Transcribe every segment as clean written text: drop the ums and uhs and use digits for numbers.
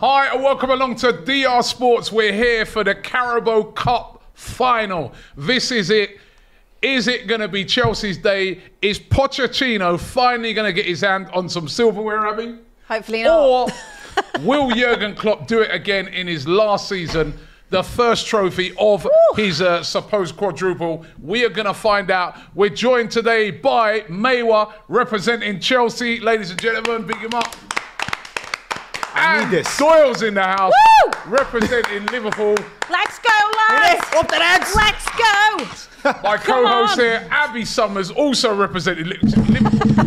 Hi and welcome along to DR Sports. We're here for the Carabao Cup final. This is it. Is it going to be Chelsea's day? Is Pochettino finally going to get his hand on some silverware, Abby? Hopefully not. Or will Jurgen Klopp do it again in his last season? The first trophy of his supposed quadruple. We are going to find out. We're joined today by Maywa, representing Chelsea. Ladies and gentlemen, big him up. And Doyle's in the house, representing Liverpool. Let's go, lads! Up the lads! Let's go! My co-host here, Abby Summers, also representing Liverpool.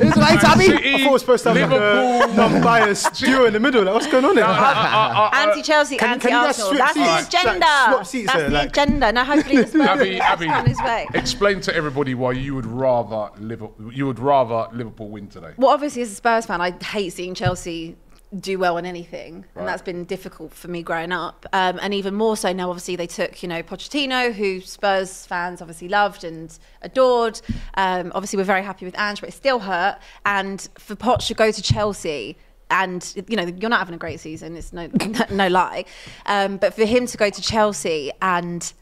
Isn't right, Abby? City, I thought we were supposed to have a biased duo in the middle. Like, what's going on here? Anti-Chelsea, anti-Arsenal. That's the agenda. That's the agenda. Now, hopefully, this Abby, on his way. Explain to everybody why you would rather Liverpool. You would rather Liverpool win today. Well, obviously, as a Spurs fan, I hate seeing Chelsea do well on anything, right, and that's been difficult for me growing up, and even more so now. Obviously they took, you know, Pochettino, who Spurs fans obviously loved and adored. Obviously we're very happy with Ange, but it still hurt. And for Poch to go to Chelsea, and you know you're not having a great season, it's no lie, but for him to go to Chelsea and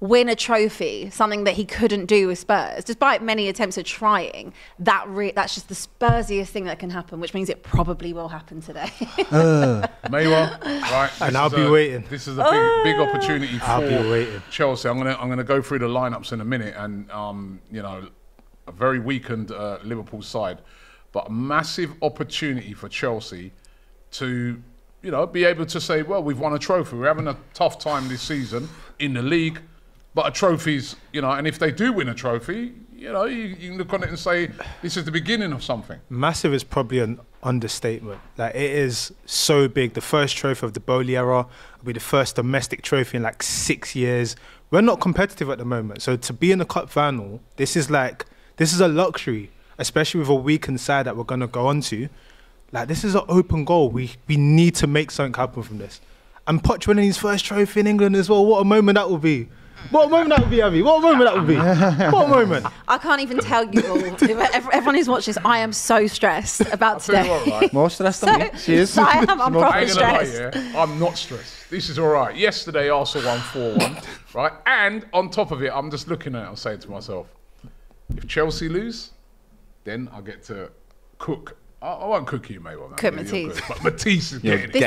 win a trophy, something that he couldn't do with Spurs, despite many attempts at trying, that's just the Spursiest thing that can happen, which means it probably will happen today. Maywa, right, and I'll be waiting. This is a big opportunity for Chelsea. I'm gonna go through the lineups in a minute, and you know, a very weakened Liverpool side, but a massive opportunity for Chelsea to, you know, be able to say, well, we've won a trophy. We're having a tough time this season in the league. But a trophy's, you know, and if they do win a trophy, you know, you can look on it and say, this is the beginning of something. Massive is probably an understatement. Like, it is so big. The first trophy of the Bowley era will be the first domestic trophy in like 6 years. We're not competitive at the moment. So to be in the cup final, this is a luxury, especially with a weakened side that we're going to go on to. Like, this is an open goal. We need to make something happen from this. And Poch winning his first trophy in England as well. What a moment that will be. What a moment that would be, Abby. What a moment that would be. What a moment. I can't even tell you all. Everyone who's watching this, I am so stressed about today. What, right? More stressed than me. She is. So I am. I'm proper stressed. I'm not stressed. This is all right. Yesterday, Arsenal won 4-1, right? And on top of it, I'm just looking at it and saying to myself, if Chelsea lose, then I get to cook. I won't cook you, mate. Cook Matisse. But Matisse is getting it. This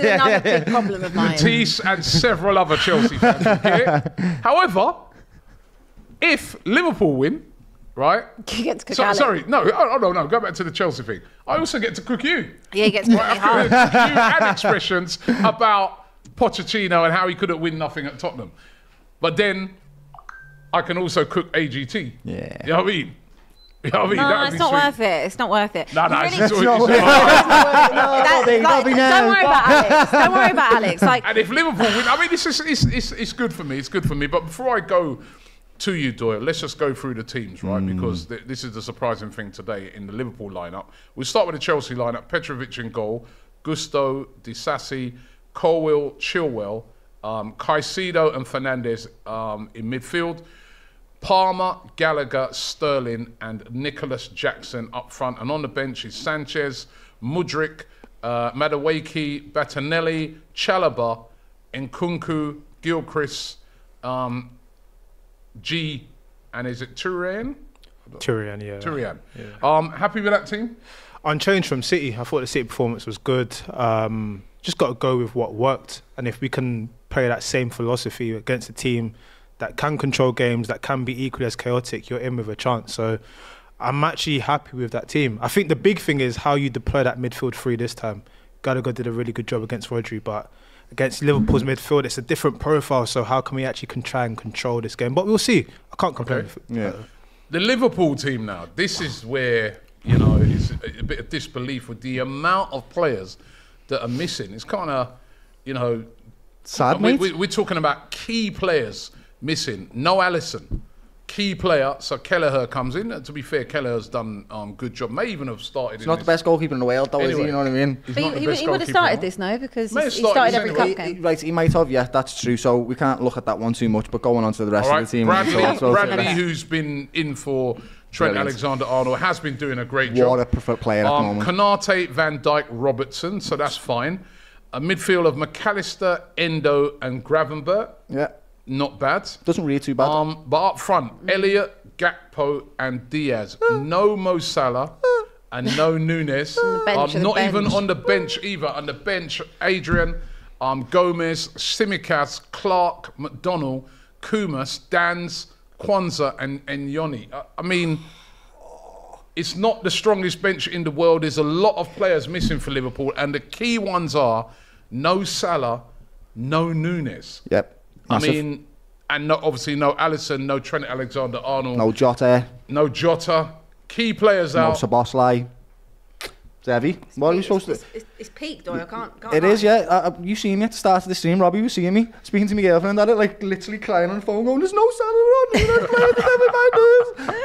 is another big problem of mine. Matisse and several other Chelsea fans will get it. However, if Liverpool win, right? You get to cook Alex. Sorry, no, go back to the Chelsea thing. I also get to cook you. Yeah, you get to cook me hard. You had expressions about Pochettino and how he couldn't win nothing at Tottenham. But then I can also cook AGT. Yeah. You know what I mean? You know what I mean? No, it's not worth it. It's not worth it. No, no, it's not worth it. Don't worry about Alex. Don't worry about Alex. Like, and if Liverpool win, I mean, it's good for me. It's good for me. But before I go to you, Doyle, let's just go through the teams, right? Because this is the surprising thing today in the Liverpool lineup. We'll start with the Chelsea lineup. Petrovic in goal, Gusto, Disasi, Colwill, Chilwell, Caicedo, and Fernandez in midfield. Palmer, Gallagher, Sterling, and Nicholas Jackson up front. And on the bench is Sanchez, Mudrik, Madueke, Bettinelli, Chalaba, Nkunku, Gilchrist, G, and is it Turian? Turian, yeah. Turian. Yeah. Happy with that team? Unchanged from City. I thought the City performance was good. Just got to go with what worked. And if we can play that same philosophy against the team that can control games, that can be equally as chaotic, you're in with a chance. So I'm actually happy with that team. I think the big thing is how you deploy that midfield three this time. Gallagher did a really good job against Rodri, but against Liverpool's midfield, it's a different profile. So how can we actually try and control this game? But we'll see. I can't complain. Okay. Yeah. The Liverpool team now, this is where, you know, it's a bit of disbelief with the amount of players that are missing. It's kind of, you know, sad. We're talking about key players missing. No Alisson, key player, so Kelleher comes in. To be fair, Kelleher's done a good job. May even have started. He's not the best goalkeeper in the world, though, anyway, is he? You know what I mean? He would have started this now, because he started every cup game. Right, he might have, yeah, that's true. So we can't look at that one too much, but going on to the rest of the team. Bradley, who's been in for Trent Alexander-Arnold, has been doing a great job. What a perfect player at the moment. Konate, Van Dijk, Robertson, so that's fine. A midfield of McAllister, Endo and Gravenberch. Yeah. Not bad. Doesn't really too bad. But up front, Elliot, Gakpo and Diaz. No Mo Salah and no Nunez. Not even on the bench either. On the bench, Adrian, Gomez, Tsimikas, Clark, McDonald, Kumas, Dans, Kwanzaa and Yoni. I mean, it's not the strongest bench in the world. There's a lot of players missing for Liverpool. And the key ones are no Salah, no Nunez. Yep. Massive. I mean, and no, obviously no Alisson, no Trent Alexander-Arnold. No Jota. No Jota. Key players out. No Szoboszlai. Devi, what are you supposed to do? It's peak, Doyle. I can't. It is, yeah. You see me at the start of the stream, Robbie was seeing me, speaking to my girlfriend, and I like literally crying on the phone, going, there's no Salah on,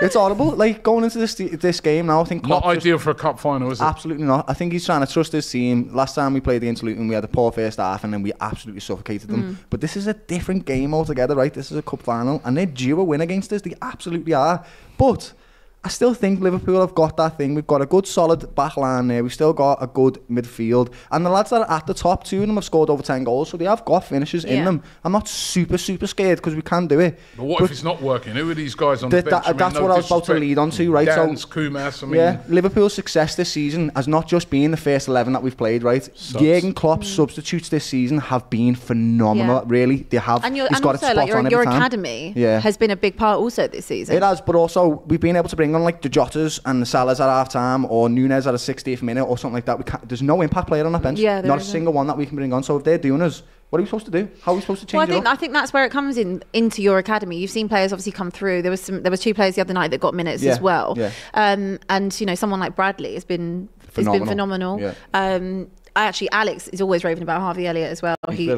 it's horrible. Like, going into this game now, I think Klopp... Not ideal for a cup final, is it? Absolutely not. I think he's trying to trust his team. Last time we played against Luton, we had a poor first half, and then we absolutely suffocated them. But this is a different game altogether, right? This is a cup final, and they're due a win against us. They absolutely are. But... I still think Liverpool have got that thing. We've got a good, solid back line there. We've still got a good midfield. And the lads that are at the top, two of them have scored over 10 goals, so they have got finishes in them. I'm not super, super scared because we can do it. But what if it's not working? Who are these guys on the bench? That's what I was about to lead on to, right? Dans, so, Kumas, I mean... Yeah, Liverpool's success this season has not just been the first 11 that we've played, right? Jurgen Klopp's substitutes this season have been phenomenal, really. They have. And he's got it spot on every time. Your academy has been a big part also this season. It has, but also we've been able to bring on like the Jotas and the Salahs at half time or Nunez at a 60th minute or something like that. We can't, there's no impact player on that bench. Yeah, not a single one that we can bring on. So if they're doing us, what are we supposed to do? How are we supposed to change it up? I think that's where it comes in into your academy. You've seen players obviously come through. There was two players the other night that got minutes as well. And you know, someone like Bradley has been phenomenal. Yeah. Actually, Alex is always raving about Harvey Elliott as well. He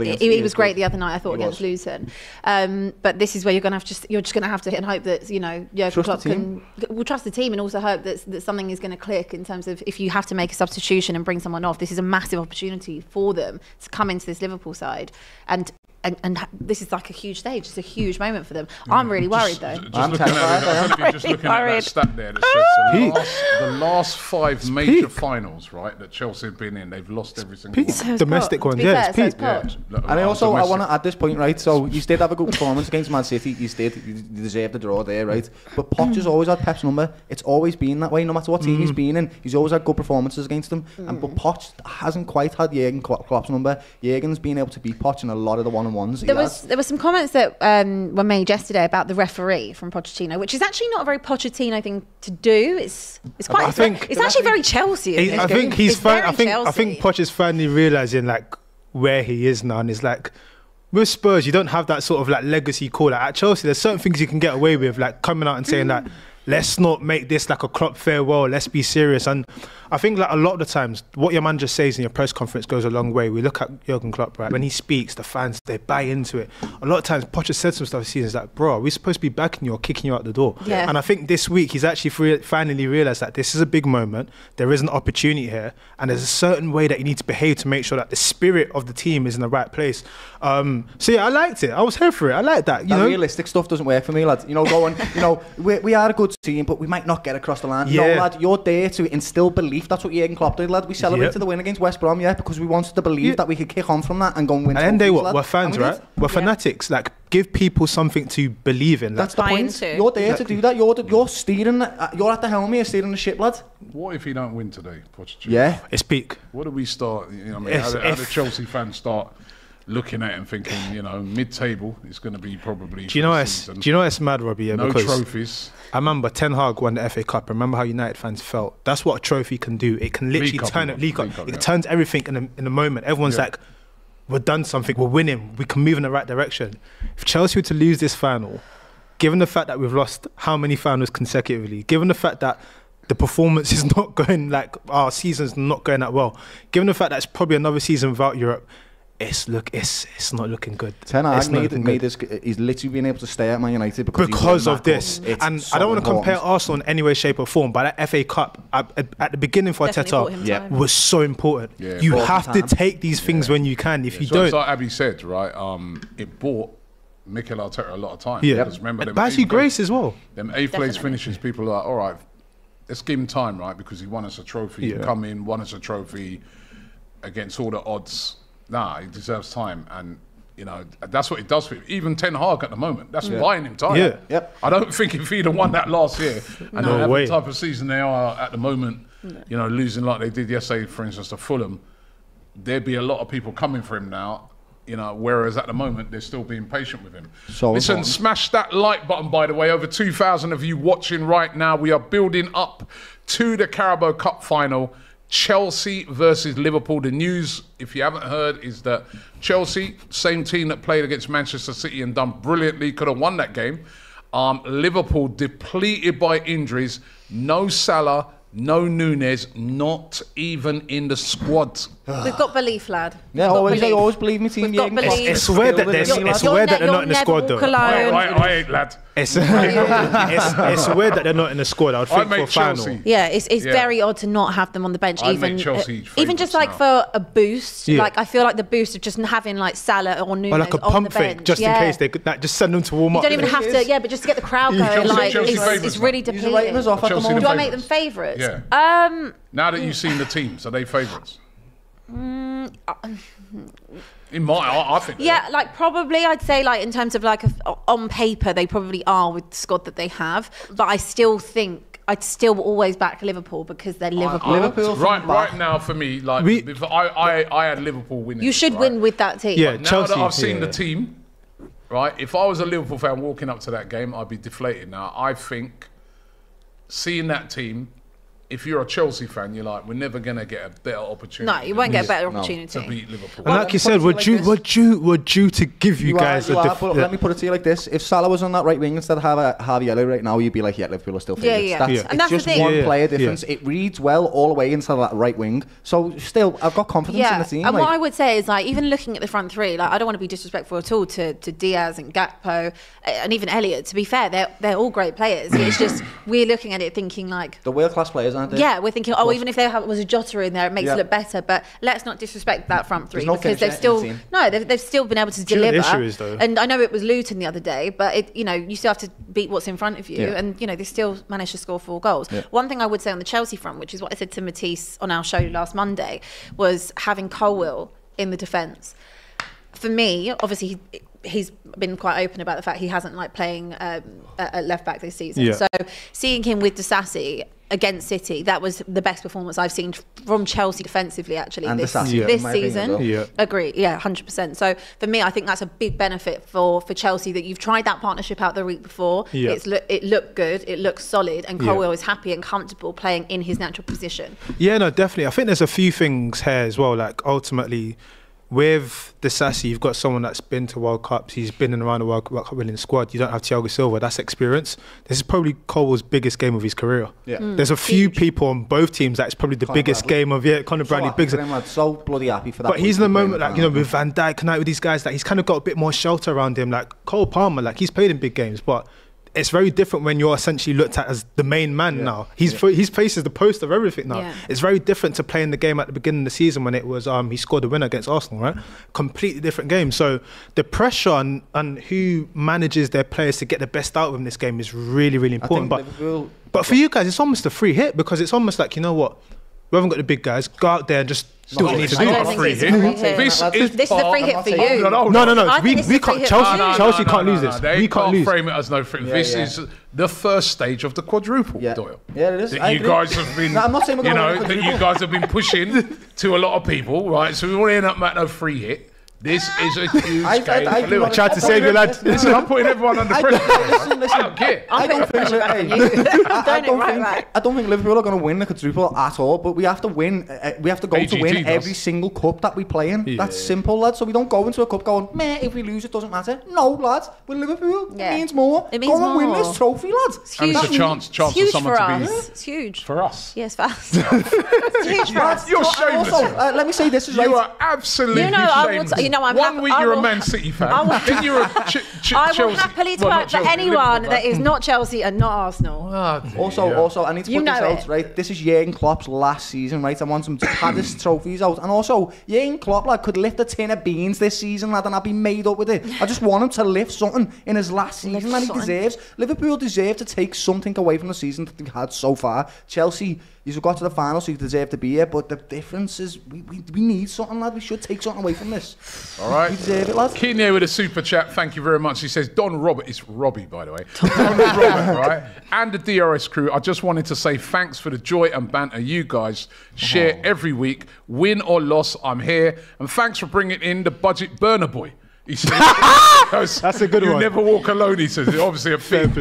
was great the other night, I thought, against Luton. But this is where you're going to have to just hit and hope that, you know, Jurgen Klopp can trust the team and also hope that, something is going to click in terms of if you have to make a substitution and bring someone off. This is a massive opportunity for them to come into this Liverpool side and this is like a huge stage. It's a huge moment for them. I'm really worried though. I'm just looking at that stat there that says the last five major finals, right, that Chelsea have been in, they've lost every single one. So domestic ones, yeah, it's peak. And also, I want to add this point, right? So you did have a good performance against Man City. You deserved the draw there, right? But Poch has always had Pep's number. It's always been that way, no matter what team he's been in. He's always had good performances against them. But Poch hasn't quite had Jurgen Klopp's number. Jurgen's been able to beat Poch in a lot of the one-on-one. There were some comments that were made yesterday about the referee from Pochettino, which is actually not a very Pochettino thing to do. It's quite. It's actually very Chelsea. I think Poch is finally realizing like where he is now, and it's like with Spurs, you don't have that sort of like legacy call. Like, at Chelsea, there's certain things you can get away with, like coming out and saying like, let's not make this like a Klopp farewell. Let's be serious. And I think like a lot of the times, what your manager says in your press conference goes a long way. We look at Jurgen Klopp, right? When he speaks, the fans, they buy into it. A lot of times, Poch has said some stuff this season. He's like, bro, are we supposed to be backing you or kicking you out the door? Yeah. And I think this week, he's actually finally realised that this is a big moment. There is an opportunity here. And there's a certain way that you need to behave to make sure that the spirit of the team is in the right place. So yeah, I liked it. I was here for it. I liked that. You know? Realistic stuff doesn't work for me, lad. You know, we are a good team, but we might not get across the line. No, lad, you're there to instill belief. That's what Jurgen Klopp did, lad. We celebrated the win against West Brom, because we wanted to believe that we could kick on from that and go and win. And we're fans, right? We're fanatics. Like, give people something to believe in. Lad. That's the point. You're there to do that. You're steering. You're at the helm here, steering the ship, lad. What if he don't win today, Pochettino? Yeah, it's peak. What do we start? You know, I mean, how do Chelsea fans start looking at it and thinking, you know, mid-table is going to be probably... Do you know it's mad, Robbie? Yeah, no trophies. I remember Ten Hag won the FA Cup. I remember how United fans felt. That's what a trophy can do. It can literally turn it. It turns everything in a moment. Everyone's like, we've done something, we're winning, we can move in the right direction. If Chelsea were to lose this final, given the fact that we've lost how many finals consecutively, given the fact that the performance is not going, like, our season's not going that well, given the fact that it's probably another season without Europe, it's not looking good. Ten Hag made this. He's literally been able to stay at Man United because of this. And I don't want to compare Arsenal in any way, shape or form, but that FA Cup at the beginning for Arteta was so important. You have to take these things when you can. If you don't, it's like Abby said, right? It bought Mikel Arteta a lot of time. Because remember, them Bassey Grace as well. Them eighth place finishes, people are like, all right, let's give him time, right? Because he won us a trophy. He come in, won us a trophy against all the odds. Nah, he deserves time, and you know that's what it does for him. Even Ten Hag at the moment, that's buying him time. Yeah, yep. I don't think if he'd have won that last year, and the type of season they are at the moment, you know, losing like they did yesterday, for instance, to Fulham, there'd be a lot of people coming for him now. You know, whereas at the moment they're still being patient with him. So listen, smash that like button, by the way. Over 2,000 of you watching right now. We are building up to the Carabao Cup final, Chelsea versus Liverpool. The news, if you haven't heard, is that Chelsea, same team that played against Manchester City and done brilliantly, could have won that game. Liverpool depleted by injuries. No Salah, no Nunez, not even in the squad. We've got belief, lad. Yeah, always believe me, team. It's weird that they're not in the squad, though. I ain't, lad. It's weird that they're not in the squad. I would think for a final. Yeah, it's very odd to not have them on the bench. I'd even just like for a boost. Yeah. Like I feel like the boost of just having like Salah or Nunez, or like a pump fake, just in case they could just send them to warm up. You don't even have to. Yeah, but just to get the crowd going, like it's really depleting. Do I make them favourites? Yeah. Now that you've seen the teams, are they favourites? In my I think like probably I'd say like in terms of like on paper they probably are with the squad that they have, but I still think I'd still always back Liverpool because they're Liverpool. Right now for me, like I had Liverpool winning. You should win with that team. Yeah, now Chelsea, that I've seen the team, right? If I was a Liverpool fan walking up to that game, I'd be deflated. Now I think seeing that team, if you're a Chelsea fan, you're like, we're never going to get a better opportunity. No, you won't get a better opportunity to beat Liverpool. And like you said, we're due to give you guys a different... Let me put it to you like this. If Salah was on that right wing instead of Harvey Elliot right now, you'd be like, yeah, Liverpool are still favourites. Yeah, yeah. It's just one player difference. It reads well all the way into that right wing. So still, I've got confidence in the team. And what I would say is, like, even looking at the front three, like, I don't want to be disrespectful at all to Diaz and Gakpo and even Elliot. To be fair, they're all great players. It's just, we're looking at it thinking like... The world-class players, aren't they? Yeah, we're thinking, oh, even if there was a Jota in there, it makes it look better. But let's not disrespect that front three because they've still they've still been able to deliver. The issue is, though, and I know it was Luton the other day, but you know, you still have to beat what's in front of you, and you know they still managed to score 4 goals. Yeah. One thing I would say on the Chelsea front, which is what I said to Matisse on our show last Monday, was having Colwill in the defence. For me, obviously, he's been quite open about the fact he hasn't liked playing at left back this season. Yeah. So seeing him with Disasi against City, that was the best performance I've seen from Chelsea defensively, actually, and this season. Well. Yeah. Agree, yeah, 100%. So for me, I think that's a big benefit for Chelsea, that you've tried that partnership out the week before. Yeah. It looked good, it looked solid, and Colwill is happy and comfortable playing in his natural position. Yeah, no, definitely. I think there's a few things here as well. Like ultimately, with Disasi, you've got someone that's been to World Cups. He's been in around the World Cup winning squad. You don't have Thiago Silva. That's experience. This is probably Colwill's biggest game of his career. Yeah. There's a few people on both teams that's probably the biggest game of Conor Bradley. I'm so bloody happy for that. But he's in the moment, like, you know, with Van Dijk, Konate, with these guys, like, he's kind of got a bit more shelter around him. Like Cole Palmer, like, he's played in big games, but it's very different when you're essentially looked at as the main man now. His place is the post of everything now. Yeah. It's very different to playing the game at the beginning of the season when it was he scored a winner against Arsenal, right? Completely different game. So the pressure on who manages their players to get the best out of them in this game is really, really important. But for you guys, it's almost a free hit because it's almost like, you know what, we haven't got the big guys, go out there and just do what you need to do. This is a free hit for you. No. We can't. Chelsea can't lose this. We can't lose. Frame it as no free. This is the first stage of the quadruple, Doyle. Yeah, it is. That you guys have been, you know, that you guys have been pushing to a lot of people, right? So we want to end up at no free hit. This is a huge game. I tried to save you, lad. Listen, I'm putting everyone under pressure. I don't care. I don't think Liverpool are going to win the quadruple at all, but we have to win. We have to go to win every single cup that we play in. Yeah. That's simple, lad. So we don't go into a cup going, meh, if we lose, it doesn't matter. No, lad. We're Liverpool. Yeah. It means more. It means go more. And win this trophy, lad. It's huge. And it's a chance for someone to be... It's huge for us. Yes, for us. It's huge for us. You're shameless. Let me say this is right. You are absolutely shameless. you know, I'm one week you're a Man City fan. I will happily twerk for anyone that is not Chelsea and not Arsenal. Oh, also, I need to put this out, right? This is Jurgen Klopp's last season, right? I want him to pad his trophies out. And also, Jurgen Klopp, like, could lift a tin of beans this season, lad, and I'd be made up with it. I just want him to lift something in his last season that he deserves. Liverpool deserve to take something away from the season that they've had so far. Chelsea, you've got to the final, so you deserve to be here, but the difference is we need something, lad. We should take something away from this. All right. We deserve it, lad. Keen here with a super chat. Thank you very much. He says, Don Robert, it's Robbie, by the way. Don Robert, right? And the DRS crew, I just wanted to say thanks for the joy and banter you guys share every week. Win or loss, I'm here. And thanks for bringing in the budget burner boy. He says, that's a good one. You never walk alone, he says. Obviously a big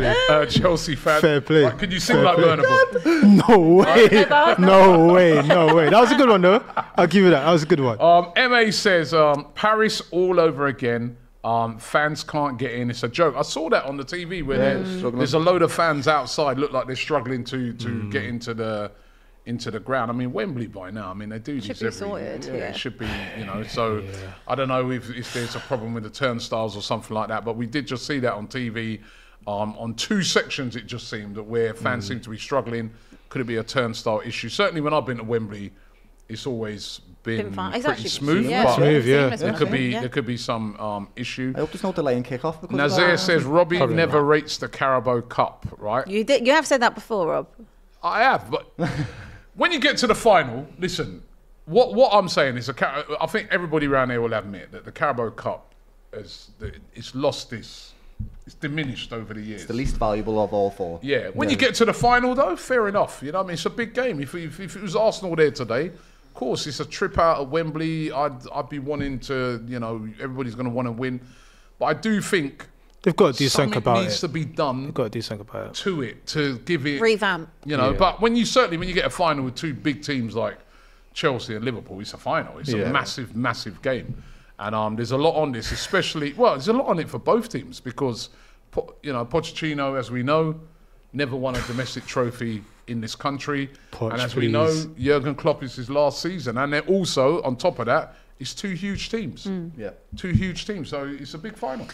Chelsea fan. Fair play. Right, can you sing like Bernabeu? No way. Right? No way. No way. That was a good one, though. I'll give you that. That was a good one. MA says, Paris all over again. Fans can't get in. It's a joke. I saw that on the TV where there's a load of fans outside. Look like they're struggling to get into the ground. I mean, Wembley by now. I mean, they do this every year. Yeah. It should be, you know. So I don't know if there's a problem with the turnstiles or something like that. But we did just see that on TV. On two sections, it just seemed that where fans seem to be struggling. Could it be a turnstile issue? Certainly, when I've been to Wembley, it's always been pretty smooth. Yeah. But there could be some issue. I hope there's no delay in kickoff. Nazir says Robbie never rates the Carabao Cup. Right? You have said that before, Rob. I have, but. When you get to the final, listen, what I'm saying is, I think everybody around here will admit that the Carabao Cup, it's lost this, it's diminished over the years. It's the least valuable of all four. Yeah, when you get to the final though, fair enough, you know what I mean? It's a big game. If it was Arsenal there today, of course, it's a trip out of Wembley. I'd be wanting to, you know, everybody's going to want to win. But I do think... They've got to do something about it. Needs to be done. They've got to do something about it. To it, to give it revamp. You know, but when you get a final with two big teams like Chelsea and Liverpool, it's a final. It's a massive, massive game, and there's a lot on this, especially. Well, there's a lot on it for both teams because, you know, Pochettino, as we know, never won a domestic trophy in this country, and as we know, Jurgen Klopp is his last season, and they're also on top of that, it's two huge teams. Mm. Yeah, two huge teams. So it's a big final.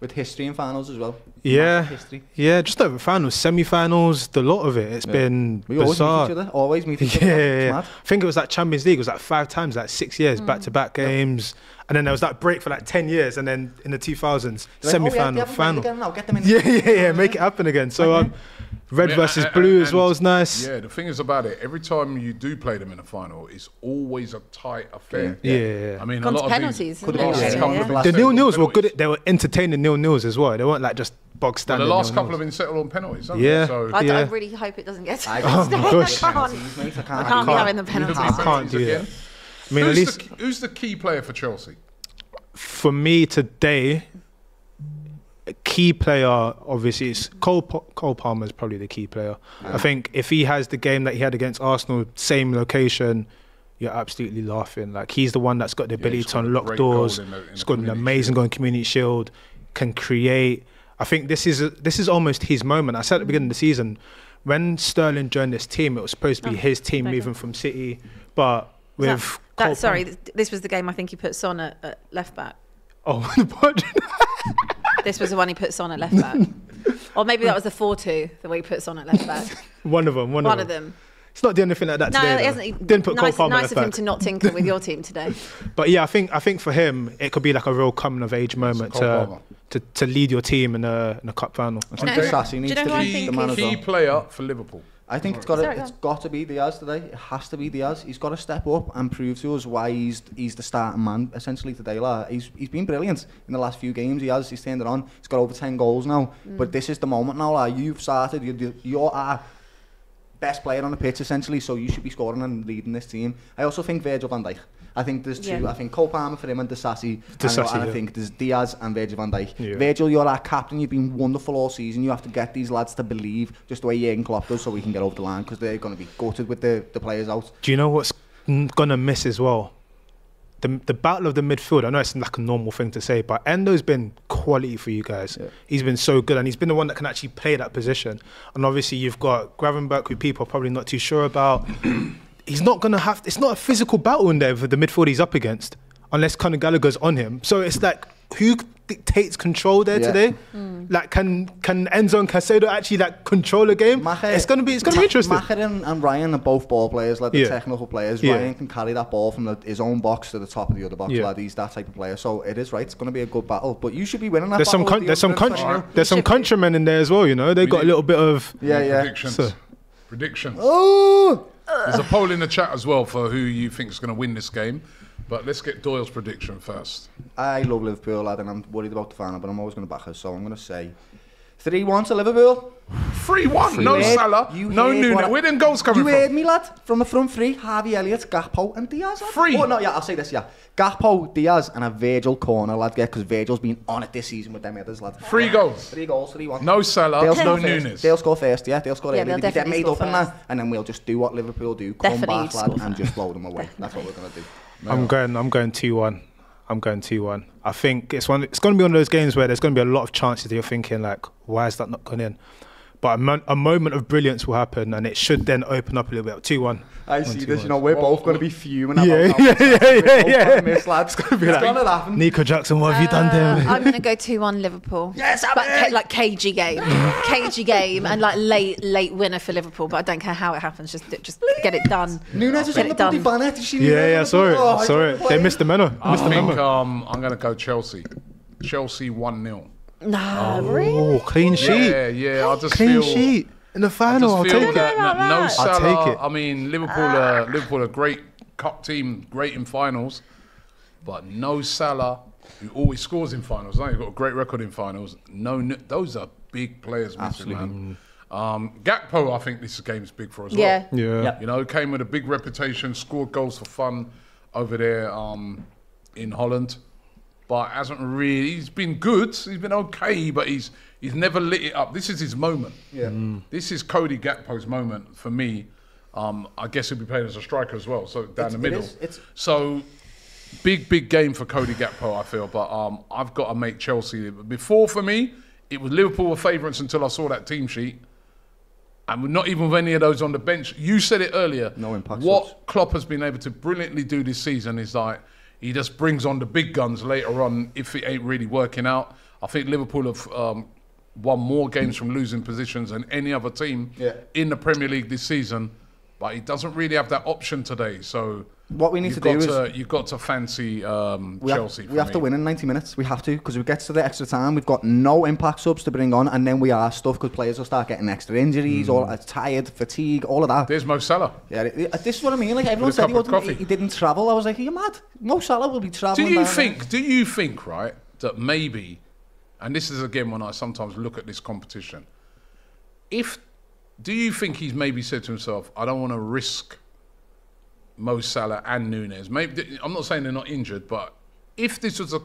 With history in finals as well. Yeah, history. Yeah, just over finals, semi-finals, the lot of it. It's been bizarre. We always meet each other. Yeah. I think it was that Champions League. It was like 5 times, like 6 years, back-to-back games. And then there was that break for like 10 years. And then in the 2000s, semi-final, final. Yeah, make it happen again. So red versus blue as well is nice. Yeah, the thing is about it, every time you do play them in a final, it's always a tight affair. Yeah. I mean, a lot of penalties. The 0-0s were good. They were entertaining 0-0s as well. They weren't like just bog standard. The last couple have been settled on penalties. Yeah. I really hope it doesn't get to penalties. I can't be having the penalties. I can't do it. I mean, who's the key player for Chelsea? For me today, a key player, obviously, is Cole Palmer is probably the key player. Yeah. I think if he has the game that he had against Arsenal, same location, you're absolutely laughing. Like, he's the one that's got the ability to unlock doors, scored an amazing goal in Community Shield, can create. I think this is almost his moment. I said at the beginning of the season, when Sterling joined this team, it was supposed to be his team moving from City, but with... sorry, this was the game I think he put Son at left back. Oh, this was the one he put Son at left back. Or maybe that was the 4-2, the way he put Son at left back. One of them. It's not doing anything like that today. No, he didn't put Cole Palmer at left back. Nice of him to not tinker with your team today. But yeah, I think for him, it could be like a real coming of age moment to lead your team in a cup final. Do you know who I think is key player for Liverpool? I think it's got to be Diaz today. It has to be Diaz. He's got to step up and prove to us why he's the starting man essentially today. Like, he's been brilliant in the last few games. He has. He's turned it on. He's got over 10 goals now. But this is the moment now. Like, you've started. You're our best player on the pitch essentially. So you should be scoring and leading this team. I also think Virgil van Dijk. I think there's two. I think Cole Palmer for him and Disasi, and I think there's Diaz and Virgil van Dijk. Yeah. Virgil, you're our captain. You've been wonderful all season. You have to get these lads to believe just the way Jurgen Klopp does so we can get over the line because they're going to be gutted with the players out. Do you know what's going to miss as well? The battle of the midfield. I know it's like a normal thing to say, but Endo's been quality for you guys. Yeah. He's been so good, and he's been the one that can actually play that position. And obviously you've got Gravenberch, who people are probably not too sure about. He's not going to have... It's not a physical battle in there for the midfield he's up against. unless Conor Gallagher's on him. So it's like, who dictates control there today? Like, can Enzo and Caicedo actually like control a game? It's gonna be interesting. Maher and Ryan are both ball players, like the technical players. Ryan can carry that ball from his own box to the top of the other box. Like, he's that type of player. So it is right. It's gonna be a good battle. But you should be winning that. There's some countrymen in there as well. You know, they got a little bit of predictions. So. Predictions. Oh, there's a poll in the chat as well for who you think is gonna win this game. But let's get Doyle's prediction first. I love Liverpool, lad, and I'm worried about the final, but I'm always going to back her, so I'm going to say 3-1 to Liverpool. 3-1? No Salah, no Nunez. Where them goals coming from? You heard me, lad. From the front three, Harvey Elliott, Gakpo and Diaz, lad. I'll say this, Gakpo, Diaz and a Virgil corner, lad, because Virgil's been on it this season with them others, lad. Three goals, 3-1. No Salah, no Nunez. They'll score first, they'll score early. They get made up in that, and then we'll just do what Liverpool do, come back, lad, and just blow them away. That's what we're going to do. I'm going 2-1. I'm going 2-1. I think it's going to be one of those games where there's going to be a lot of chances that you're thinking, like, why is that not gone in? But a moment of brilliance will happen, and it should then open up a little bit. 2-1. I see this. You know, we're both going to be fuming. It's going to happen. Nico Jackson, what have you done there? I'm going to go 2-1 Liverpool. Yes, but like cagey game, and like late winner for Liverpool. But I don't care how it happens. Just get it done. Nunez is on the bloody banner. Did she? Yeah. Sorry. They missed the memo. I'm going to go Chelsea. Chelsea 1-0. No, really? Clean sheet. Yeah. Clean sheet in the final. I'll take it. No Salah. I mean, Liverpool, a great cup team, great in finals, but no Salah, who always scores in finals. You've got a great record in finals. No, those are big players, man. Gakpo, I think this game's big for us. Yeah. You know, came with a big reputation, scored goals for fun over there in Holland. But hasn't really. He's been good. He's been okay, but he's never lit it up. This is his moment. This is Cody Gakpo's moment for me. I guess he'll be playing as a striker as well. So down the middle. So big game for Cody Gakpo, I feel. But I've got to make Chelsea. Before for me, it was Liverpool were favourites until I saw that team sheet, and not even with any of those on the bench. You said it earlier. No impact. What Klopp has been able to brilliantly do this season is like. He just brings on the big guns later on if it ain't really working out. I think Liverpool have won more games from losing positions than any other team in the Premier League this season. But he doesn't really have that option today. So what we need to do is... You've got to fancy Chelsea. We have to win in 90 minutes. We have to, because we get to the extra time. We've got no impact subs to bring on. And then we are stuffed because players will start getting extra injuries, or tired, fatigue, all of that. There's Mo Salah. Yeah, this is what I mean. Like, everyone said he didn't travel. I was like, are you mad? Mo Salah will be travelling. Do you think, right, that maybe, and this is again when I sometimes look at this competition, do you think he's maybe said to himself, I don't want to risk Mo Salah and Nunez? Maybe, I'm not saying they're not injured, but if this was a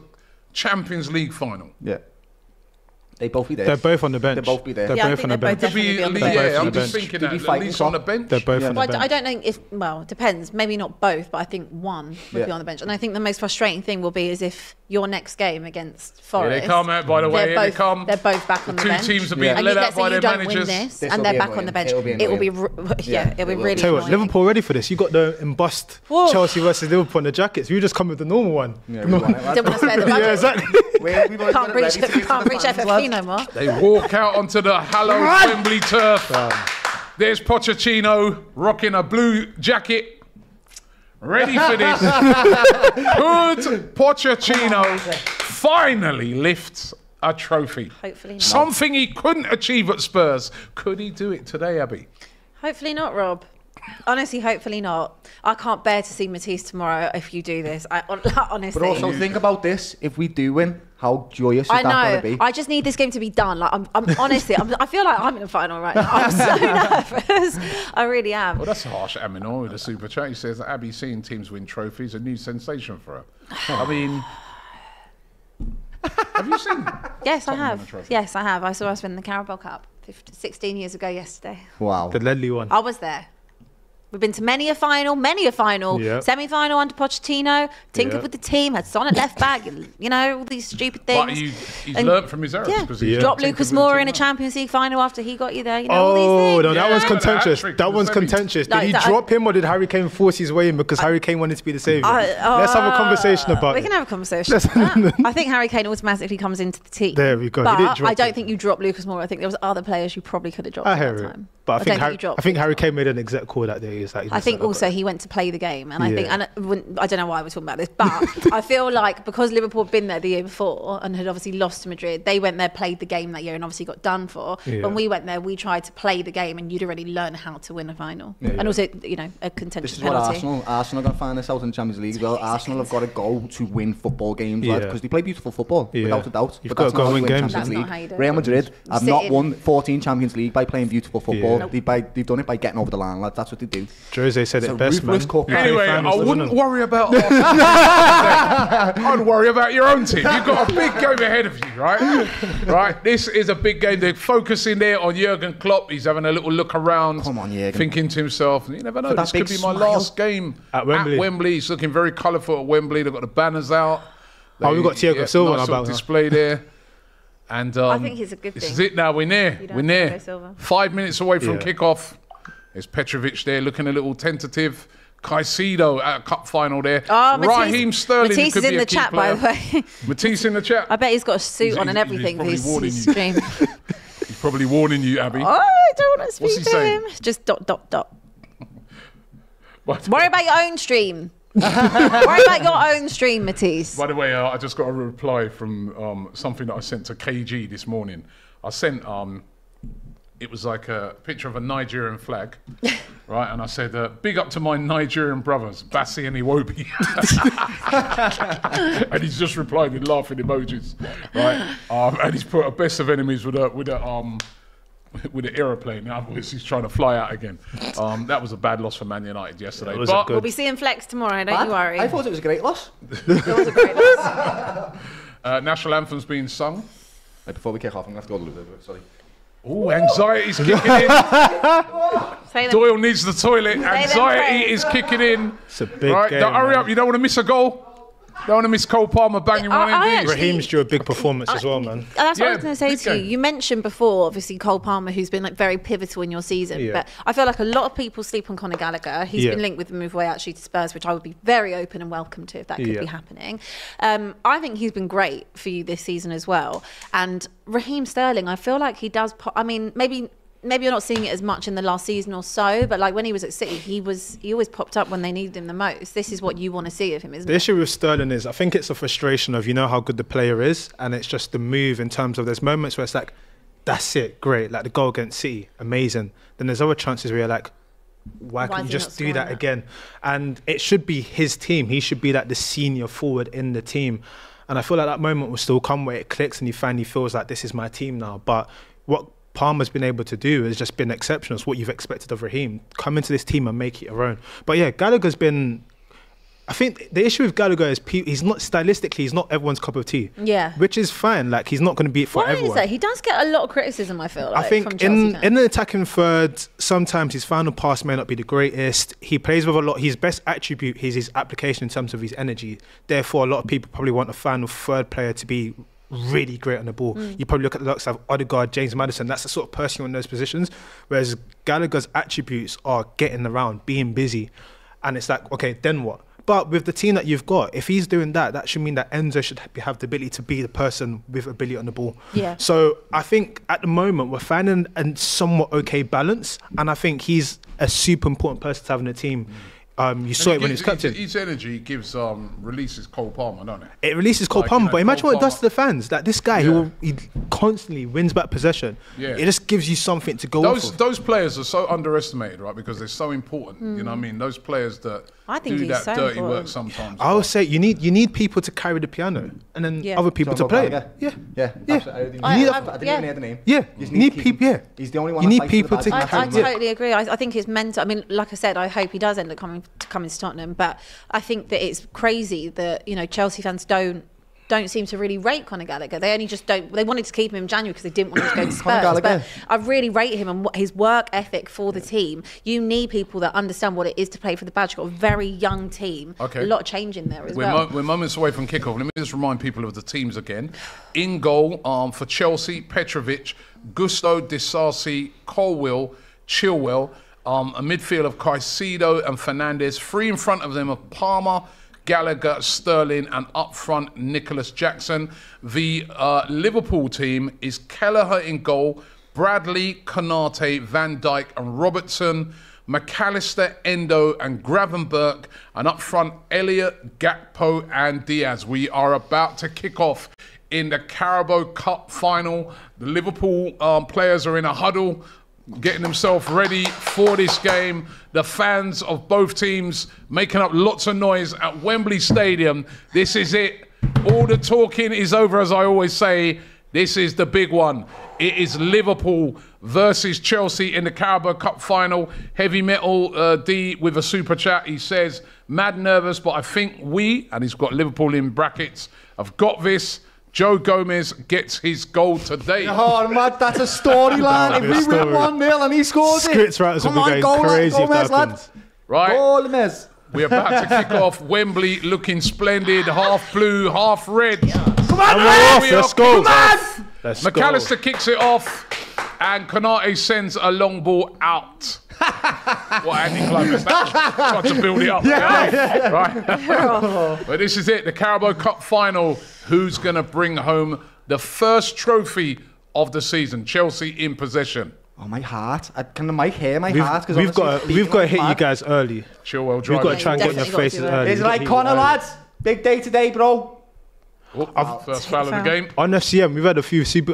Champions League final, they'd both be there. They're both on the bench. They'd both be there. They're both on the bench. I'm just thinking that at least on the bench. They're both on the bench. I don't think if, well, it depends. Maybe not both, but I think one would be on the bench. And I think the most frustrating thing will be is if your next game against Forest. Yeah, they come out, by the way. They're both back on the bench. Two teams have been let out by their managers. And they're back on the bench. It'll be really annoying. Tell you what, Liverpool ready for this. You got the embossed Chelsea versus Liverpool on the jackets. You just come with the normal one. Didn't want to spare the budget. Yeah, exactly. Can't reach FFP no more. They walk out onto the hallowed Wembley turf. There's Pochettino rocking a blue jacket, ready for this. Could Pochettino finally lift a trophy? Hopefully not. Something he couldn't achieve at Spurs. Could he do it today, Abby? Hopefully not, Rob. Honestly, hopefully not. I can't bear to see Matisse tomorrow if you do this. Honestly. But also think about this: if we do win, how joyous is that going to be? I just need this game to be done. Like, I feel like I'm in a final right now. I'm so nervous. I really am. Well, that's harsh. Aminor with a super chat. He says that Abby seeing teams win trophies a new sensation for her. I mean. Have you seen? Yes, I have. Yes, I have. I saw us win the Carabao Cup 16 years ago yesterday. Wow. The Ledley one. I was there. We've been to many a final, yeah. Semi-final under Pochettino, tinkered yeah. with the team, had Son at left back, you know, all these stupid things. But he's learnt from his errors. Yeah. Because he yeah. dropped Lucas Moura in a Champions League final after he got you there. You know, all these things. No, that one's contentious. That one's contentious. Did he drop him or did Harry Kane force his way in because Harry Kane wanted to be the saviour? Let's have a conversation about it. We can have a conversation about that. I think Harry Kane automatically comes into the team. There we go. But I don't think you dropped Lucas Moura. I think there was other players you probably could have dropped at that time. But I think Harry Kane made an exec call that day. Like, I think also he went to play the game. And yeah. I don't know why we're talking about this, but I feel like because Liverpool had been there the year before and had obviously lost to Madrid, they went there, played the game that year and obviously got done for. Yeah. When we went there, we tried to play the game and you'd already learn how to win a final. Yeah, and yeah. also, you know, a contentious this is penalty. Arsenal are going to find themselves in the Champions League as well. Arsenal have got to go to win football games because yeah. they play beautiful football, yeah. without a doubt. You've but that's got to go win games. That's not how you do it. Real Madrid have not won 14 Champions League by playing beautiful football. Yeah. Nope. They've done it by getting over the line, lads. That's what they do. Jose said it best, man. Anyway, I wouldn't worry about our team. I'd worry about your own team. You've got a big game ahead of you, right? Right. This is a big game. They're focusing there on Jurgen Klopp. He's having a little look around, come on, Jurgen. Thinking to himself, you never know, this could be my last game at Wembley. He's looking very colourful at Wembley. They've got the banners out. We've got Thiago Silva nice about display there. And I think he's a good thing. This is it now. We're near. We're near. 5 minutes away from kickoff. There's Petrovic there, looking a little tentative. Caicedo at a cup final there. Oh, Raheem Sterling. Matisse is in the chat, by the way. Matisse in the chat. I bet he's got a suit on and everything. He's warning you. He's probably warning you, Abby. Oh, I don't want to speak to him. Just ... Worry about your own stream. Worry about your own stream, Matisse. By the way, I just got a reply from something that I sent to KG this morning. I sent, it was like a picture of a Nigerian flag, right? And I said, big up to my Nigerian brothers, Bassi and Iwobi. And he's just replied with laughing emojis, right? And he's put a best of enemies with an aeroplane. Now he's trying to fly out again. That was a bad loss for Man United yesterday. But we'll be seeing Flex tomorrow, don't you worry. I thought it was a great loss. It was a great loss. National anthem's being sung. Hey, before we kick off, I'm going to have to go a little bit, sorry. Oh, anxiety's kicking in. Doyle needs the toilet. Anxiety is kicking in. It's a big game. Now, hurry up, you don't want to miss a goal. Don't want to miss Cole Palmer banging one in. Raheem's drew a big performance as well, man. That's what I was going to say to you. You mentioned before, obviously, Cole Palmer, who's been like very pivotal in your season. Yeah. But I feel like a lot of people sleep on Conor Gallagher. He's been linked with the move away actually to Spurs, which I would be very open and welcome to if that could be happening. I think he's been great for you this season as well. And Raheem Sterling, I feel like he does. I mean, maybe you're not seeing it as much in the last season or so, but like when he was at City, he always popped up when they needed him the most. This is what you want to see of him, isn't it? The issue with Sterling is I think it's a frustration of, you know, how good the player is, and it's just the move in terms of there's moments where it's like, that's it, great, like the goal against City, amazing. Then there's other chances where you're like, why can't you just do that again? And it should be his team. He should be like the senior forward in the team. And I feel like that moment will still come where it clicks and he finally feels like this is my team now. But what Palmer's been able to do has just been exceptional. It's what you've expected of Raheem. Come into this team and make it your own. But yeah, Gallagher's been... I think the issue with Gallagher is he's not, stylistically, he's not everyone's cup of tea. Yeah. Which is fine. Like, he's not going to be it for everyone. Why is that? He does get a lot of criticism, I feel like, I think from Chelsea fans. In the attacking third, sometimes his final pass may not be the greatest. He plays with a lot. His best attribute is his application in terms of his energy. Therefore, a lot of people probably want a final third player to be really great on the ball. You probably look at the likes of Odegaard, James Maddison. That's the sort of person in those positions. Whereas Gallagher's attributes are getting around, being busy, and it's like, okay, then what? But with the team that you've got, if he's doing that, that should mean that Endo should have the ability to be the person with ability on the ball. Yeah. So I think at the moment we're finding a somewhat okay balance, and I think he's a super important person to have in the team. You saw it when he's captain. Each energy gives releases Cole Palmer, don't it? It releases Cole Palmer, but imagine what it does to the fans. Like this guy, he constantly wins back possession. Yeah. It just gives you something to go off of. Those players are so underestimated, right? Because they're so important. You know what I mean? Those players that do that dirty work sometimes. I would say you need people to carry the piano, and then other people to play. You need people. He's the only one. You need people to carry. I totally agree. I think it's mental. I mean, like I said, I hope he does end up coming to Tottenham, but I think that it's crazy that, you know, Chelsea fans don't don't seem to really rate Conor Gallagher. They only just don't. They wanted to keep him in January because they didn't want him to go to Spurs. But I really rate him and his work ethic for the team. You need people that understand what it is to play for the badge. You've got a very young team. Okay. A lot of change in there as we're moments away from kickoff. Let me just remind people of the teams again. In goal for Chelsea, Petrovic, Gusto, Disasi, Colwill, Chilwell. A midfield of Caicedo and Fernandez. Three in front of them of Palmer, Gallagher, Sterling, and up front, Nicholas Jackson. The Liverpool team is Kelleher in goal, Bradley, Konate, Van Dijk, and Robertson, McAllister, Endo, and Gravenberch, and up front, Elliot, Gakpo, and Diaz. We are about to kick off in the Carabao Cup final. The Liverpool players are in a huddle, getting themselves ready for this game. The fans of both teams making up lots of noise at Wembley Stadium. This is it. All the talking is over, as I always say. This is the big one. It is Liverpool versus Chelsea in the Carabao Cup final. Heavy Metal D with a super chat. He says, mad nervous, but I think we, and he's got Liverpool in brackets, have got this. Joe Gomez gets his goal today. Oh, man, that's a storyline. If we win 1-0 and he scores it. Scripts right as a big goal, crazy Gomez, lads. Right. Gomez. We're about to kick off. Wembley looking splendid. Half blue, half red. Yeah. Come on, Gomez! Let's go. McAllister kicks it off. And Konate sends a long ball out. What Andy Clovis. Tried to build it up. Yeah. Right. But this is it. The Carabao Cup final. Who's going to bring home the first trophy of the season? Chelsea in possession. Oh, my heart. Can the mic hear my heart? We've got to hit you guys early. Chilwell drive. We've got to try and get in your faces early. It's like Connor, lads. Big day today, bro. Oh, first foul of the game. On FCM, we've had a few super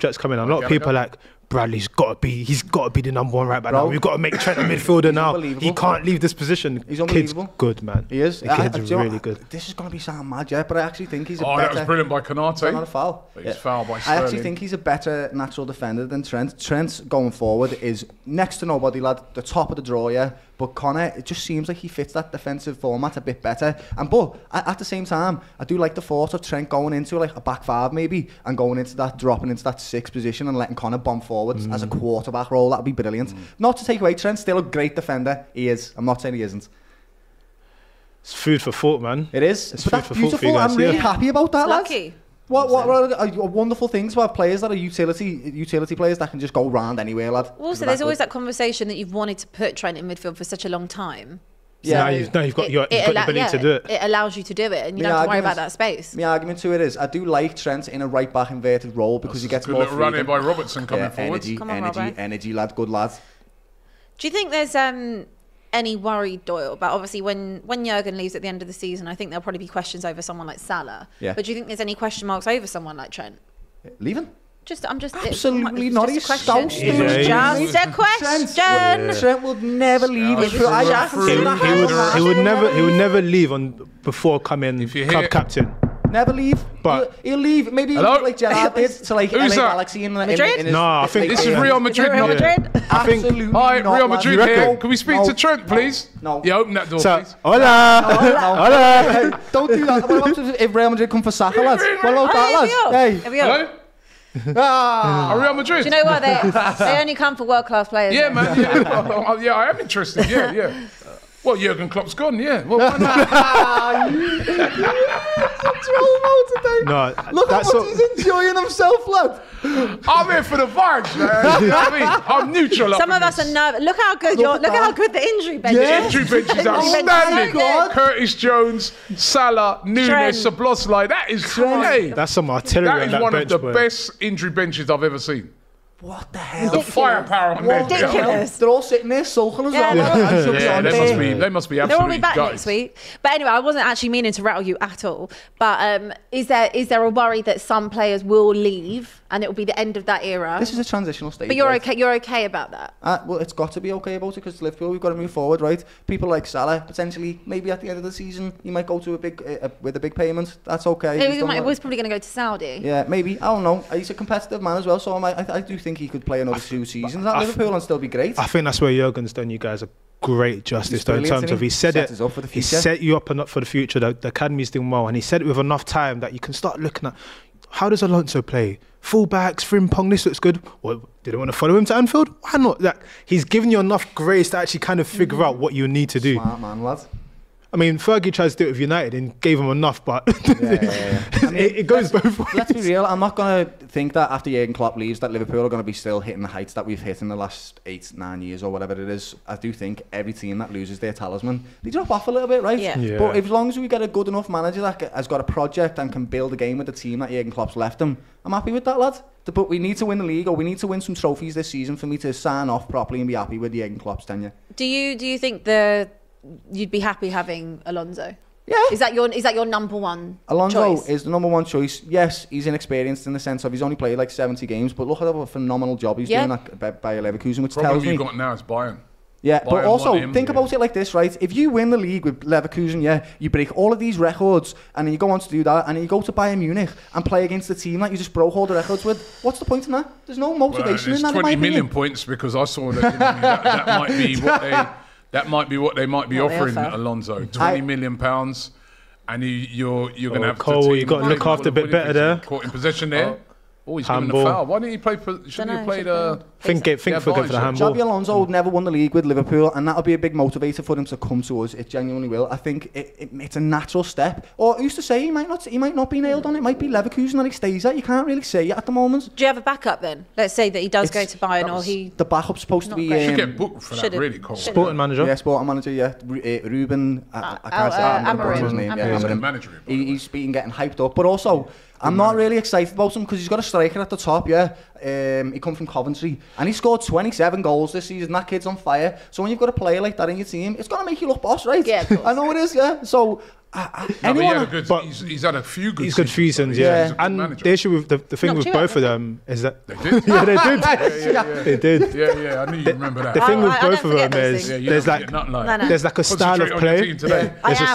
chats coming. A lot of people like, Bradley's got to be, he's got to be the #1 right back now. We've got to make Trent a midfielder now. He can't leave this position. He's unbelievable. Kid's good, man. He is. The kid's really good. This is going to be sound mad, yeah, but I actually think he's a better... Oh, that was brilliant by Konate. Not a foul. But he's fouled by Sterling. I actually think he's a better natural defender than Trent. Trent, going forward, is next to nobody, lad. The top of the draw, yeah. But Connor, it just seems like he fits that defensive format a bit better. And but at the same time, I do like the thought of Trent going into like a back five maybe and going into that, dropping into that 6 position and letting Connor bomb forwards as a quarterback role. That would be brilliant. Not to take away Trent, still a great defender. He is. I'm not saying he isn't. It's food for thought, man. It is. It's but food for thought for you guys. I'm really happy about that, lads. Lucky. What wonderful things about players that are utility players that can just go round anywhere, lad. Also, there's always that conversation that you've wanted to put Trent in midfield for such a long time. Yeah, so you've got the ability to do it. It allows you to do it, and you don't have to worry about that space. My argument to it is, I do like Trent in a right back inverted role because he gets more freedom. Good run-in by Robertson coming forward. Energy, lad, good lad. Do you think there's any worry, Doyle, but obviously when Jurgen leaves at the end of the season, I think there'll probably be questions over someone like Salah. Yeah. But do you think there's any question marks over someone like Trent? Leaving? Absolutely not. He's just a question. Trent would never leave. He would never leave before coming club captain. Never leave. But he'll leave. Maybe he'll like Gerrard did to like LA Galaxy in Madrid. I think this is Real Madrid. Absolutely. All right, Real Madrid here. Can we speak to Trent, please? No. Yeah, open that door, please. Hola. Don't do that. What happens if Real Madrid come for Saka, lads? Hello, lads. Hey. Hello. Are Real Madrid? Do you know what? They only come for world-class players. Yeah, man. Yeah, I am interested. Yeah. Well, Jurgen Klopp's gone, yeah. Well, why not? Look at what he's enjoying himself, lad. I'm here for the vibes, man. You know what I mean? I'm neutral. Some of us are nervous. Look at how good the injury bench is. Yeah. The injury bench is outstanding. Curtis Jones, Salah, Nunez, Szoboszlai. That is great. That's some artillery on that bench. That is one of the best injury benches I've ever seen. What the hell? The firepower on them. Ridiculous. They're all sitting there sulking as well. They must be absolutely. They'll all be back next week. But anyway, I wasn't actually meaning to rattle you at all. But is there a worry that some players will leave and it will be the end of that era? This is a transitional stage. But you're okay about that? Well, it's got to be okay about it because Liverpool, we've got to move forward, right? People like Salah, potentially, maybe at the end of the season, you might go to a big payment. That's okay. Maybe he was probably going to go to Saudi. Yeah, maybe. I don't know. He's a competitive man as well, so I do think he could play another 2 seasons at Liverpool and still be great. I think that's where Jurgen's done you guys a great justice though, in terms of he set you up enough for the future. The academy's doing well, and he said it with enough time that you can start looking at how does Alonso play? Fullbacks, Frimpong, this looks good. Well, did I want to follow him to Anfield? Why not? Like, he's given you enough grace to actually kind of figure out what you need to do. Smart man, lads. I mean, Fergie tries to do it with United and gave him enough, but I mean, it goes both ways. Let's be real, I'm not going to think that after Jurgen Klopp leaves that Liverpool are going to be still hitting the heights that we've hit in the last 8, 9 years or whatever it is. I do think every team that loses their talisman, they drop off a little bit, right? Yeah. Yeah. But as long as we get a good enough manager that has got a project and can build a game with the team that Jurgen Klopp's left him, I'm happy with that, lad. But we need to win the league, or we need to win some trophies this season for me to sign off properly and be happy with Jurgen Klopp's tenure. Do you think the... you'd be happy having Alonso? Yeah. Is that your number one Alonso choice? Is the number one choice. Yes, he's inexperienced in the sense of he's only played like 70 games, but look at what a phenomenal job he's doing by Leverkusen, which tells me... The problem you've got now is Bayern. Yeah, Bayern, but also think about it like this, right? If you win the league with Leverkusen, yeah, you break all of these records, and then you go on to do that, and then you go to Bayern Munich and play against the team that you just broke all the records with. What's the point in that? There's no motivation in that. 20 million points, because I saw that might be what they... That might be what they might be offering Alonso. £20 million, and you're going to have Cole. You've got to look after a bit better there. Caught in possession there. Oh, he's given a foul. Why didn't he play? Shouldn't he have played? Think for the handball. Xabi Alonso would never won the league with Liverpool, and that'll be a big motivator for him to come to us. It genuinely will. I think it's a natural step. Or who's to say he might not be nailed on? It might be Leverkusen that he stays at. You can't really say it at the moment. Do you have a backup then? Let's say that he does go to Bayern, or he the backup's supposed to be. Should get booked for that. Really cool. Sporting manager. Yeah, sporting manager. Yeah, Ruben. I can't say his name. Yeah, he's been getting hyped up, but also. I'm not really excited about him because he's got a striker at the top, yeah. He come from Coventry and he scored 27 goals this season. That kid's on fire. So when you've got a player like that in your team, it's gonna make you look boss, right? Yeah, I know it is, yeah. So he's had a few good seasons. He's good seasons, yeah. And the issue with the thing with both of them is that they did. Yeah, they did. They did. Yeah, I knew you remember that. The thing with both of them is there's like a style of play.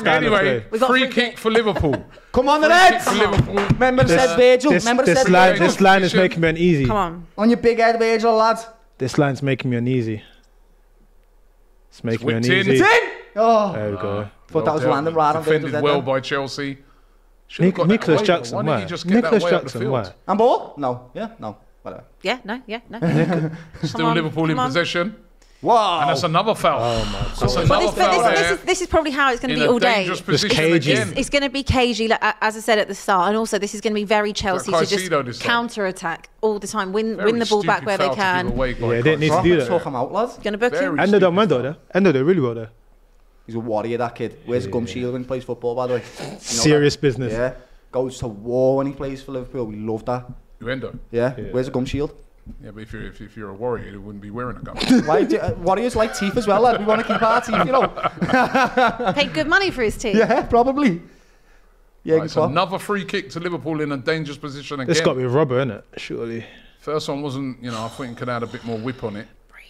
Anyway, free kick for Liverpool. Come on, the Reds! Remember said Virgil. This line is making me uneasy. Come on. On your big head, Virgil, lads. This line's making me uneasy. It's making me uneasy. It's in! Oh. There we go. Thought that was random, right? Defended well by Chelsea. Nicholas Jackson, where? Nicholas Jackson, where? And ball? No. Yeah, no. Whatever. Yeah, no, yeah, no. Still Liverpool in possession. Wow. And that's another foul. Oh, that's another foul. This is probably how it's going to be all day. It's going to be cagey, like, as I said at the start. And also, this is going to be very Chelsea to just counter-attack all the time. Win the ball back where they can. Yeah, they need to do that. Talk them out, lads. Going to book him. Endo done well, though. Endo did really well, though. He's a warrior, that kid. Wears a gum shield when he plays football, by the way. You know serious that? Business. Yeah. Goes to war when he plays for Liverpool. We love that. Endo. Yeah. Wears a gum shield. Yeah, but if you're a warrior, you wouldn't be wearing a gum shield. Why do, warriors like teeth as well. Like, we want to keep our teeth, you know. Paid good money for his teeth. Yeah, probably. Yeah, right, so another free kick to Liverpool in a dangerous position again. It's got to be rubber, isn't it? Surely. First one wasn't, you know, I think could add a bit more whip on it. Breathe.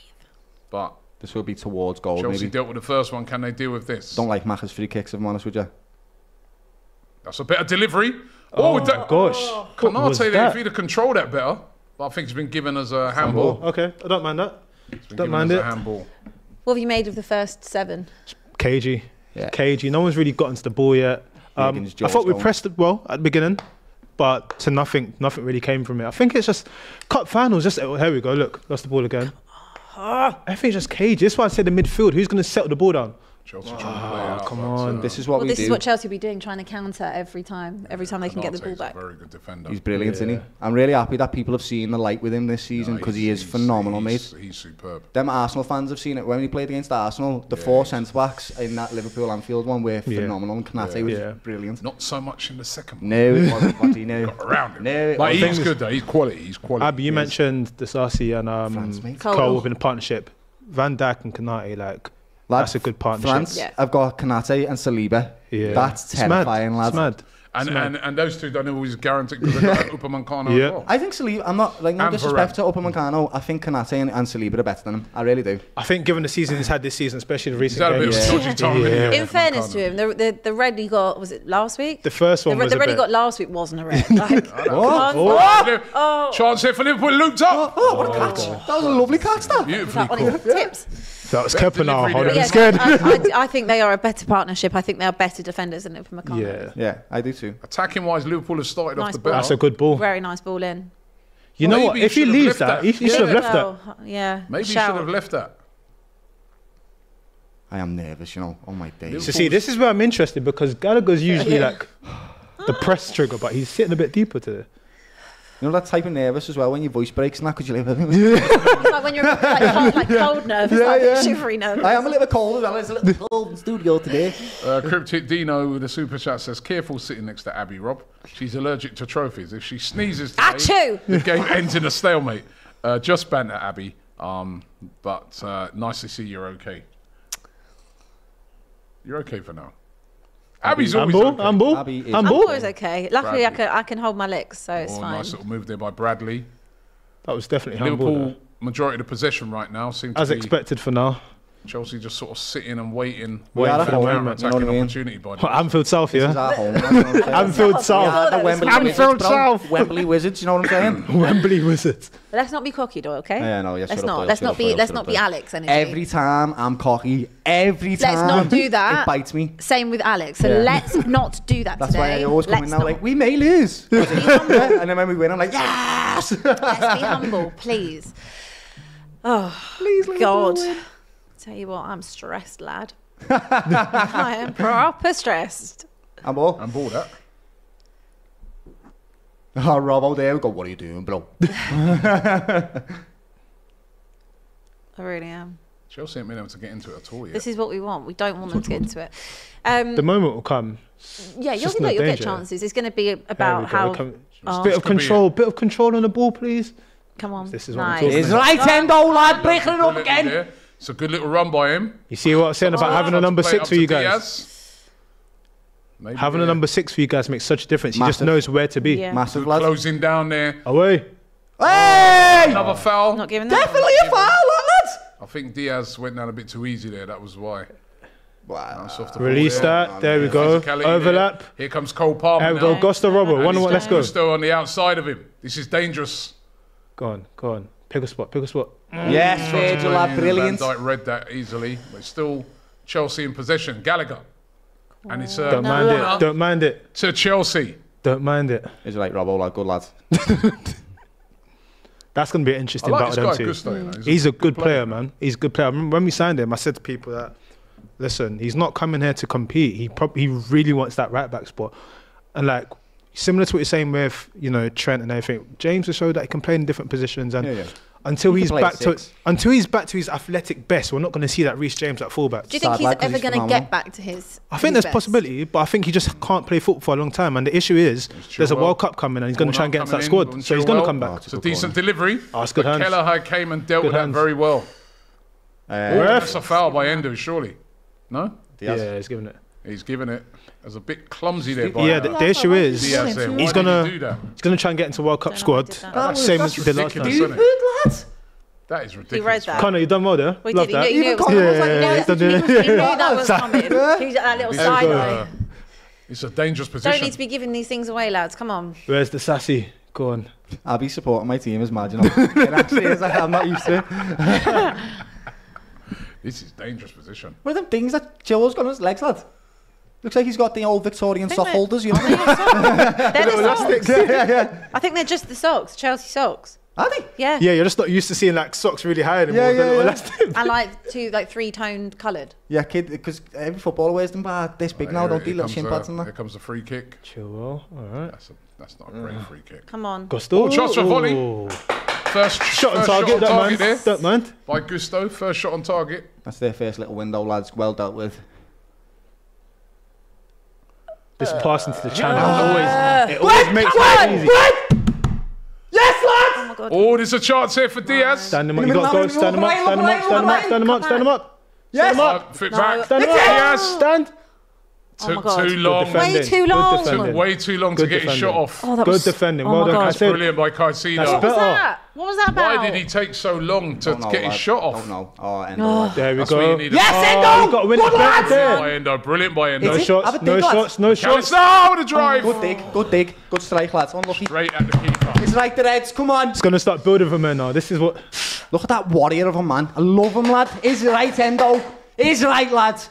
But... this will be towards goal. Chelsea maybe dealt with the first one. Can they deal with this? Don't like Maka's free kicks, if I'm honest with you. That's a better delivery. Oh, gosh. Konate there, if he'd have controlled that better. But I think it's been given as a handball. Okay, I don't mind that. Don't mind it. Handball. What have you made of the first 7? Cagey. Yeah. Cagey. No one's really gotten to the ball yet. I thought we pressed it well at the beginning, but to nothing really came from it. I think it's just cup finals. Just here we go. Look, lost the ball again. Everything's just cagey. That's why I said the midfield. Who's going to settle the ball down? Chelsea trying to play out. Come on. So. This is what we do. This is what Chelsea will be doing, trying to counter every time. Every time they can get the ball back. He's a very good defender. He's brilliant, isn't he? I'm really happy that people have seen the light with him this season because he is phenomenal, mate. He's superb. Them Arsenal fans have seen it. When he played against Arsenal, the 4 centre-backs in that Liverpool Anfield one were phenomenal. And Konate was brilliant. Not so much in the second one. No, it wasn't. But he knew. Got around him. No, but he's good though. He's quality. He's quality. Abby, you mentioned Disasi and Cole have been a partnership. Van Dijk and Konate, like... lad, that's a good partnership. France, I've got Konate and Saliba. Yeah. That's terrifying, lads. It's mad. And those two don't always guarantee because they've got Upamecano as well. I think Saliba, I'm not, like, no disrespect to Upamecano, I think Konate and Saliba are better than him. I really do. I think given the season he's had this season, especially the recent games. In fairness to him, the red he got, was it last week? The first one was the red he got last week wasn't a red. Like, chance here for Liverpool, looped up. What a catch. That was a lovely catch, that. Beautiful. Tips. That was Kepler. It's good. I think they are a better partnership. I think they are better defenders than Upamecano. Yeah, yeah, I do too. Attacking wise, Liverpool have started off the ball. That's a good ball. Very nice ball in. You know what? If he leaves that, he should have left that. Yeah. Maybe he should have left that. I am nervous, you know, on my days. So see, this is where I'm interested because Gallagher's usually like the press trigger, but he's sitting a bit deeper today. You know that type of nervous as well when your voice breaks and that, because you live with it. Like when you're like cold nerves, like shivery nerves. I am a little cold as well. It's a little cold studio today. Cryptic Dino with a super chat says, careful sitting next to Abby, Rob. She's allergic to trophies. If she sneezes today, achoo! The game ends in a stalemate. Just banter, Abby. But nice to see you're okay. You're okay for now. Abby's always okay. Humble is okay. Luckily, I can hold my licks, so it's fine. Nice little move there by Bradley. That was definitely Liverpool, humble. Liverpool, majority of the possession right now. Seems as to be expected for now. Chelsea just sort of sitting and waiting for the attacking opportunity. By Anfield South, yeah. This is our home. Anfield South. Anfield South. Wembley Wizards, you know what I'm saying? Wembley Wizards. Let's not be cocky, Doyle, okay? Yeah, no, yes, let's not be Alex energy. Every time I'm cocky, every time. Let's not do that. It bites me. Same with Alex. So let's not do that today. That's why I always come in now like, we may lose. And then when we win, I'm like, yes! Let's be humble, please. Oh, please, God. Tell you what, I'm stressed, lad. I am proper stressed. I'm bored up. Oh, Rob, all day we go, what are you doing, bro? I really am. Chelsea ain't been able to get into it at all yet. This is what we want. We don't want them to get into it. The moment will come. Yeah, you'll get chances. It's going to be about how... Bit of control on the ball, please. Come on. This is what I'm talking about. It's right, Endo, lad. Breaking it up again. There. It's a good little run by him. You see what I'm saying about having a number six for you guys? Having a number six for you guys makes such a difference. Massive. He just knows where to be. Yeah. Massive lad. Closing down there. Away. Hey! Another foul. Not giving that. Definitely a foul, lads. I think Diaz went down a bit too easy there. That was why. Wow. Release that. There we go. Overlap. Here comes Cole Palmer. There we go. Gusto Robert. One more. Let's go. Gusto on the outside of him. This is dangerous. Go on. Go on. Pick a spot. Pick a spot. Yes, Virgil, brilliant. Van Dijk read that easily, but still Chelsea in possession. Gallagher, and it's a don't mind it to Chelsea. Don't mind it. It's like Rob, all like good lads. That's gonna be an interesting battle too. Gusto, you know, he's a good player, man. He's a good player. I remember when we signed him, I said to people that, listen, he's not coming here to compete. He really wants that right back spot, and like. Similar to what you're saying with, you know, Trent and everything. James will show that he can play in different positions, and until he's back to his athletic best, we're not going to see that Reece James at fullback. Do you think he's ever going to get back to his? I think there's a possibility, but I think he just can't play football for a long time. And the issue is there's a World Cup coming, and he's going to try and get into that squad, so he's going to come back. It's a decent delivery. Kelleher came and dealt with that very well. That's a foul by Endo, surely. No. Yeah, he's giving it. He's giving it. As a bit clumsy there. By yeah, the issue is he's gonna try and get into World Cup squad. Same as the last time. That is ridiculous. He read that. Connor, you done well there. We did. He knew that was coming. That little side eye. It's a dangerous position. Don't need to be giving these things away, lads. Come on. Where's the sassy? Go on. I'll be supporting my team as marginal. It actually is. I'm not used to. This is a dangerous position. What are them things that Joel's got on his legs, lad? Looks like he's got the old Victorian sock holders, you know? They're the socks. I think they're just the socks, Chelsea socks. Are they? Yeah. Yeah, you're just not used to seeing like socks really high anymore. Yeah. And like three-toned coloured. Yeah, kid, because every footballer wears them, but this big now, don't do little shin pads and that. Here comes the free kick. Chilwell, all right. That's not a great free kick. Come on. Gusto. Oh, shots for volley. First shot on target, don't mind. By Gusto, first shot on target. That's their first little window, lads. Well dealt with. This pass into the channel it always makes it easy. Yes, lads! Oh, there's a chance here for Diaz. Stand him up, you got to go. Stand him up, stand him up, stand him up, stand him up, stand him up. Yes, fit back. Stand him up, Diaz. Stand. Took too long. Way too long. Took way too long to get his shot off. Good defending. Well done, Caicedo. Brilliant by Caicedo. What was that? What was that about? Why did he take so long to get his shot off? I don't know. Oh, Endo. There we go. Yes, Endo! Good lads! Brilliant by Endo. No shots, no shots, no shots. Oh, the drive! Good dig, good dig. Good strike, lads. Unlucky. Straight at the keeper. It's like the Reds. Come on. It's going to start building for men now. This is what... Look at that warrior of a man. I love him, lad. He's right, Endo. He's right, lad.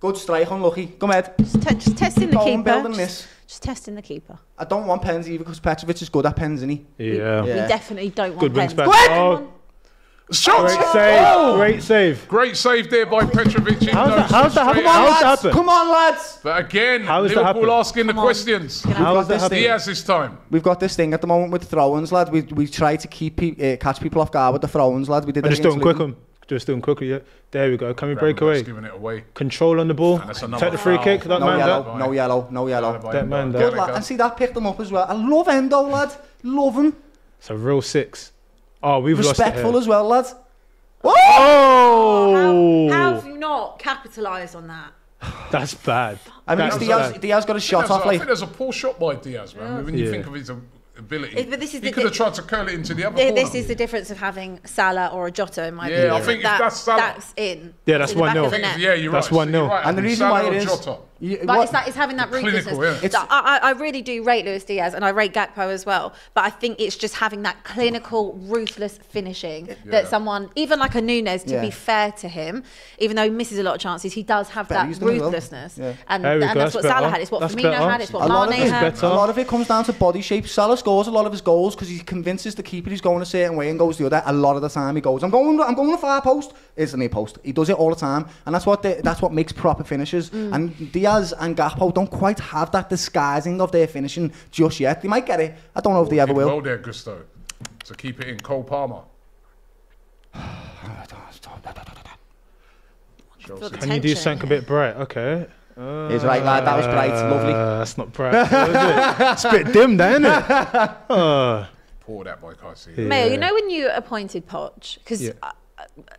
Good strike on Lucky. Come ahead. Just testing the keeper. Just testing the keeper. I don't want pens either because Petrovic is good at pens, isn't he? Yeah. We definitely don't want pens. Good wings. Shot! Great save. Great save there by Petrovic. How's that happen? Come on, lads. But again, Liverpool asking the questions. Diaz this time. We've got this thing at the moment with throw-ins, lad. We try to keep catch people off guard with the throw-ins, lad. We did that against Luton. Just doing quickly, yeah. There we go. Can we break away? Giving it away? Control on the ball. Take the free kick. That man there. No yellow. No yellow. That man there. And see that picked them up as well. I love Endo, lad. Love him. It's a real six. Oh, we've lost it. Respectful as well, lads. Whoa! Oh! How have you not capitalised on that? That's bad. I mean, Diaz got a shot off. I think there's a poor shot by Diaz, man. When you think of his ability, he could have tried to curl it into the other corner. This is the difference of having Salah or a Jota, in my opinion. Yeah, I think that's Salah. That's in. Yeah, that's 1-0. Yeah, you're right. That's 1-0. And the reason why it is... It's having that ruthlessness. Yeah. I really do rate Luis Diaz and I rate Gakpo as well, but I think it's just having that clinical, ruthless finishing that someone, even like a Nunez, to be fair to him, even though he misses a lot of chances, he does have that ruthlessness. Well. Yeah. And that's what Salah had, it's what Firmino had, it's what Mane had. A lot of it comes down to body shape. Salah scores a lot of his goals because he convinces the keeper he's going a certain way and goes the other. A lot of the time he goes, I'm going to far post. It's a near post. He does it all the time, and that's what makes proper finishes. And Diaz and Gakpo don't quite have that disguising of their finishing just yet. They might get it. I don't know if they ever will. Well there, Gusto. So keep it in. Cole Palmer. Can you do something a bit bright? Okay. He's right, lad. That was bright. Lovely. That's not bright. It's a bit dim, then, isn't it? Poor that by Caicedo. Mayo, you know when you appointed Poch? Because... Yeah.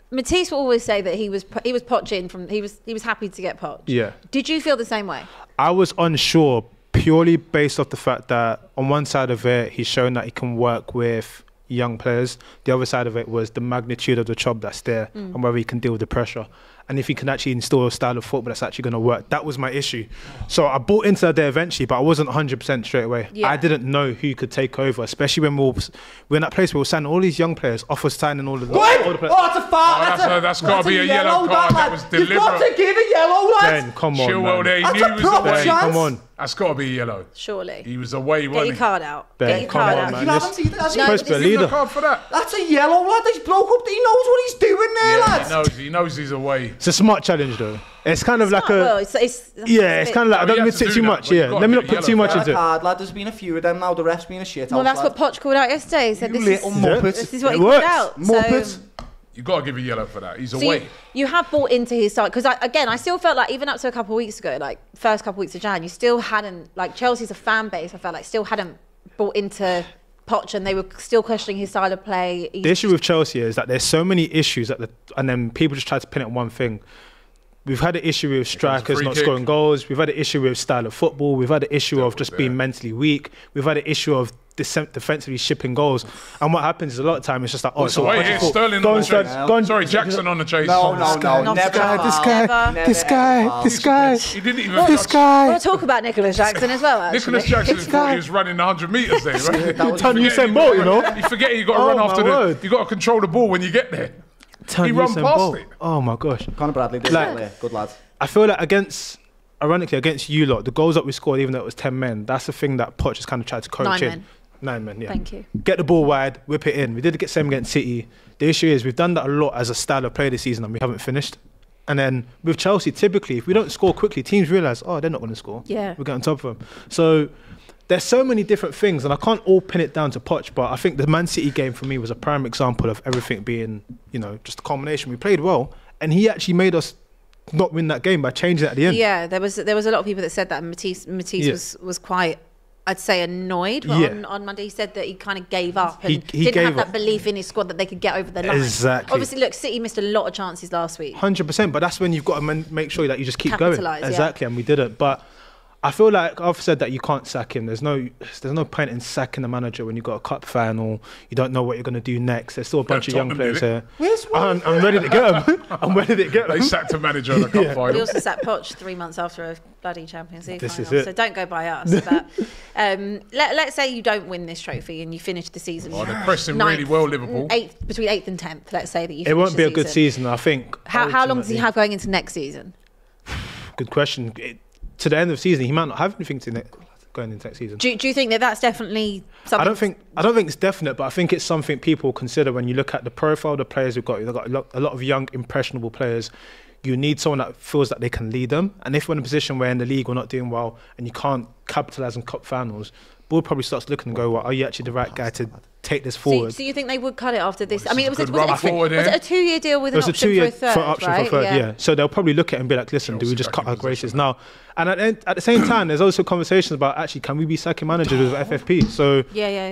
Matisse will always say that he was poaching from he was happy to get poached. Yeah. Did you feel the same way? I was unsure purely based off the fact that on one side of it he's shown that he can work with young players. The other side of it was the magnitude of the job that's there and whether he can deal with the pressure. And if he can actually install a style of football that's actually going to work. That was my issue. So I bought into that there eventually, but I wasn't 100% straight away. Yeah. I didn't know who could take over, especially when we're in that place where we're signing all these young players, off us signing all the older players. Oh, that's a foul. That's got to be a yellow card. That was deliberate. You've got to give a yellow, lad. Ben, come on, man. That's a proper chance. Come on. That's got to be yellow. Surely. He was away, wasn't he? Get your card out. Ben, come on, man. You haven't seen that. Supposed to be a leader. That's a yellow, lad. He's broke up. He knows what he's doing there, lad. He knows he's away. It's a smart challenge, though. It's kind of like a... It's kind of like... I don't mean to too much, yeah. Let me not put too much into it. There's been a few of them now. The ref's been a shit. Well, that's what Poch called out yesterday. He said, this is what he called out. Muppet. You've got to give a yellow for that. He's away. You have bought into his side. Because, again, I still felt like even up to a couple of weeks ago, like first couple of weeks of Jan, you still hadn't... Like, Chelsea's a fan base, I felt like, still hadn't bought into... Poch, and they were still questioning his style of play. The issue with Chelsea is that there's so many issues that and then people just try to pin it on one thing. We've had an issue with strikers not scoring goals. We've had an issue with style of football. We've had an issue of just being mentally weak. We've had an issue of defensively shipping goals. And what happens is a lot of time it's just like, oh, so Sterling on the chase. Sorry, Jackson on the chase. No, never. This guy. He didn't even. This guy. We'll talk about Nicholas Jackson as well. Actually. Nicholas Jackson thought he was running 100 meters there, right? You said more, you know. You forget you got to run after the. You got to control the ball when you get there. He ran past it. Oh my gosh. Conor Bradley, good lads. I feel like ironically against you lot, the goals that we scored, even though it was 10 men, that's the thing that Poch has kind of tried to coach in. 9 men, yeah. Thank you. Get the ball wide, whip it in. We did the same against City. The issue is we've done that a lot as a style of play this season and we haven't finished. And then with Chelsea, typically, if we don't score quickly, teams realise, oh, they're not going to score. Yeah. We're getting on top of them. So there's so many different things and I can't all pin it down to Poch, but I think the Man City game for me was a prime example of everything being, you know, just a combination. We played well and he actually made us not win that game by changing it at the end. Yeah, there was a lot of people that said that, and Matisse was quite... I'd say annoyed. Well, on Monday he said that he kind of gave up and didn't have that belief in his squad that they could get over the line. Exactly. Obviously, look, City missed a lot of chances last week. 100%, but that's when you've got to make sure that you just keep going. Exactly, and we didn't. But I feel like I've said that you can't sack him. There's no point in sacking the manager when you've got a cup final. You don't know what you're going to do next. There's still a bunch of young players here. I'm ready to get them. I'm ready to get them. They sacked a manager in a cup final. We also sacked Poch 3 months after a bloody Champions League final. So don't go by us. But let's say you don't win this trophy and you finish the season. Oh, they're pressing really well, Liverpool. Between 8th and 10th, let's say that you. It won't be a good season, I think. How long does he have going into next season? Good question. To the end of the season, he might not have anything to going into next season. Do you think that that's definitely something? I don't think it's definite, but I think it's something people consider when you look at the profile of the players we've got. They've got a lot of young, impressionable players. You need someone that feels that they can lead them. And if we're in a position where in the league we're not doing well and you can't capitalise on cup finals, Bull probably starts looking and go, well, are you actually the right guy to take this forward? So you think they would cut it after this? I mean, was it a two-year deal with an option for a third, yeah. So they'll probably look at it and be like, listen, do we just cut our graces now? And at the same time, there's also conversations about, actually, can we be sacking managers with FFP? So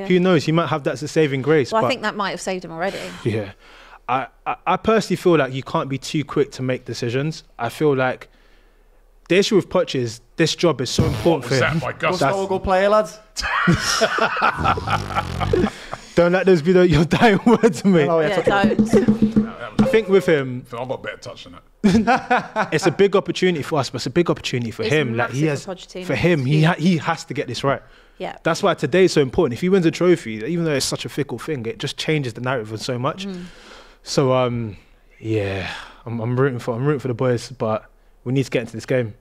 who knows? He might have that as a saving grace. Well, I think that might have saved him already. Yeah. I personally feel like you can't be too quick to make decisions. I feel like the issue with Poch is this job is so important for him. Gusto go play, lads. Don't let those be your dying words, mate. Oh, yeah, don't. I think with him, I've got better touch than that. It's a big opportunity for us, but it's a big opportunity for him. Like he has to get this right. Yeah. That's why today's so important. If he wins a trophy, even though it's such a fickle thing, it just changes the narrative so much. Mm. So yeah, I'm rooting for the boys, but we need to get into this game.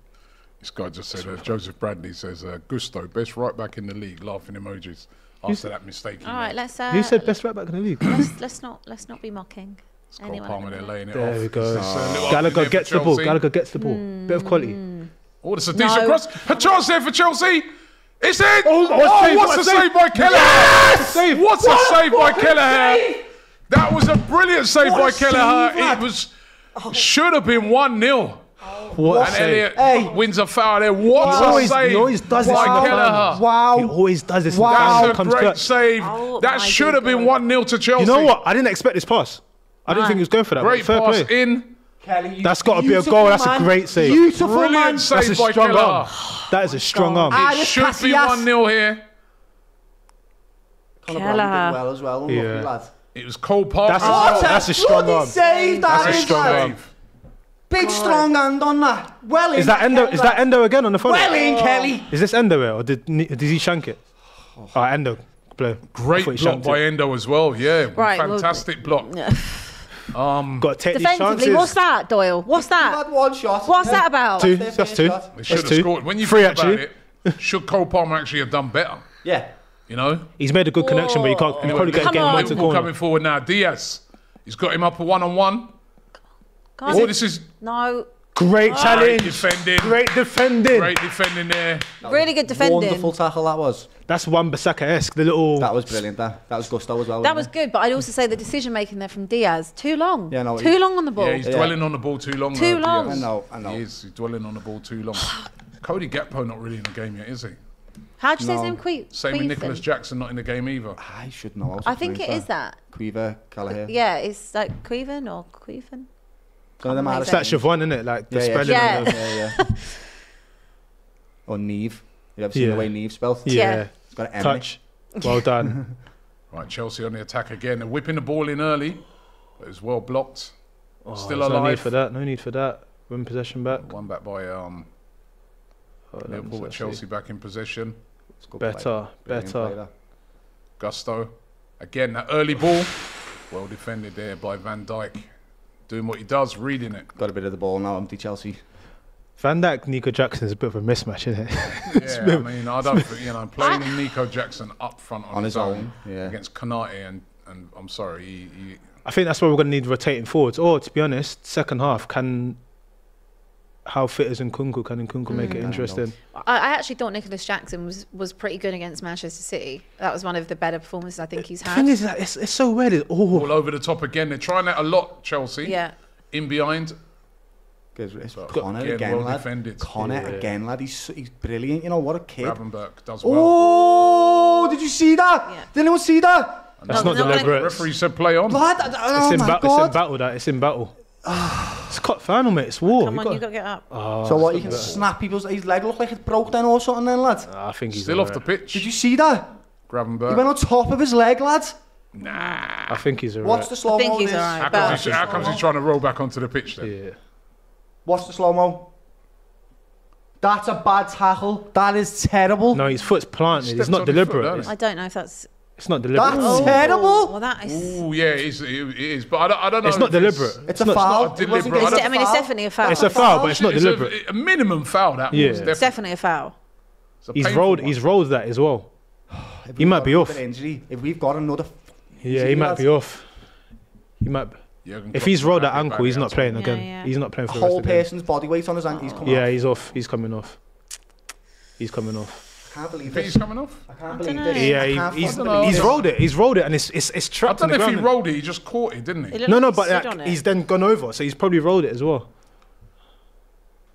This guy just said, Joseph Bradley says, Gusto, best right back in the league, laughing emojis. After that mistake. All right, let's. Who said best right back in the league? let's not be mocking. Palmer, they're laying it off. There we go. Gallagher gets the ball. Gallagher gets the ball. Bit of quality. Oh, that's a decent cross. A chance there for Chelsea. It's in. Oh, what's a save by Kelleher! What's a save by Kelleher! That was a brilliant save by Kelleher. It was should have been 1-0. What and Elliot wins a foul there. What a save! He always does this. Wow! He always does this. Wow! That's a great save. Oh, that should have been 1-0 to Chelsea. You know what? I didn't expect this pass. I didn't think he was going for that. Great pass in. Kelly, that's got to be a goal. That's a great save. Beautiful Brilliant save that's by Kelleher. That is a strong arm. It should be 1-0 here. Kelleher well as well. Yeah. It was cold pass. That's a strong arm. That's a strong arm. Big strong hand on that. Well in. Is that Endo again on the phone? Well in, Kelly. Is this Endo here or did he shank it? Oh, Endo. Blow. Great block by Endo as well. Yeah. Right, fantastic block. Yeah. Got to take these chances. What's that, Doyle? What's that? Had one shot. What's that about? Two. That's two. They should have scored. When you think about it, should Cole Palmer actually have done better? Yeah. You know? He's made a good connection, but you can't. He'll probably get a game one to corner. Coming forward now, Diaz. He's got him up a 1-on-1. Oh, this is great challenge. Great defending there. Really good defending. Wonderful tackle that was. That's Wan Bissaka-esque. The little that was brilliant. That was Gusto as well. That was good, but I'd also say the decision making there from Diaz too long. Yeah, no, too long on the ball. Yeah, he's dwelling on the ball too long. Too long. Diaz. I know. He is. He's dwelling on the ball too long. Cody Gakpo not really in the game yet, is he? How'd you say his name? Same with Nicholas Jackson, not in the game either. I should know. I think it is that. Cueva Kelleher. Yeah, it's like Cuevan or Cuevan. It's that Siobhan, isn't it? Like the spelling. Yeah. Or Neve. You ever seen the way Neve spelled? Yeah. It's got an M. Touch. Well done. Right, Chelsea on the attack again. They're whipping the ball in early. But it's well blocked. Oh, still alive. No need for that. No need for that. Win possession back. One back by Liverpool. Chelsea back in possession. Better. Gusto. Again, that early ball. Well defended there by Van Dijk. Doing what he does, reading it. Got a bit of the ball now, empty Chelsea. Van Dijk, Nico Jackson is a bit of a mismatch, isn't it? Yeah, I mean, I don't think, you know, playing Nico Jackson up front on his own against Konate and I'm sorry. I think that's why we're going to need rotating forwards. Or, to be honest, second half, how fit is Nkunku? Can Nkunku make it interesting? I actually thought Nicholas Jackson was pretty good against Manchester City. That was one of the better performances I think he's had. The thing is that it's so weird. It's all over the top again. They're trying that a lot, Chelsea. Yeah. In behind. It's Connor again, lad. He's brilliant. You know, what a kid. Gravenberch does well. Oh, did you see that? Yeah. Did anyone see that? That's not deliberate. The referee said play on. Lad, oh my God. It's in battle, that. It's in battle. It's quite final, mate. It's war. Come on, you got to get up. Oh, so what? You can snap people's his leg looked like it broke then or something, then, lad. I think he's still off the pitch. Did you see that? Grab him back. He went on top of his leg, lad. Nah. I think he's alright. What's the slow mo? I think he's alright. How comes he's trying to roll back onto the pitch then? Yeah. What's the slow mo? That's a bad tackle. That is terrible. No, his foot's planted. It's not deliberate. I don't know if that's. It's not deliberate. That's terrible. Well, that is. Oh yeah, it is. But I don't know. It's not deliberate. It's a foul. It's not deliberate. I mean, it's definitely a foul. It's a foul, but it's not deliberate. A minimum foul. That was definitely a foul. He's rolled. He's rolled that as well. He might be off. If we've got another. Yeah, he might be off. He might. If he's rolled that ankle, he's not playing again. He's not playing for the rest of the game. Whole person's body weight on his ankle. He's coming off. Yeah, he's off. He's coming off. He's coming off. I can't believe he's coming off. I can't believe this. Yeah, he's rolled it. He's rolled it, and it's trapped. I don't know if he rolled it. He just caught it, didn't he? No, but he's then gone over, so he's probably rolled it as well.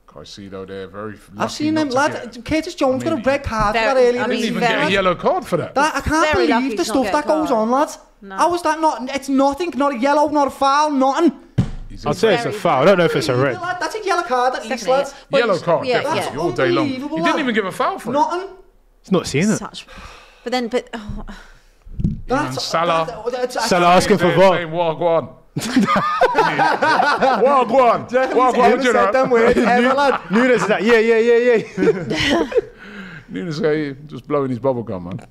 Caicedo there, very. I've seen them, lad. Curtis Jones got a red card for that earlier. I didn't even get a yellow card for that. I can't believe the stuff that goes on, lads. How is that not? It's nothing. Not a yellow. Not a foul. Nothing. I'd say it's a foul. I don't know if it's a red. That's a yellow card at least, lads. Yellow card. That's all day long. You didn't even give a foul for it. Nothing. It's not seeing it. But then, oh. That's Salah. Salah asking for VAR. Wagwan. Wagwan. Wagwan. You know. Nunez is like, yeah. Nunez just blowing his bubble gum, man.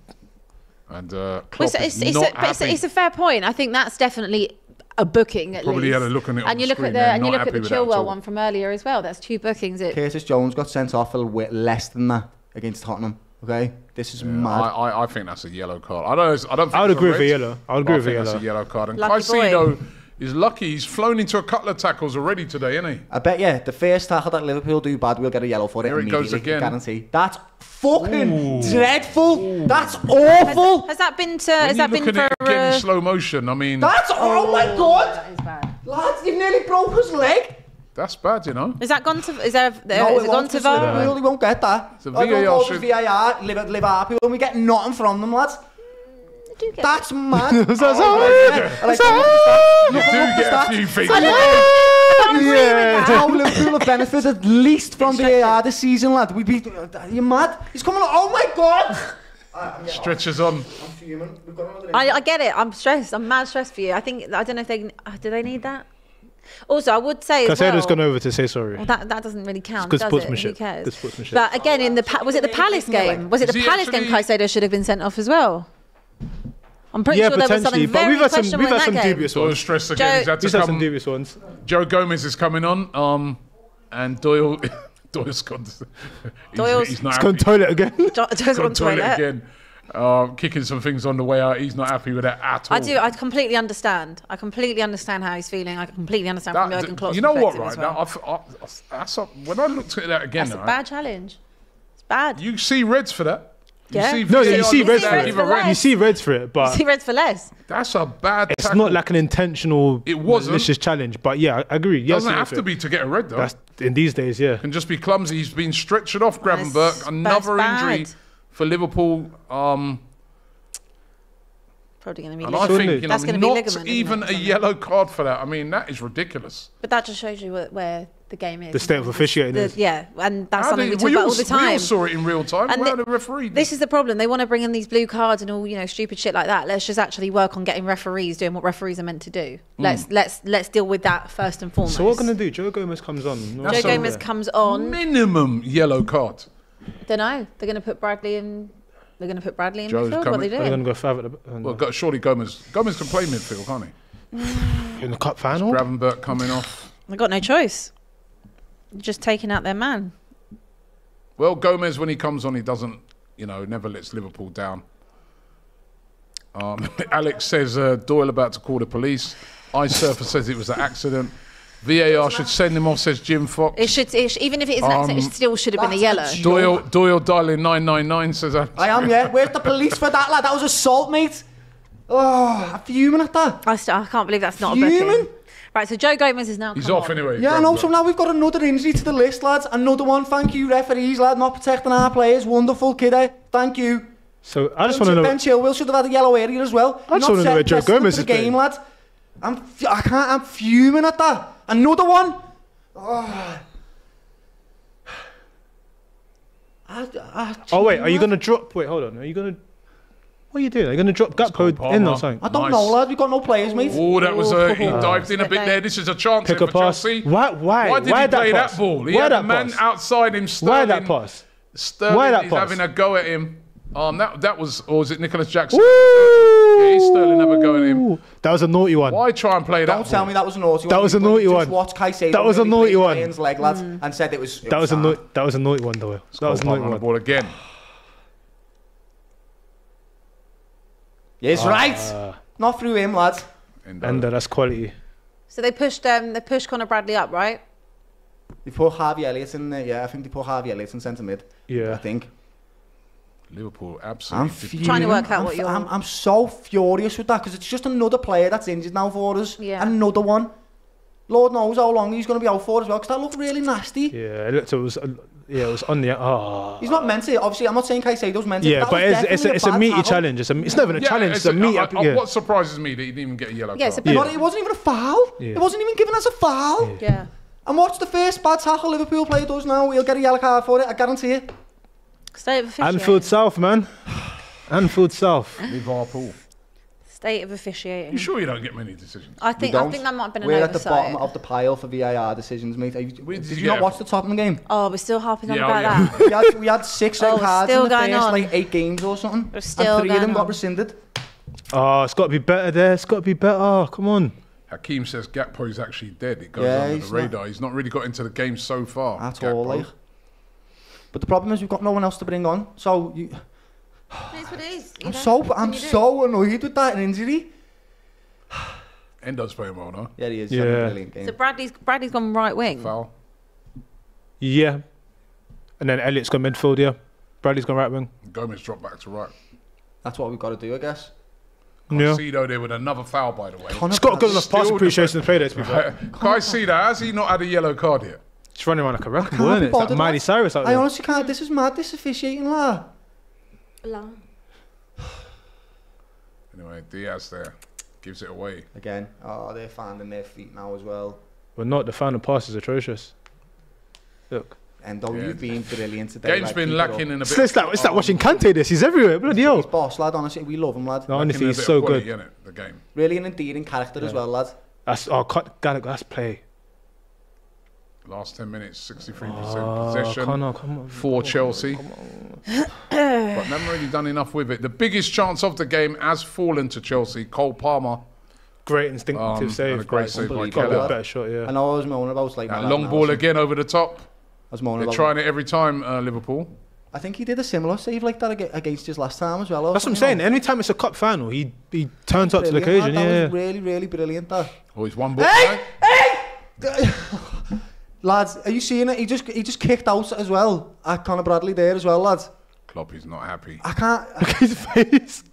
And Klopp is not happy. It's a fair point. I think that's definitely a booking at probably least. Probably had a look on it. And you look at the Chilwell one from earlier as well. That's two bookings. Curtis Jones got sent off a little bit less than that against Tottenham. Okay, this is mad. I think that's a yellow card. I don't. I don't. Think I would agree with a yellow. I would agree with a yellow. That's a yellow card. And Caicedo is lucky. He's flown into a couple of tackles already today, isn't he? I bet. Yeah, the first tackle that Liverpool do bad, we'll get a yellow for it. Here it goes again. Guarantee. That's fucking dreadful. Ooh. That's awful. Has that been to? Has that been for? Again, slow motion. I mean. That's oh my god. That is bad. Lads, he nearly broke his leg. That's bad, you know. Is that gone to? Is there? No, is it gone to VAR? We really won't get that. It's a VAR. VAR. Liverpool, and we get nothing from them, lads. That's mad. You do get a few things. Yeah. How Liverpool have benefited at least from VAR this season, lad? We'd be. You're mad. He's coming. Oh my god. Stretches on. I'm human. We've got another. I get it. I'm stressed. I'm mad stressed for you. I think I don't know if they do. They need that. Also, I would say Cassado's gone over to say sorry. Well, that doesn't really count, does sportsmanship. It? Who cares? Good sportsmanship. But again, in the was it the Palace game? Was it the Palace game? Caicedo should have been sent off as well. I'm pretty sure there was something very questionable. We've had some dubious ones. We've had some dubious ones. Joe Gomez is coming on, and Doyle. Doyle's gone. He's not happy. He's gone toilet again. Doyle's gone toilet again. Kicking some things on the way out. He's not happy with that at all. I completely understand. I completely understand how he's feeling. I completely understand from Jurgen Klopp's perspective. You know what, right? When I looked at that again... That's a bad challenge. It's bad. You see reds for that. Yeah. You see reds for it. You see reds for it, but... You see reds for less. That's a bad tackle. It's not like an intentional... It wasn't. Malicious challenge, but yeah, I agree. Yes, doesn't have to be to get a red, though. That's, in these days, yeah. Can just be clumsy. He's been stretched off, Gravenberch. Another injury... For Liverpool, probably going to be. And I think that's going to be ligament, even a yellow card for that. I mean, that is ridiculous. But that just shows you where the game is. The state of officiating is. Yeah, and that's something we talk about all the time. We all saw it in real time. And the referee. This is the problem. They want to bring in these blue cards and all stupid shit like that. Let's just actually work on getting referees doing what referees are meant to do. Let's deal with that first and foremost. So what we're going to do? Joe Gomez comes on. Joe Gomez comes on. Minimum yellow card. Don't know. They're going to put Bradley in. They're going to put Bradley in midfield. What are they doing? They're going to go five at the. Well, surely Gomez. Gomez can play midfield, can't he? In the cup final. Gravenberch coming off. They got no choice. Just taking out their man. Well, Gomez, when he comes on, he doesn't. Never lets Liverpool down. Alex says Doyle about to call the police. Isurfer says it was an accident. VAR should send him off, says Jim Fox. It should, even if it is an accident, it still should have been a yellow. Doyle dialing 999 says that. I am, yeah. Where's the police for that, lad? That was assault, mate. Oh, I'm fuming at that. I can't believe that's not fuming. A booking. Right, so Joe Gomez is now. He's off anyway. Yeah, I know. So now we've got another injury to the list, lads. Another one. Thank you, referees, lad. Not protecting our players. Wonderful, kiddo. Thank you. So I just want to know. Ben Chilwell should have had a yellow area as well. I just want to know where Joe Gomez is. Game, lad. I can't. I'm fuming at that. Another one? Oh. Oh wait, are you going to drop... Wait, hold on. Are you going to... What are you doing? Are you going to drop Gakpo in or something? I don't know, lad. We've got no players, mate. Oh, that was... he dived in a bit there. This is a chance for Chelsea. Why did he play that ball? He had a man outside him, Sterling. Why that pass? Sterling is having a go at him. That was... Or was it Nicholas Jackson? Yeah, Sterling have a go at him. That was a naughty one. Why try and play that Don't tell me that was a naughty one. That was a naughty one. That was a naughty one. And said it was... That was a naughty one, Doyle. That was a naughty one. Again. Yes, right. Not through him, lads. Endo, that's quality. So they pushed Conor Bradley up, right? They put Harvey Elliot in there. Yeah, I think they put Harvey Elliot in centre mid. Yeah, I think. Liverpool, absolutely. I'm trying to work out what you're. I'm so furious with that because it's just another player that's injured now for us. Yeah. Another one. Lord knows how long he's going to be out for as well because that looked really nasty. Yeah, it looked. It was. Yeah, it was on the... Oh. He's not meant to. Obviously, I'm not saying Caicedo's meant to. Yeah, but it's a meaty challenge. It's not even a challenge. It's a meaty... What surprises me that he didn't even get a yellow card. It wasn't even a foul. Yeah. It wasn't even given as a foul. Yeah. And what's the first bad tackle Liverpool player does now? He'll get a yellow card for it. I guarantee it. State of officiating. Anfield South, man. Anfield South. Liverpool. State of officiating. You sure you don't get many decisions? I think that might have been an oversight. We're at the bottom of the pile for VAR decisions, mate. Did you not watch the Tottenham game? Oh, we're still harping on about that. we had six red cards in the first like 8 games or something. And 3 of them got rescinded. Oh, it's got to be better there. It's got to be better. Oh, come on. Hakeem says Gakpo is actually dead. It goes under the radar. He's not really got into the game so far. At all, like. But the problem is we've got no one else to bring on. So you... That's what it is. I'm so annoyed with that injury. Endo's playing well, no? Yeah, he is. Yeah. So Bradley's gone right wing. Foul. Yeah. And then Elliot's gone midfield, yeah. Bradley's gone right wing. Gomez dropped back to right. That's what we've got to do, I guess. Caicedo there with another foul, by the way. He's got a good enough pass appreciation to play there, to be fair. Caicedo, has he not had a yellow card yet? He's running around like a wreck, isn't it? It's like Miley Cyrus out there. I honestly can't. This is mad. This officiating, lad. Anyway, Diaz there gives it away again. Oh, they're finding their feet now as well. But not the final pass is atrocious. Look, Endo, you've been brilliant today. Game's been lacking in a bit. It's like watching Konate. He's everywhere. Bloody hell. He's boss, lad. Honestly, we love him, lad. No, honestly, he's so good. The game. Really an endearing character as well, lad. Gallagher, that's play. Last 10 minutes, 63% possession for Chelsea. But never really done enough with it. The biggest chance of the game has fallen to Chelsea. Cole Palmer. Great instinctive save. Great save by Kelleher. Better shot, yeah. And I was moaning about like that long ball again over the top. They're trying it every time, Liverpool. I think he did a similar save like that against his last time as well. That's what I'm saying. Any time it's a cup final, he turns up to the occasion. That was really, really brilliant. That. Oh, he's one ball. Hey, hey! Lads, are you seeing it? He just kicked out as well at Conor Bradley there as well, lads. Klopp is not happy. I can't. Look at his face.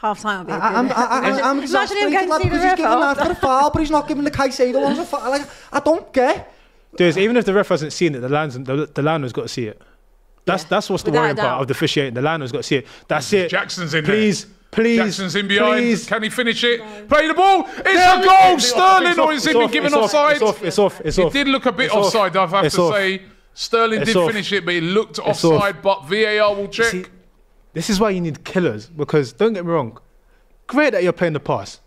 Half time. I'm exasperated, lad, because he's giving that for a foul, but he's not giving the Caicedo one for a foul. Like, I don't get. Dude, even if the ref hasn't seen it, the liner's got to see it. That's what's the worrying part of the officiating. The liner's got to see it. That's it. Jackson's in there. Please. Jackson's in behind. Please. Can he finish it? No. Play the ball. It's a goal. Sterling, or is it been given offside? It's off. It did look a bit offside, I have to say. Sterling did finish it, but he looked offside, but VAR will check. See, this is why you need killers, because don't get me wrong. Great that you're playing the pass.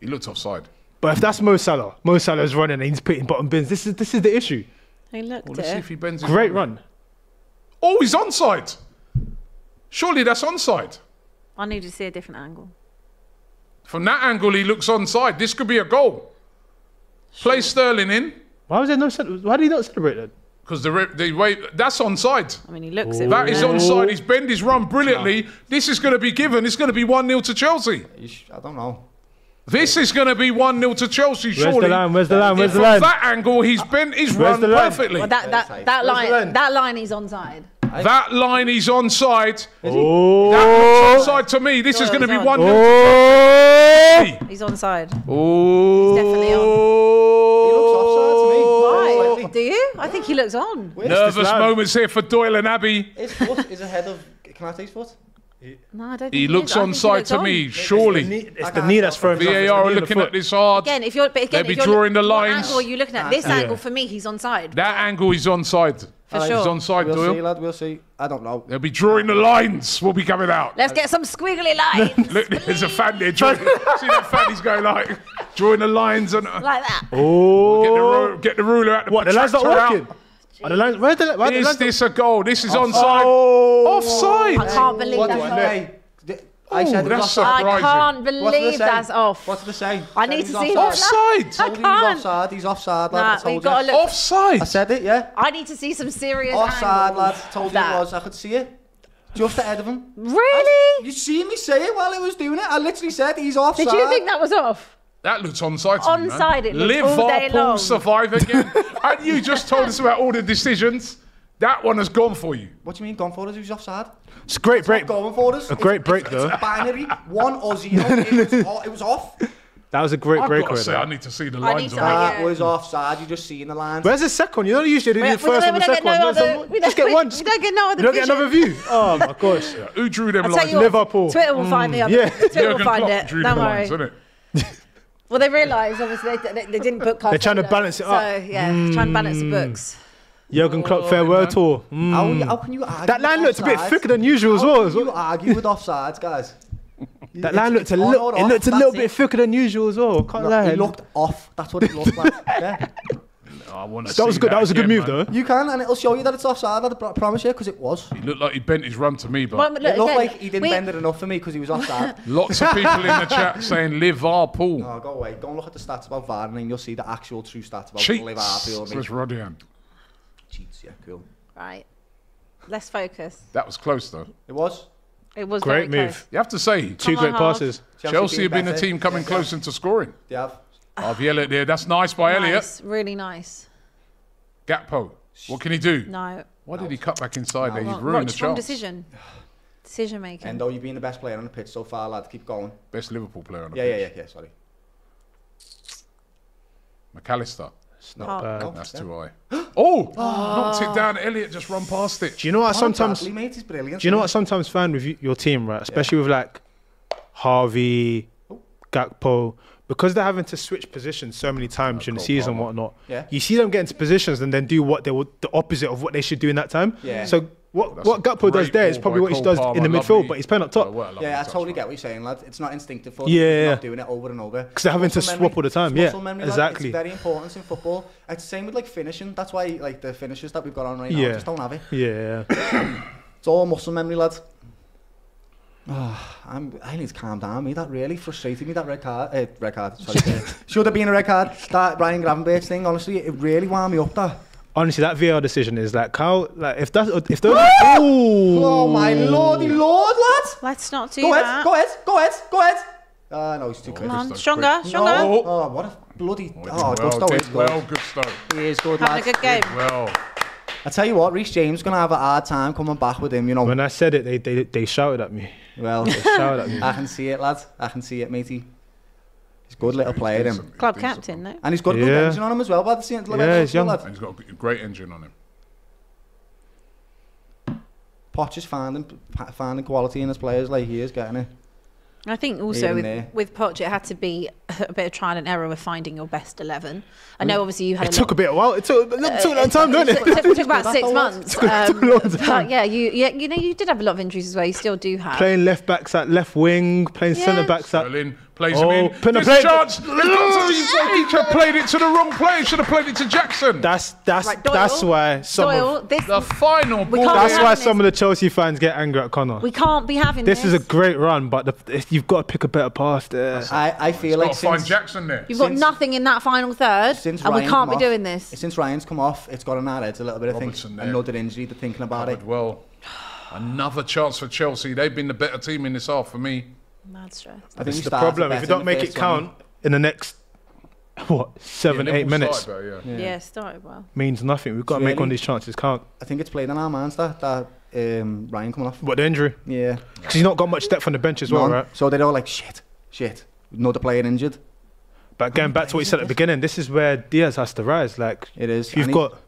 He looked offside. But if that's Mo Salah's running and he's putting bottom bins, this is the issue. He looked let's see if he bends his Great run. Oh, he's onside. Surely that's onside. I need to see a different angle. From that angle, he looks onside. This could be a goal. Sure. Play Sterling in. Why was there no? Why did he not celebrate that? Because the way that's onside. I mean, he looks it. That is onside. He's bent his run brilliantly. No. This is going to be given. It's going to be 1-0 to Chelsea. I don't know. This is going to be 1-0 to Chelsea. Surely. Where's the line? Where's the line? Where's the line? From that angle, he's bent his run perfectly. Well, that line is onside. That line, he's onside. Oh. That looks onside to me. This is going to be 1-0. Oh. He's onside. Oh. He's definitely on. He looks offside to me. Why? Do you? I think he looks on. Nervous moments here for Doyle and Abby. His foot is ahead of Konate's foot. No, I don't think he looks onside to me, surely. It's the Nidas for VAR are looking at this hard. Again, if you're, but again, they'll be drawing the lines. What angle are you looking at? This angle, for me, he's onside. That angle, he's onside. For sure. He's onside, Doyle. We'll see, lad, we'll see. I don't know. They'll be drawing the lines. We'll be coming out. Let's get some squiggly lines. Look, there's a fan there. See that fan? He's going like, drawing the lines. And, like that. Oh. Get the ruler out. What, the lines not working? Is this a goal? This is onside. Offside. I can't believe that. I can't believe that's off. What's the saying? I need to see that. Offside. I can't. He's offside, lad. Nah, we've got to look. Offside. I said it, yeah. I need to see some serious offside, lad. Told you it was. I could see it. Just ahead of him. Really? You seen me say it while he was doing it? I literally said he's offside. Did you think that was off? That looks onside to me, man. Onside it looks all day long. Liverpool survive again. And you just told us about all the decisions. That one has gone for you. What do you mean gone for us? Who's offside? It's a great break. Going for us. A great break, though. It's binary. One or zero. It was off. That was a great break. I need to see the lines. That was offside. You're just seeing the lines. Where's the second? You don't usually do the first and the second one. Just get one. You don't get no other view. You don't get another view. Oh, my gosh. Who drew them lines? Liverpool. Twitter will find the other. Twitter will find it. Don't worry. Well, they realised, obviously, they didn't book Carl. They're trying to balance it up. So, yeah, trying to balance the books. Jurgen Klopp farewell tour. How can you argue? That line looked a bit thicker than usual as well. How can you argue with offsides, guys? That line looked a little bit thicker than usual as well. Can't lie. It looked off. That's what it looked like. Yeah. That was a good move, though. You can, and it'll show you that it's offside. I promise you, because it was. He looked like he bent his run to me, but it looked like he didn't bend it enough for me because he was offside. Lots of people in the chat saying Liverpool. No, go away. Don't look at the stats about VAR, and then you'll see the actual true stats about Liverpool. Cheats. Rodian. Cheats. Yeah, cool. Right. Let's focus. That was close, though. It was. It was great move. Close. You have to say two great passes. Chelsea have been a team coming close into scoring. They have. Of Elliot there. That's nice by Elliot. Really nice. Gakpo. What can he do? No. Why did he cut back inside there? He's ruined the chance. Decision making. Endo, you've been the best player on the pitch so far, lad. Keep going. Best Liverpool player on the pitch. Yeah. Sorry. McAllister. It's not bad. That's too high. Knocked it down. Elliot just run past it. Do you know what I sometimes? Bradley, mate, is brilliant. Do you know what I sometimes find with your team, right? Especially with like Harvey, Gakpo. Because they're having to switch positions so many times during the season and whatnot, you see them get into positions and then do what they would, the opposite of what they should do in that time. Yeah. So what Gakpo does there is probably what he does in the midfield, but he's playing up top. I totally get what you're saying, lad. It's not instinctive for them. They're not doing it over and over. Because they're having to swap all the time. Yeah, memory, exactly. It's very important in football. It's the same with like finishing. That's why like the finishes that we've got on right now just don't have it. Yeah. It's all muscle memory, lad. Oh, I need to calm down. That really frustrated me. That red card. Sorry, should have been a red card. That Brian Gravenberch thing. Honestly, it really wound me up. That honestly, that VAR decision is like how if those. Oh my lordy lord, lads! Let's not do that. Go ahead. No, he's too quick. Come on, stronger. No. Oh, what a bloody! Gusto is good. Gusto. He is good. Having a good game. I tell you what, Reece James is going to have a hard time coming back with him, you know. When I said it, they shouted at me. Well, they shouted at me. I can see it, lads. I can see it, matey. He's a good little player, him. Club captain, though. And he's got a good engine on him as well. He's young. And he's got a great engine on him. Poch is finding quality in his players like he is, getting it. I think also with Poch, it had to be a bit of trial and error with finding your best 11. I know, obviously, you had. It took a bit of a while. It took a long time, didn't it? It took about 6 months. Yeah, you know, you did have a lot of injuries as well. You still do have. Playing left backs at left wing, playing centre backs at. Plays him in. This chance. He played it to the wrong player. He should have played it to Jackson. That's why the final ball. That's why some of the Chelsea fans get angry at Connor. We can't be having this. This is a great run, but you've got to pick a better pass there. I feel like find Jackson there. You've got nothing in that final third, and we can't be doing this. Since Ryan's come off, it's got an add. It's a little bit of thing. Another injury. They're thinking about it. Well, another chance for Chelsea. They've been the better team in this half for me. Mad stress. I think it's the problem. If you don't make it count in the next, 7, 8 minutes. Started well. Means nothing. We've got to make on these chances count. I think it's played in our minds that Ryan coming off. What, the injury? Yeah. Because he's not got much depth on the bench as well, right? So they're all like, shit. Another player injured. But going back to what you said at the beginning, this is where Diaz has to rise. Like, it is. You've got...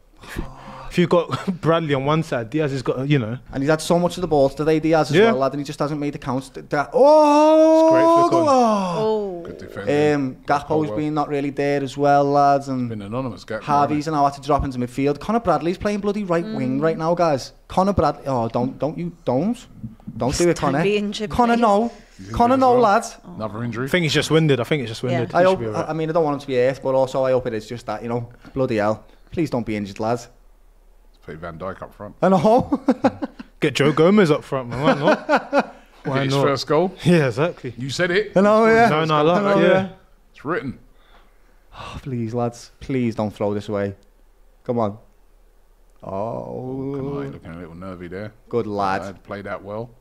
If you've got Bradley on one side, Diaz has got, you know. And he's had so much of the ball today, Diaz, as well, lad, and he just hasn't made the counts. Oh! It's great flick on. Good defending. Gakpo's been not really there as well, lads. And been anonymous, Gakpo. Harvey's now had to drop into midfield. Conor Bradley's playing bloody right wing right now, guys. Conor Bradley. Oh, don't do it, Conor. Conor, no. Conor, no, lads. Another injury. I think he's just winded. Yeah. I mean, I don't want him to be hurt, but also I hope it is just that, you know. Bloody hell. Please don't be injured, lads. Let's play Van Dijk up front. I know. Get Joe Gomez up front, man. Why not? Why not? His first goal. Yeah, exactly. You said it. I know, yeah. No, it's written. Oh, please, lads. Please don't throw this away. Come on. Oh. Konate looking a little nervy there. Good lad. Played that well.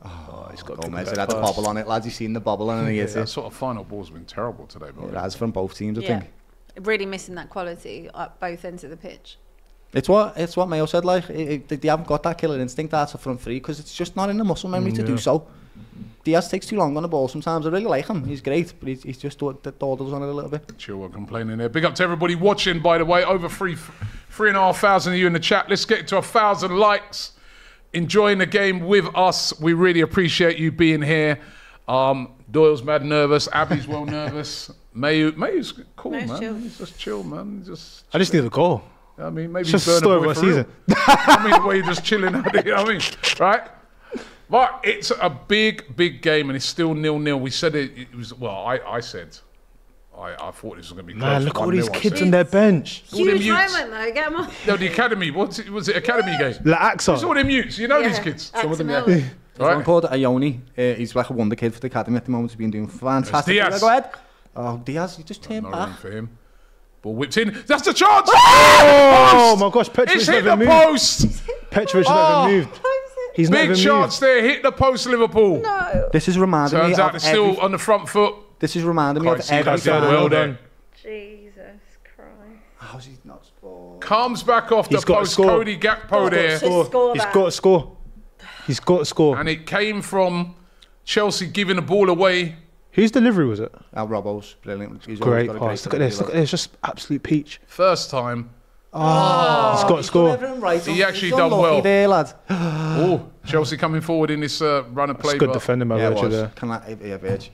Oh, he's got Gomez. It had a bobble on it, lads. You've seen the bobble on it. Yeah, that sort of final ball's been terrible today, but it has from both teams, I think. Really missing that quality at both ends of the pitch. It's what Mayo said. Like they haven't got that killer instinct out of front three because it's just not in the muscle memory to do so. Diaz takes too long on the ball sometimes. I really like him. He's great, but he's just dawdles on it a little bit. Chilwell complaining there. Big up to everybody watching, by the way. Over 3,500 of you in the chat. Let's get to 1,000 likes. Enjoying the game with us. We really appreciate you being here. Doyle's mad nervous. Abby's well nervous. Mayu's cool, man. Chill. He's just chill, man. Just chill. I just need a goal. I mean, maybe just burn a boy for real. I mean, the way you're just chilling out there, you know what I mean? Right? But it's a big, big game, and it's still 0-0. We said it was, well, I thought this was going to be close. Man, look at all these kids on their bench. Huge moment, though. Get them on. No, the academy. Was it academy game? La Axa. It's all them youths. You know these kids. Some of them, yeah. There's one called Ayoni. He's like a wonder kid for the academy at the moment. He's been doing fantastic. Diaz. Go ahead. Oh, Diaz, you just turned back. No room for him. Ball whipped in. That's the chance. Oh, my gosh. Petrovic's never moved. It's hit the post. Petrovic's never moved. He's never moved. Big chance there. Hit the post, Liverpool. No. This is reminding me of... Turns out it's still on the front foot. This is reminding me of every time. Well done. Jesus Christ. How's he not scored? Comes back off the post. Cody Gakpo there. He's got to score. He's got to score. And it came from Chelsea giving the ball away. Whose delivery was it? Robbo's. Brilliant. He's great. Oh, look at this. Look at this. Just absolute peach. First time. Oh, he's got to score. Right. He actually done well. There, lad. Oh, Chelsea coming forward in this run of play. It's good defending, my Virgil there. Can I be a Virgil?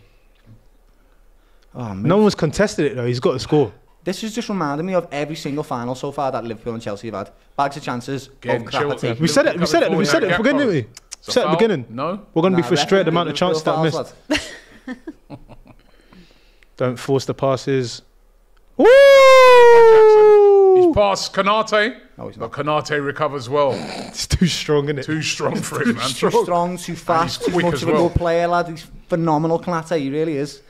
Oh, no one's contested it though. He's got to score. This is just reminding me of every single final so far that Liverpool and Chelsea have had. Bags of chances. We said it at the beginning, didn't we? We said it at the beginning. No, we're going to be frustrated the amount of chances that missed. Don't force the passes. Woo! He's passed Konate, but Konate recovers well. It's too strong, isn't it? Too strong for him, man. Too strong, too fast, too much of a good player, lad. He's phenomenal, Konate. He really is.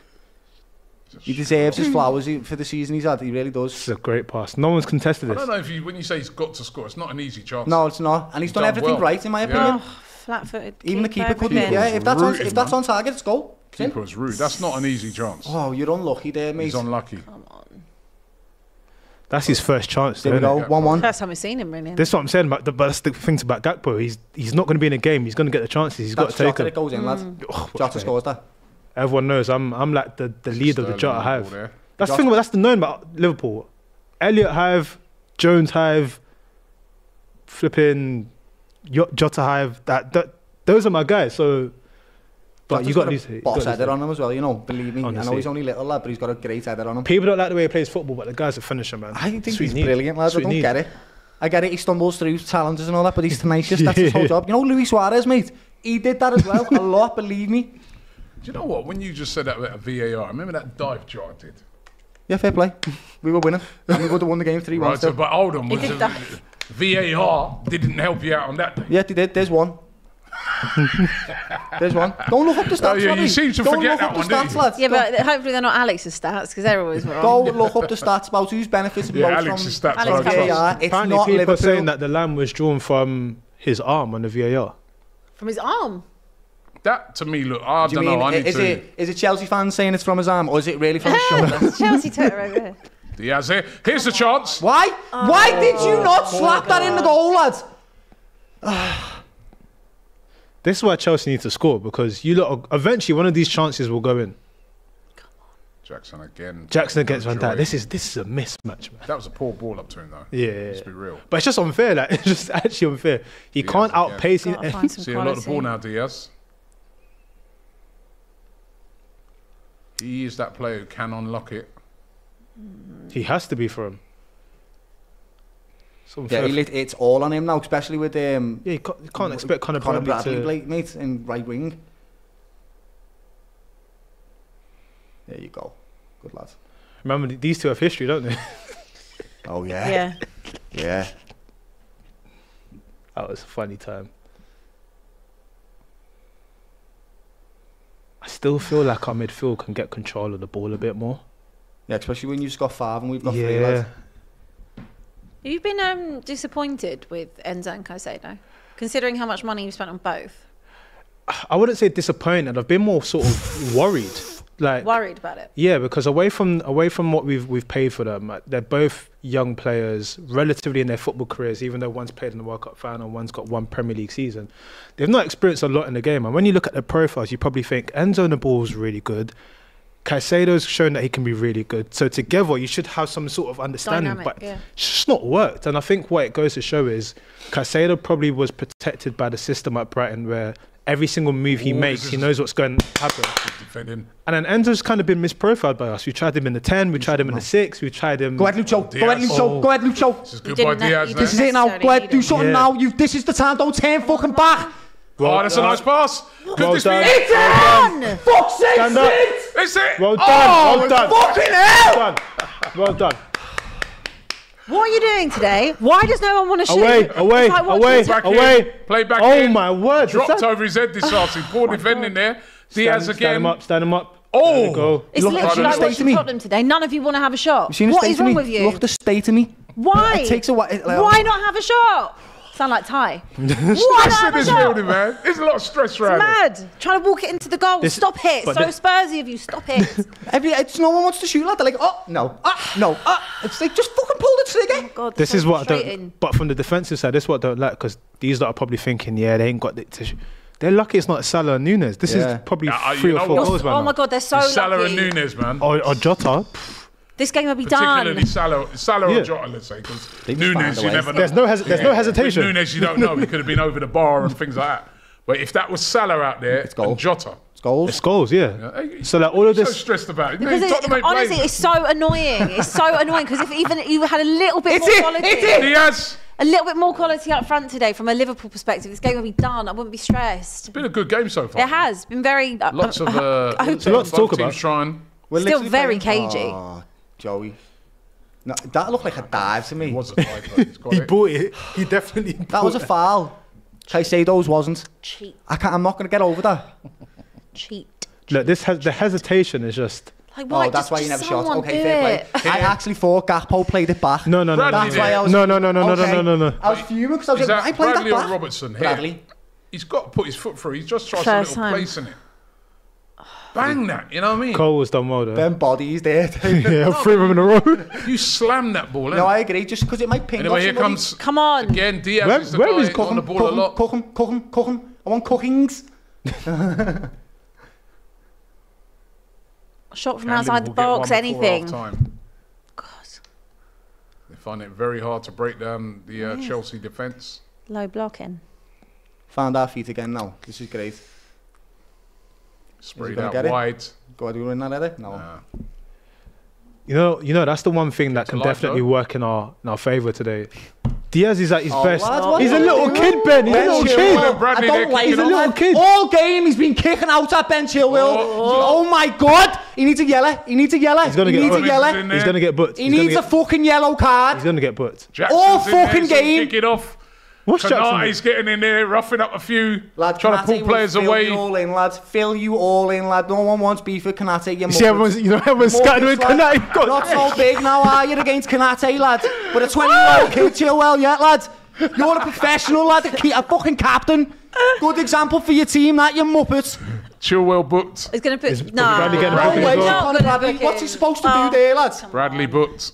He deserves his flowers for the season he's had. He really does. It's a great pass. No one's contested this. I don't know if you, when you say he's got to score, it's not an easy chance. No, it's not. And he's done everything right, in my opinion. Oh, flat-footed. Even the keeper could be. Yeah, if that's on target, it's goal. Keeper was rude. That's not an easy chance. Oh, you're unlucky there, mate. He's unlucky. Come on. That's his first chance. There we go. 1-1. First time we've seen him, really. That's what I'm saying. But that's the thing about Gakpo. He's not going to be in a game. He's going to get the chances. He's got to take them. It goes in, lads. Jota scores that. Everyone knows I'm like the lead of the Jota hive. That's the thing. That's the known about Liverpool. Elliot hive, Jones hive, flipping Jota hive. Those are my guys. So, but you got these boss header on him as well. You know, believe me. Honestly. I know he's only little lad, but he's got a great header on him. People don't like the way he plays football, but the guy's a finisher, man. I think he's brilliant, lads. I don't get it. I get it. He stumbles through challenges and all that, but he's tenacious. That's his whole job. You know, Luis Suarez, mate. He did that as well a lot. Believe me. Do you know what? When you just said that about VAR, remember that dive Jota did? Yeah, fair play. We were winning. We would have won the game 3-1. Right, so, but hold on. VAR didn't help you out on that thing. Yeah, they did. There's one. There's one. Don't look up the stats, you seem to forget that one, don't you? Lads. Yeah, but hopefully they're not Alex's stats, because they're always wrong. Go look up the stats about who's benefited most Alex's from stats. Alex VAR. It's apparently not people Liverpool. Saying that the line was drawn from his arm on the VAR. From his arm? That to me, look, I don't know. Is it Chelsea fans saying it's from his arm, or is it really from his shoulder? Chelsea toter over here. Diaz here. Here's the chance. Why? Oh, why did you not slap that in the goal, lads? This is why Chelsea need to score, because you look, eventually one of these chances will go in. Come on. Jackson again. Jackson against Van Dijk. This is a mismatch, man. That was a poor ball up to him, though. Yeah. Let's be real. But it's just unfair. Like, it's just actually unfair. He Diaz can't outpace him. Seeing a lot of ball now, Diaz. He is that player who can unlock it. He has to be for him. Yeah, it's all on him now, especially with yeah, you can't expect Conor Bradley to... mate, in right wing. There you go. Good lad. Remember, these two have history, don't they? Oh, yeah. Yeah. Yeah. That was a funny time. I still feel like our midfield can get control of the ball a bit more. Yeah, especially when you've got 5 and we've got 3, lads. Have you been disappointed with Endo and Caicedo, considering how much money you've spent on both? I wouldn't say disappointed. I've been more sort of worried. Like, worried about it? Yeah, because away from what we've paid for them, they're both young players, relatively in their football careers, even though one's played in the World Cup final, one's got 1 Premier League season. They've not experienced a lot in the game. And when you look at their profiles, you probably think Endo on the ball is really good. Caicedo's shown that he can be really good. So together, you should have some sort of understanding. Dynamic, but yeah. It's just not worked. And I think what it goes to show is Caicedo probably was protected by the system at Brighton where every single move he makes, he knows what's going to happen. Defending. And then Endo's kind of been misprofiled by us. We tried him in the 10, we tried him in the 6, we tried him... Go ahead, Lucho. Go ahead, Lucho. Go ahead, Lucho. This is good by Diaz. This is it now. Go ahead, do something now. This is the time. Don't turn fucking back. Well, oh, that's a nice pass. Could this be it? It's on! Fuck's sake, it's it! Well done, well done. Fucking hell! Well done. Well done. What are you doing today? Why does no one want to shoot? Away, away, away. Play back in. Oh my word. Dropped over his head, Disasi. Poor defending there. Diaz again. Stand him up, stand him up. Oh! It's literally like watching Tottenham today. None of you want to have a shot. What is wrong with you? Look, just stay to me. Why? It takes a while. Why not have a shot? Sound like Ty. Stress in this building, man. There's a lot of stress around it. It's mad. Trying to walk it into the goal. This, stop it. So Spursy of you. Stop it. No one wants to shoot, lad. They're like, oh, no. Ah, no. Ah. It's like, just fucking pull the trigger. Oh God, this is what I don't... But from the defensive side, this is what I don't like, because these lot are probably thinking, yeah, they ain't got the tissue. They're lucky it's not Salah and Nunez. This is probably 3 or 4 goals, man. Oh, my God, they're so lucky. Salah and Nunez, man. Or Jota. This game will be done. Particularly Salah or Jota, let's say, because Nunez, you never know. There's no hesitation. With Nunez, you don't know. He could have been over the bar and things like that. But if that was Salah out there, it's goals. And Jota. It's goals. It's goals, yeah. So like all of this... so stressed about it. Honestly, it's so annoying. It's so annoying, because if even you had a little bit more quality... Diaz! A little bit more quality up front today from a Liverpool perspective. This game will be done. I wouldn't be stressed. It's been a good game so far. It has. Been very... Lots of... Lots to talk about. Still very cagey. Joey. No, that looked like a dive to me. It was a dive, he bought it. He definitely bought it. That was a foul. Caicedo's wasn't. Cheat. I'm not going to get over that. Cheat. Look, the hesitation is just... Like, why? Oh, that's why you never shot. Okay, fair play. I actually thought Gakpo played it back. No. That's why I was... No. I was fuming because I was like, I played that back. Bradley or Robertson? Bradley. He's got to put his foot through. He's just tried some little place in it. Bang that, you know what I mean? Cole was done well though. Them bodies there. Yeah, 3 of them in a row. You slammed that ball, No, I agree, just because it might ping off. Anyway, here comes... Come on. Again, Diaz is the guy on the ball a lot. Cook him. I want cookings. Shot from outside the box, anything. God. They find it very hard to break down the Chelsea defence. Low blocking. Found our feet again now. This is great. Sprayed out wide. No. You know, that's the one thing that can definitely work in our favour today. Diaz is at his best. Lads, he's a little kid, Ben. He's a little kid. Bradley, he's a little kid. All game, he's been kicking out at Ben Chilwell. Oh my God. He needs a yellow. He needs a yellow. He's going to get booked. He needs a fucking yellow card. He's going to get booked. All fucking game. Kick it off. What's Konate's getting in there, roughing up a few, trying to pull players away. Fill you all in, lads. Fill you all in, lad. No one wants beef with Konate. Everyone's scattered with Konate. Not so big now, are you, against Konate, lads? But a 20-year-old kid, Chilwell, yeah, lads. You're a professional, lad. A fucking captain. Good example for your team, that, you muppets. Chilwell booked. He's going to put... No. What's he supposed to do there, lads? Bradley booked.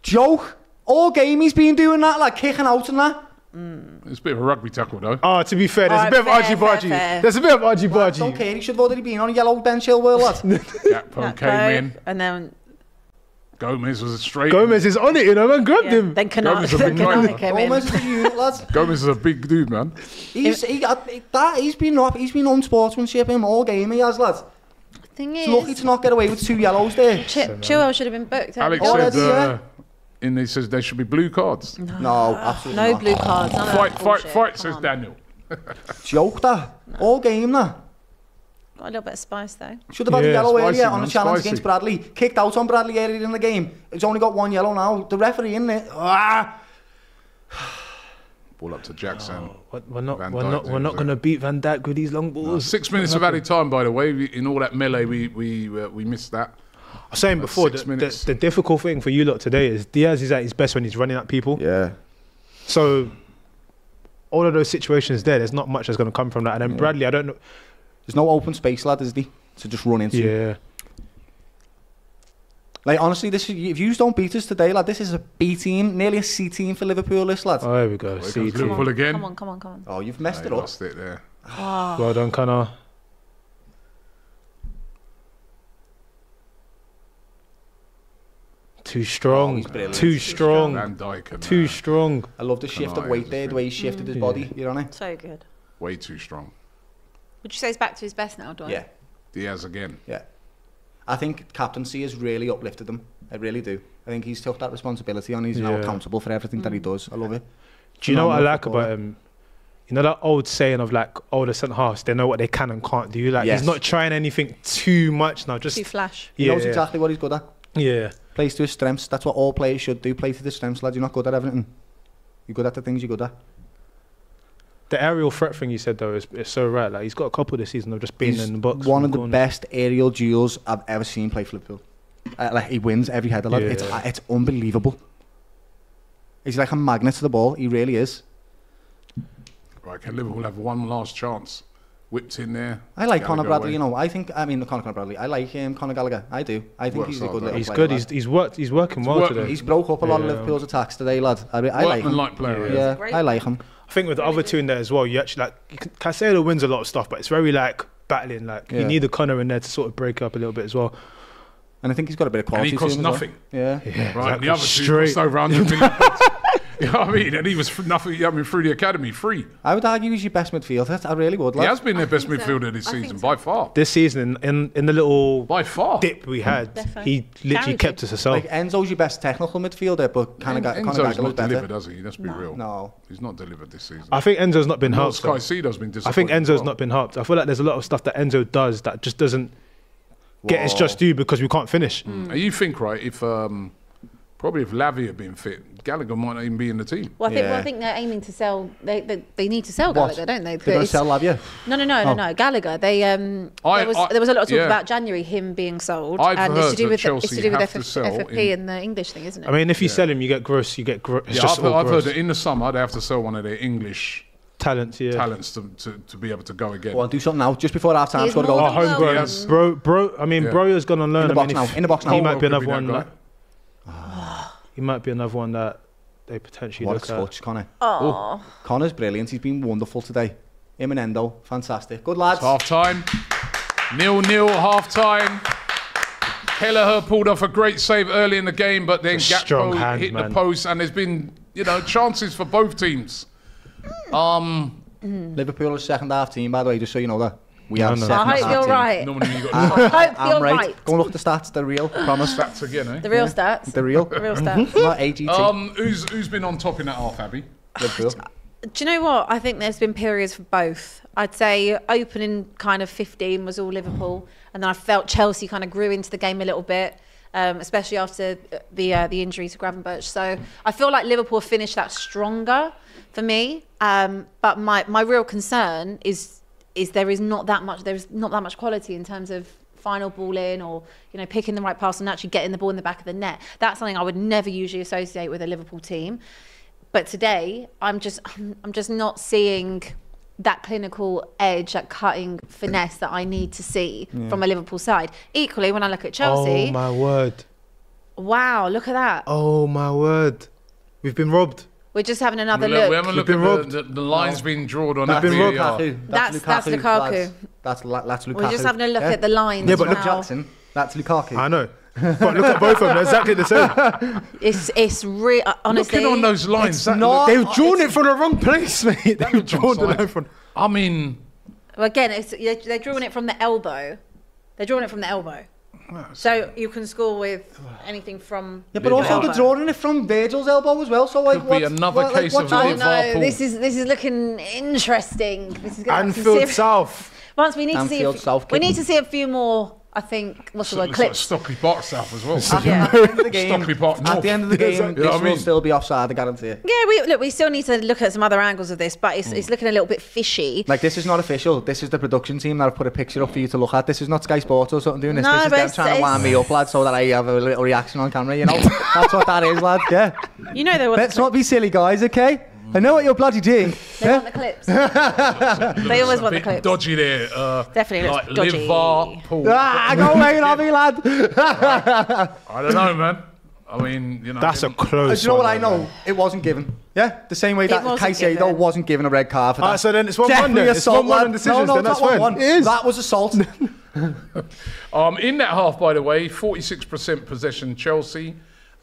Joke. All game he's been doing that, like kicking out and that. It's a bit of a rugby tackle, though. Oh, to be fair, there's a bit of argy-bargy. There's a bit of argy-bargy. Okay, he should have already been on yellow, Ben Chilwell, lads. Gakpo came in. And then... Gomez was straight. Gomez is on it, you know, man. Grabbed him. Then Konate came in. Gomez is a unit, lads. Gomez is a big dude, man. He's been on sportsmanship him all game, he has, lads. Thing is... He's lucky to not get away with 2 yellows there. Chilwell should have been booked. Alex said... And he says there should be blue cards. No, absolutely not. No blue cards. No, fight, says Daniel. Joke that. All game that. Got a little bit of spice though. Should have had a yellow earlier on a challenge against Bradley. Kicked out on Bradley earlier in the game. He's only got 1 yellow now. The referee in there. Ah. Ball up to Jackson. Oh, we're not going to beat Van Dijk with these long balls. No. 6 minutes of added time, by the way. In all that melee, we missed that. I was saying before, the difficult thing for you lot today is Diaz is at his best when he's running at people. Yeah. So, all of those situations there's not much that's going to come from that. And then Bradley, I don't know. There's no open space, lad, is there? To just run into. Yeah. Like, honestly, this is, if you don't beat us today, lad, this is a B team, nearly a C team for Liverpool, this, lad. Oh, there we go. C team. Liverpool again. Come on. Oh, you've messed it up. Lost it there. Oh. Well done, Connor. Too strong, too strong. Van Dijk too strong. I love the shift of weight there, the way he shifted his body, you know what I mean? So good. Way too strong. Would you say he's back to his best now, Doyle? Yeah. Diaz again. Yeah. I think captaincy has really uplifted him. I really do. I think he's took that responsibility on. He's now accountable for everything that he does. I love it. Do you know what I like about him? You know that old saying of like, oh, the centre-halves, they know what they can and can't do. Like he's not trying anything too much now. Just too flash. He knows exactly what he's good at. Yeah. Plays to his strengths. That's what all players should do. Play to the strengths, lad. You're not good at everything. You're good at the things you're good at. The aerial threat thing you said though is so right. Like he's got a couple this season of just being in the box. One of the best aerial duels I've ever seen play for Liverpool. Like he wins every header. Lad. Yeah. It's unbelievable. He's like a magnet to the ball. He really is. Right, can Liverpool have one last chance? Whipped in there. I like Conor Bradley, you know. I mean, Conor Bradley. I like him, Conor Gallagher. I do. I think he's a good little player. He's good. He's working well today. He's broke up a lot of Liverpool's attacks today, lad. I like him. Yeah, I like him. I think with the other two in there as well, you actually like Caicedo wins a lot of stuff, but it's very like battling. Like you need a Conor in there to sort of break up a little bit as well. And I think he's got a bit of quality. And he cost nothing. Yeah. Right. The other two cost over 100 million. You know what I mean? And he was nothing. I mean, through the academy, free. I would argue he's your best midfielder. I really would. Like. He has been their best midfielder this season, by far. This season, in the little dip we had, he literally kept us aside. Like Endo's your best technical midfielder, but kind of got not delivered, has he? Let's be real. No, he's not delivered this season. I think Endo's not been helped. Caicedo's been disappointed. I think Endo's not been helped. I feel like there's a lot of stuff that Endo does that just doesn't get its just due because we can't finish. And you think, right? Probably if Lavia had been fit, Gallagher might not even be in the team. Well, I think they're aiming to sell. They need to sell Gallagher, don't they? They're going to sell Lavia. No, Gallagher. There was a lot of talk about January him being sold. It's to do with FFP and the English thing, isn't it? I mean, if you sell him, you get gross. I've heard that in the summer they have to sell one of their English talents to be able to go again. Well, do something now, just before half time. Got to go. Homegrown, bro. I mean, Broya's gone on loan. In the box now. He might be another one. He might be another one that they potentially look at. What a touch, Connor. Oh. Connor's brilliant. He's been wonderful today. Him and Endo, fantastic. Good lads. It's half time. 0-0 half time. Kelleher pulled off a great save early in the game, but then Gakpo hit the post, and there's been, you know, chances for both teams. Liverpool is second half team, by the way, just so you know that. I hope you're right. I hope you're right. Go and look at the stats. They're real. I promise. Stats again, eh? The real stats. The real. The real stats. Not AGT. Who's been on top in that half, Abby? Liverpool. Do you know what? I think there's been periods for both. I'd say opening kind of 15 was all Liverpool, and then I felt Chelsea kind of grew into the game a little bit, especially after the injury to Gravenberch. So I feel like Liverpool finished that stronger for me. But my real concern is there is not that much quality in terms of final ball in, or you know, picking the right pass and actually getting the ball in the back of the net. That's something I would never usually associate with a Liverpool team, but today I'm just not seeing that clinical edge, that cutting finesse that I need to see from a Liverpool side. Equally, when I look at Chelsea, oh my word, wow, look at that, oh my word, we've been robbed. We're just having another look. We're having a look at the lines being drawn on that VAR. That's Lukaku. That's Lukaku. We're just having a look at the lines. Yeah, but look, Jackson, that's Lukaku. I know. But look at both of them, they're exactly the same. It's real, honestly. Looking on those lines, they've drawn it from the wrong place, mate. They've drawn it from... I mean... Well, again, they're drawing it from the elbow. They're drawing it from the elbow. So you can score with anything from... Yeah, but also they're drawing it from Virgil's elbow as well. So like, could be another case of Liverpool. I know, this is looking interesting. This is going to Anfield South. Once we need to see... We need to see a few more... I think, what's the word, clips? Like Stockley Park South as well. At the end of the game, this will still be offside, I guarantee it. Yeah, we still need to look at some other angles of this, but it's looking a little bit fishy. Like, this is not official. This is the production team that have put a picture up for you to look at. This is not Sky Sports or something doing this. No, this is them trying to wind me up, lad, so that I have a little reaction on camera, you know? That's what that is, lad, yeah. You know they want... Let's not be silly, guys, okay? I know what you're bloody doing. They want the clips. They always want the clips. Dodgy there. Definitely like looks dodgy. Liverpool. Ah, go away, Robbie, lad. I don't know, man. I mean, you know. That's a close. Do you know what I know? It wasn't given. Yeah, the same way that Caicedo wasn't given a red card for that. All right, so then it's 1-1. It's 1-1 decisions. No, that's fine. It is. That was assault. In that half, by the way, 46% possession Chelsea.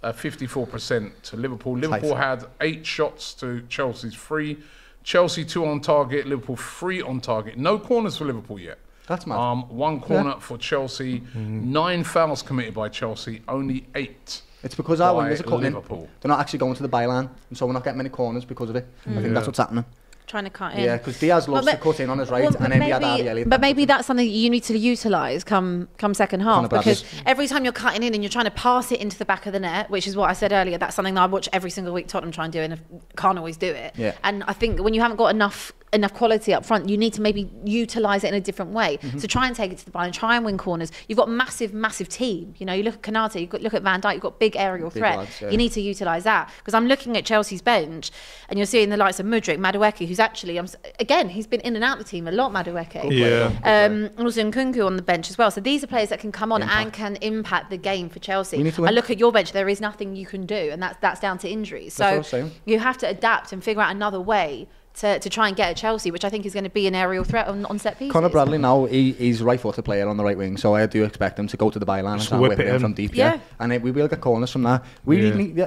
54% to Liverpool. Liverpool had 8 shots to Chelsea's 3. Chelsea 2 on target, Liverpool 3 on target. No corners for Liverpool yet. That's mad. 1 corner for Chelsea. 9 fouls committed by Chelsea, only 8. It's because our wingers are cutting. They're not actually going to the byline, and so we're not getting many corners because of it. I think that's what's happening. Trying to cut in. Yeah, because Diaz loves to cut in on his right, and then Elliot. But maybe that's something you need to utilise come second half, because every time you're cutting in and you're trying to pass it into the back of the net, which is what I said earlier, that's something that I watch every single week Tottenham try and do, and can't always do it. Yeah. And I think when you haven't got enough quality up front, you need to maybe utilise it in a different way. So try and take it to the byline, try and win corners. You've got a massive, massive team. You know, you look at Konate, you look at Van Dijk, you've got big aerial threat. Lads, yeah. You need to utilise that, because I'm looking at Chelsea's bench and you're seeing the likes of Mudryk, Madueke, who's actually, again, he's been in and out of the team a lot, Madueke. Yeah. And also Nkunku on the bench as well. So these are players that can come on and can impact the game for Chelsea. I look at your bench, there is nothing you can do, and that's down to injuries. So you have to adapt and figure out another way to try and get at Chelsea, which I think is going to be an aerial threat on set pieces. Conor Bradley now, he's right-footed player on the right wing, so I do expect him to go to the byline and whip it in from deep. Yeah. And we will get corners from that.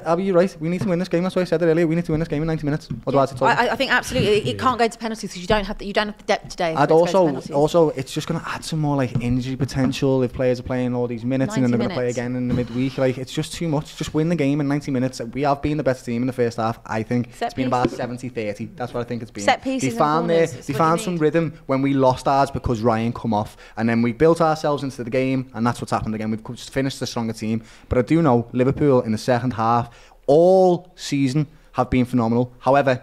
Abby, you're right. We need to win this game. That's why I said it earlier. We need to win this game in 90 minutes. Otherwise, it's all... I think absolutely it can't go to penalties, because you don't have the depth today. And also, it's just going to add some more like injury potential if players are playing all these minutes and then they're going to play again in the midweek. Like, it's just too much. Just win the game in 90 minutes. We have been the best team in the first half. I think set it's been about 70-30. That's what I think. It's been set pieces. They found some rhythm when we lost ours because Ryan come off, and then we built ourselves into the game, and that's what's happened again. We've finished the stronger team, but I do know Liverpool in the second half all season have been phenomenal. However,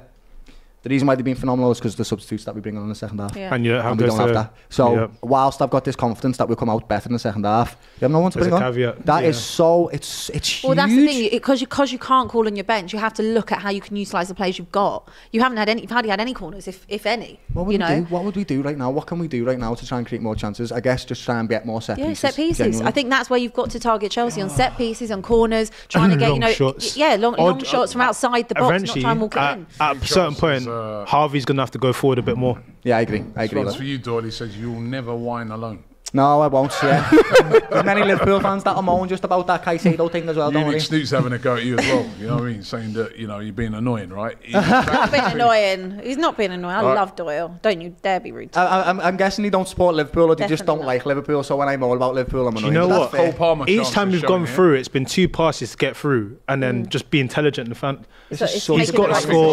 the reason why they've been phenomenal is because the substitutes that we bring on in the second half, and we don't have that. So whilst I've got this confidence that we'll come out better in the second half, you have no one to bring on. That is so it's huge. Well, that's the thing, because you can't call on your bench, you have to look at how you can utilise the players you've got. You haven't had any. You've hardly had any corners, if any. What would we do right now? What can we do right now to try and create more chances? I guess just try and get more set pieces. Yeah, set pieces. Genuinely. I think that's where you've got to target Chelsea on set pieces, on corners, trying to get shots. long shots from outside the box, not trying to walk it in. At a certain point. Harvey's going to have to go forward a bit more. Yeah, I agree. As for you, Doyle, he says you'll never whine alone. No, I won't, yeah. There's many Liverpool fans that are moaning just about that Caicedo thing as well, don't worry. Snoot's having a go at you as well, you know what I mean? Saying that, you know, you're being annoying, right? He's not being annoying. He's not being annoying. I love Doyle. Don't you dare be rude to him. I'm guessing he don't support Liverpool, or they just don't like Liverpool, so when I'm all about Liverpool, I'm annoying. You know what? Cole Palmer, each time we've gone through, it's been 2 passes to get through, and then just be intelligent. He's got to score.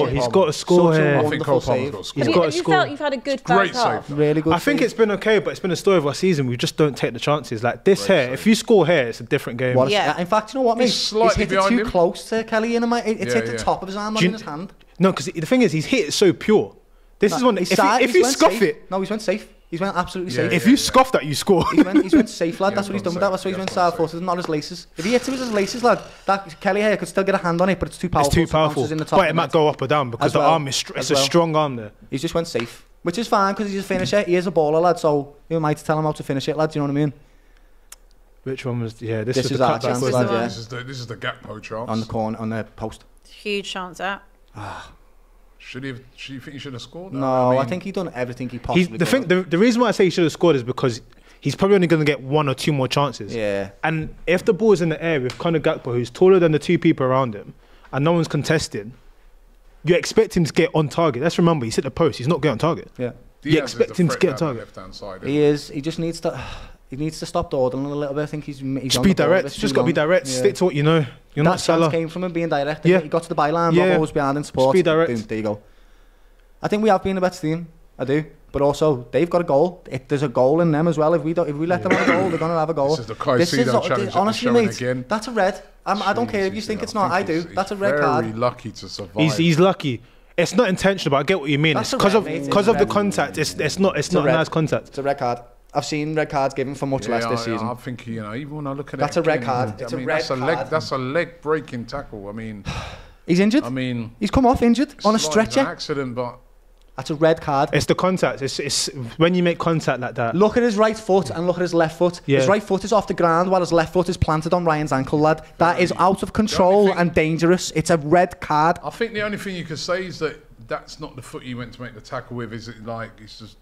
He's got to score here. I think Cole Palmer's got to score. Have you felt you've had a good first half? Really good. I think it's been okay, but it's been a story of our season. We just don't take the chances like this here. If you score here, it's a different game. In fact, you know what? He's hit it too close to Kelly. It's hit the top of his arm, not in his hand. No, because the thing is, he's hit it so pure. This is one. If you scuff it, he's went safe. He's went absolutely safe. If you scuff that, you score. He's went safe, lad. That's what he's done with that. That's why he's went side footed, not his laces. If he hits it with his laces, lad, that Kelly here could still get a hand on it, but it's too powerful. But it might go up or down because the arm is a strong arm there. He's just went safe. Which is fine, because he's a finisher. He is a baller, lad, so you might tell him how to finish it, lad. Do you know what I mean? Which one was... Yeah, this is the Gakpo chance. On the corner, on the post. Huge chance, that. Do you think he should have scored? No, I think he done everything he possibly could. The reason why I say he should have scored is because he's probably only going to get one or two more chances. Yeah. And if the ball is in the air with Conor Gakpo, who's taller than the two people around him, and no one's contesting, you expect him to get on target. Let's remember, he's hit the post. He's not getting on target. Yeah. You expect him to get on target. He is. He just needs to... He needs to stop dawdling a little bit. I think he's just be direct. Just got to be direct. Yeah. Stick to what you know. You're not Salah. That chance came from him being direct. Yeah. He got to the byline. Yeah. Rob was behind in support. Just be direct. Boom, there you go. I think we have been the best team. I do. But also, they've got a goal. There's a goal in them as well. If we let them have a goal, they're going to have a goal. This is the Caicedo challenge. Honestly, mate, again. That's a red. I don't care if you think it's not. I do. That's a red card. He's very lucky to survive. He's lucky. It's not intentional, but I get what you mean. It's because of the contact. It's not a nice contact. It's a red card. I've seen red cards given for much less this season. I think, you know, even when I look at that's it... That's a red card. It's a red card. That's a leg-breaking tackle. I mean... He's injured. I mean... He's come off injured on a stretcher. An accident, but... That's a red card. It's the contact. It's when you make contact like that. Look at his right foot and look at his left foot. Yeah. His right foot is off the ground while his left foot is planted on Ryan's ankle, lad. That is out of control and dangerous. It's a red card. I think the only thing you could say is that that's not the foot you went to make the tackle with. Is it like... It's just...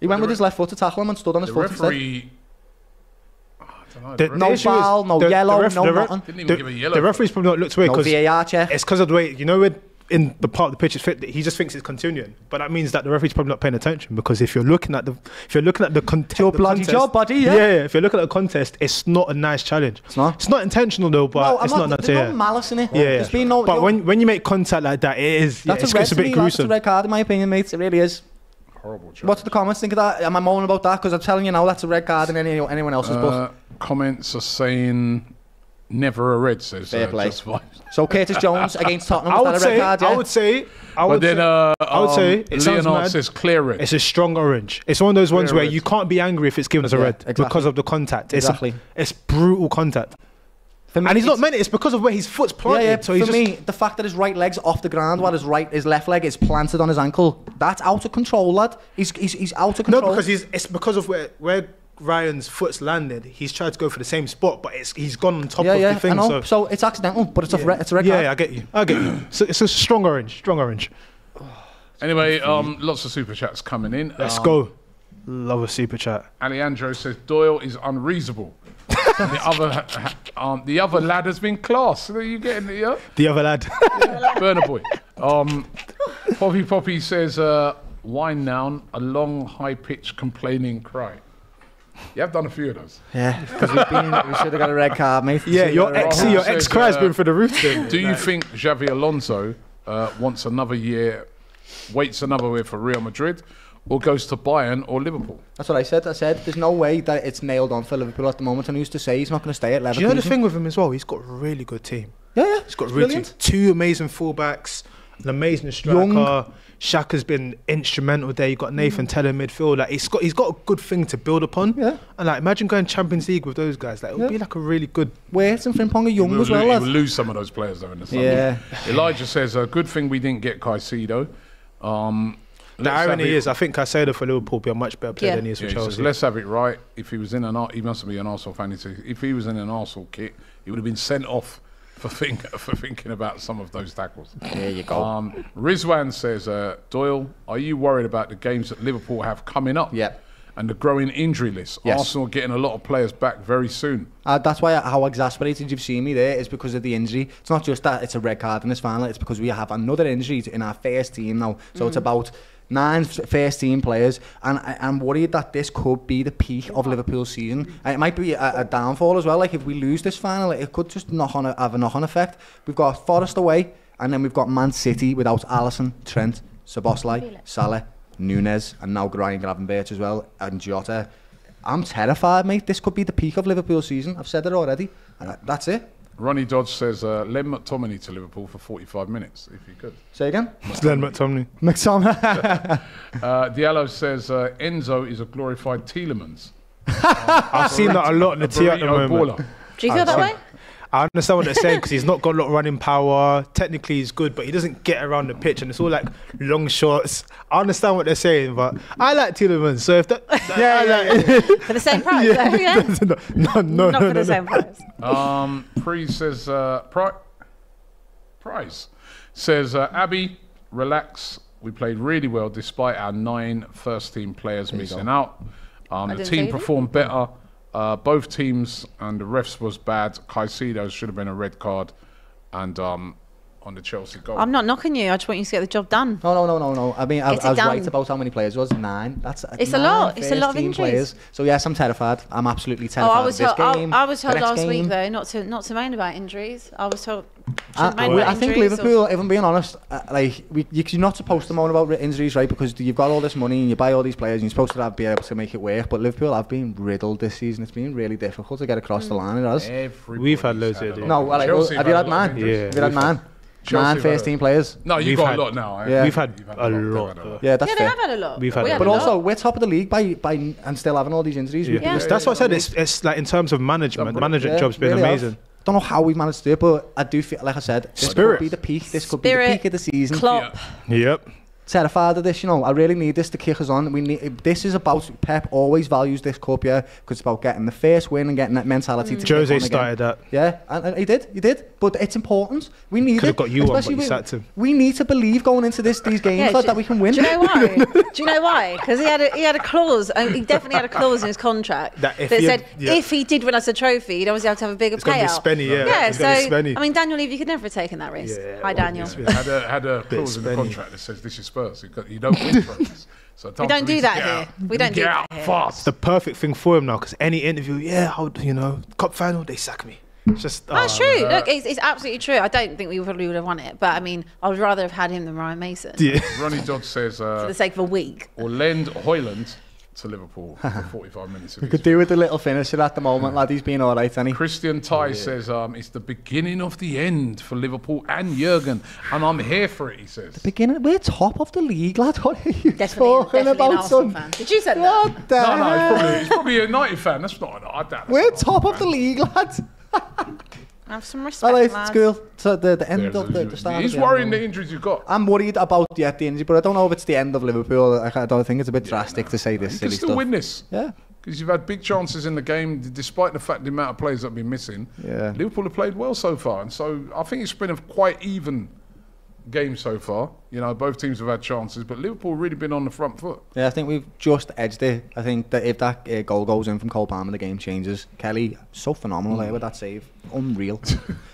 He went with his left foot to tackle him and stood on his foot instead. I don't know. No foul, no yellow, no nothing. Didn't even give a yellow. The referee's probably not looked away because VAR check. It's because of the way, you know, in the part of the pitch it's fit, he just thinks it's continuing. But that means that the referee's probably not paying attention, because if you're looking at the contest, your bloody job, buddy. Yeah. Yeah, if you're looking at the contest, it's not a nice challenge. It's not. It's not intentional though, but no, it's not nice. There's no malice in it. Yeah. There's been no. But when you make contact like that, it is. It's a bit gruesome. That's a red card in my opinion, mate. It really is. Horrible challenge. What's the comments think of that? Am I moaning about that? Because I'm telling you now, that's a red card in anyone else's book. Comments are saying never a red, says fair play. So Curtis Jones against Tottenham, I would say it Leonard says clear red. It's a strong orange. It's one of those ones where you can't be angry if it's given as a red because of the contact. It's brutal contact. Me, and he's not meant it. It's because of where his foot's planted. Yeah, yeah. So for me, the fact that his right leg's off the ground while his left leg is planted on his ankle, that's out of control, lad. He's out of control. No, because it's because of where Ryan's foot's landed. He's tried to go for the same spot, but he's gone on top of the thing. I know. So it's accidental, but it's a red card. Yeah, I get you. So it's a strong orange. Strong orange. Anyway, lots of super chats coming in. Let's go. Love a super chat. Alejandro says Doyle is unreasonable. The other lad has been class. Are you getting it? Yeah? The other lad. Burner boy. Poppy says, wine noun, a long, high-pitched, complaining cry. You have done a few of those. Yeah, because we should have got a red card, mate. Yeah, your ex cry has been for the roof. Do you think Xavi Alonso waits another year for Real Madrid, or goes to Bayern or Liverpool? That's what I said. I said there's no way that it's nailed on for Liverpool at the moment. And who's to say he's not going to stay at Leverkusen? Do you know the thing with him as well? He's got a really good team. Yeah, yeah. He's got a really good team. Two amazing fullbacks, an amazing striker. Young. Shaka's been instrumental there. You've got Nathan Teller in midfield. Like, he's got a good thing to build upon. Yeah. And like, imagine going Champions League with those guys. Like, it would be like a really good... Wirtz and Frimpong are young as well. We'll lose some of those players though in the summer. Yeah. Elijah says, a good thing we didn't get Caicedo. The irony is, I think Caicedo for Liverpool will be a much better player than he is for Chelsea. So let's have it right. If he was in he must be an Arsenal fan. If he was in an Arsenal kit, he would have been sent off for thinking about some of those tackles. There you go. Rizwan says, Doyle, are you worried about the games that Liverpool have coming up? Yeah. And the growing injury list. Yes. Arsenal getting a lot of players back very soon. That's why how exasperated you've seen me there is because of the injury. It's not just that it's a red card in this final. It's because we have another injury in our first team now. So it's about 9 first-team players, and I'm worried that this could be the peak of Liverpool's season. And it might be a downfall as well. Like, if we lose this final, it could just have a knock-on effect. We've got Forest away, and then we've got Man City without Alisson, Trent, Szoboszlai, Salah, Nunez, and now Ryan Gravenberch as well, and Jota. I'm terrified, mate. This could be the peak of Liverpool's season. I've said it already, and that's it. Ronnie Dodge says, Len McTominay to Liverpool for 45 minutes, if you could. Say again? It's Len McTominay. McTominay. Diallo says, Enzo is a glorified Tielemans. I've seen that a lot in the team at the moment. Do you feel that way? I understand what they're saying because he's not got a lot of running power. Technically, he's good, but he doesn't get around the pitch, and it's all like long shots. I understand what they're saying, but I like Tielemans. So if that, for the same price, yeah. No, not for the same price. Pri says, prize. Says, Abby, relax. We played really well despite our 9 first-team players missing out. The team performed better. Both teams and the refs was bad. Caicedo should have been a red card. And on the Chelsea goal. I'm not knocking you. I just want you to get the job done. No. I mean, I was right about how many players it was. 9. It's a lot. It's a lot of injuries. Players. So, yes, I'm terrified. I'm absolutely terrified of this game. I was told last week, though, not to moan about injuries. I was told... I think Liverpool, if I'm being honest, you're not supposed to moan about injuries, right? Because you've got all this money and you buy all these players and you're supposed to be able to make it work. But Liverpool have been riddled this season. It's been really difficult to get across the line. It has. We've had loads of... No, have you had 9? Yeah. Have you had 9? Chelsea 1st team players. No, you've got a lot now. Eh? Yeah. We've had a lot. Yeah, that's fair. They have had a lot. But also, we're top of the league and still having all these injuries. Yeah. That's what I said. It's like in terms of management, job's been really amazing. I don't know how we've managed to do it, but I do feel, like I said, this could be the peak. This could be the peak of the season. Klopp. Yep. Terrified of this, you know. I really need this to kick us on. This is about Pep. Always values this cup, yeah, because it's about getting the first win and getting that mentality. To Jose started that, yeah, and he did. But it's important. We need it. Got you on, but you sacked him. We need to believe going into these games that we can win. Do you know why? Do you know why? Because he had a clause. He definitely had a clause in his contract that said if he did win us a trophy, he'd obviously have to have a bigger payout. So I mean, Daniel Levy could never have taken that risk. Yeah, hi, Daniel. Had a clause in the contract that says this is. You don't win trophies. So we don't do that here. We don't do that here. Fast. The perfect thing for him now, because any interview, cup final, they sack me. It's just that's true. Look, it's absolutely true. I don't think we probably would have won it, but I mean, I would rather have had him than Ryan Mason. Yeah. Ronnie Dodd says, for the sake of a week, or lend Højlund to Liverpool for 45 minutes. We could do with a little finisher at the moment, lad. He's been all right, hasn't he? Christian Ty says, it's the beginning of the end for Liverpool and Jurgen, and I'm here for it, he says. The beginning? We're top of the league, lad. What are you talking about, son? Did you say that? What the hell? No, he's probably a United fan. That's not an odd doubt. We're top of the league, lad. Have some respect, lad. So the end of the start. He's worrying the injuries you've got. I'm worried about the injury, but I don't know if it's the end of Liverpool. I don't think it's a bit drastic to say this. You can still win this. Yeah. Because you've had big chances in the game, despite the fact the amount of players that have been missing. Yeah. Liverpool have played well so far, and so I think it's been a quite even game so far. You know, both teams have had chances, but Liverpool really been on the front foot. Yeah, I think we've just edged it. I think that if that goal goes in from Cole Palmer, the game changes. Kelly, so phenomenal there with that save. Unreal.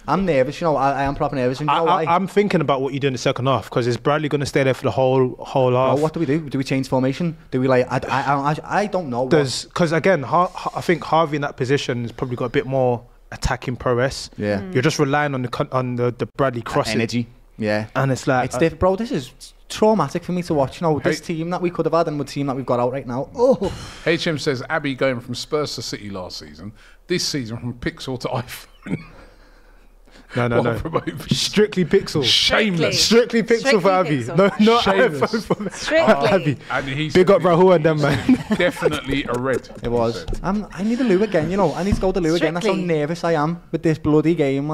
I'm nervous, you know. I am proper nervous. And I'm thinking about what you do in the second half, because is Bradley going to stay there for the whole half? No, what do we do? Do we change formation? Do we like? I don't know. Because again, I think Harvey in that position has probably got a bit more attacking prowess. Yeah, you're just relying on the Bradley crossing energy. Yeah, and it's like, it's different, bro. This is traumatic for me to watch. You know, this team that we could have had and the team that we've got out right now. Oh, HM says Abby going from Spurs to City last season. This season from Pixel to iPhone. No. Strictly Pixel. Shameless. Strictly Pixel for Abby. No, iPhone for Abby. And big up Rahul and them, man. Definitely a red. It was. I need a loo again. You know, I need to go to the loo again. That's how nervous I am with this bloody game.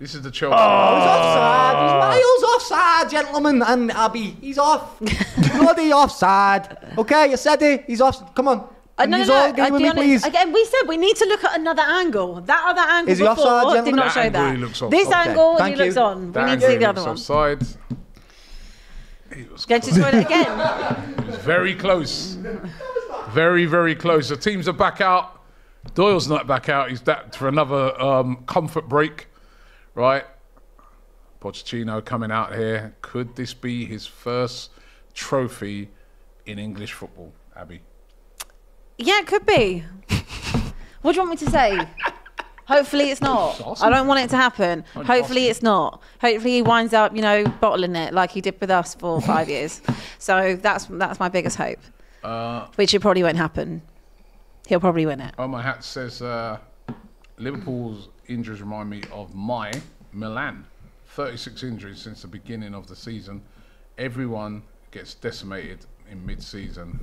This is the Chelsea. Oh, he's offside. He's miles offside, gentlemen. And Abby, he's off. Bloody offside. Okay, you said it. He's off. Come on. No, again, we said we need to look at another angle. That other angle is before did not show that. This angle he looks on. We need to see the other one. Offside. He was going to try it again. It was very close. Very, very close. The teams are back out. Doyle's not back out. He's back for another comfort break. Right, Pochettino coming out here. Could this be his first trophy in English football, Abby? Yeah, it could be. What do you want me to say? Hopefully it's not. I don't want it to happen. Hopefully it's not. Hopefully he winds up, you know, bottling it like he did with us for 5 years. So that's my biggest hope, which it probably won't happen. He'll probably win it. Oh, my hat says Liverpool's injuries remind me of my Milan. 36 injuries since the beginning of the season. Everyone gets decimated in mid-season.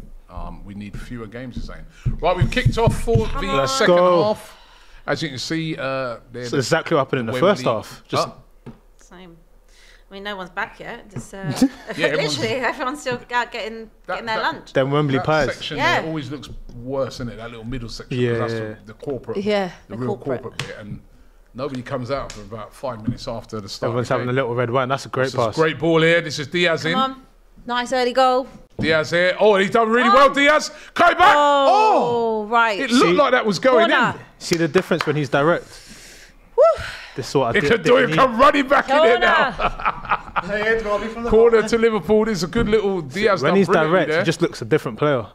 We need fewer games, you're saying. Right, we've kicked off for the second half. As you can see... so exactly what happened in the first half. Just same. I mean, no one's back yet. Just, literally, everyone's still out getting their lunch. Then Wembley pies. Section there always looks worse, isn't it? That little middle section. Yeah. That's the corporate bit. And Nobody comes out for about 5 minutes after the start. Everyone's having a little red wine. That's a great pass. Great ball here. This is Diaz in. Come on. Nice early goal. Diaz here. Oh, he's done really well, Diaz. Coming back. Oh, right. It looked like that was going in. See the difference when he's direct. Woo. This sort of it could do him come running back in here now. Corner to Liverpool. There's a good little Diaz. When he's direct, he just looks a different player.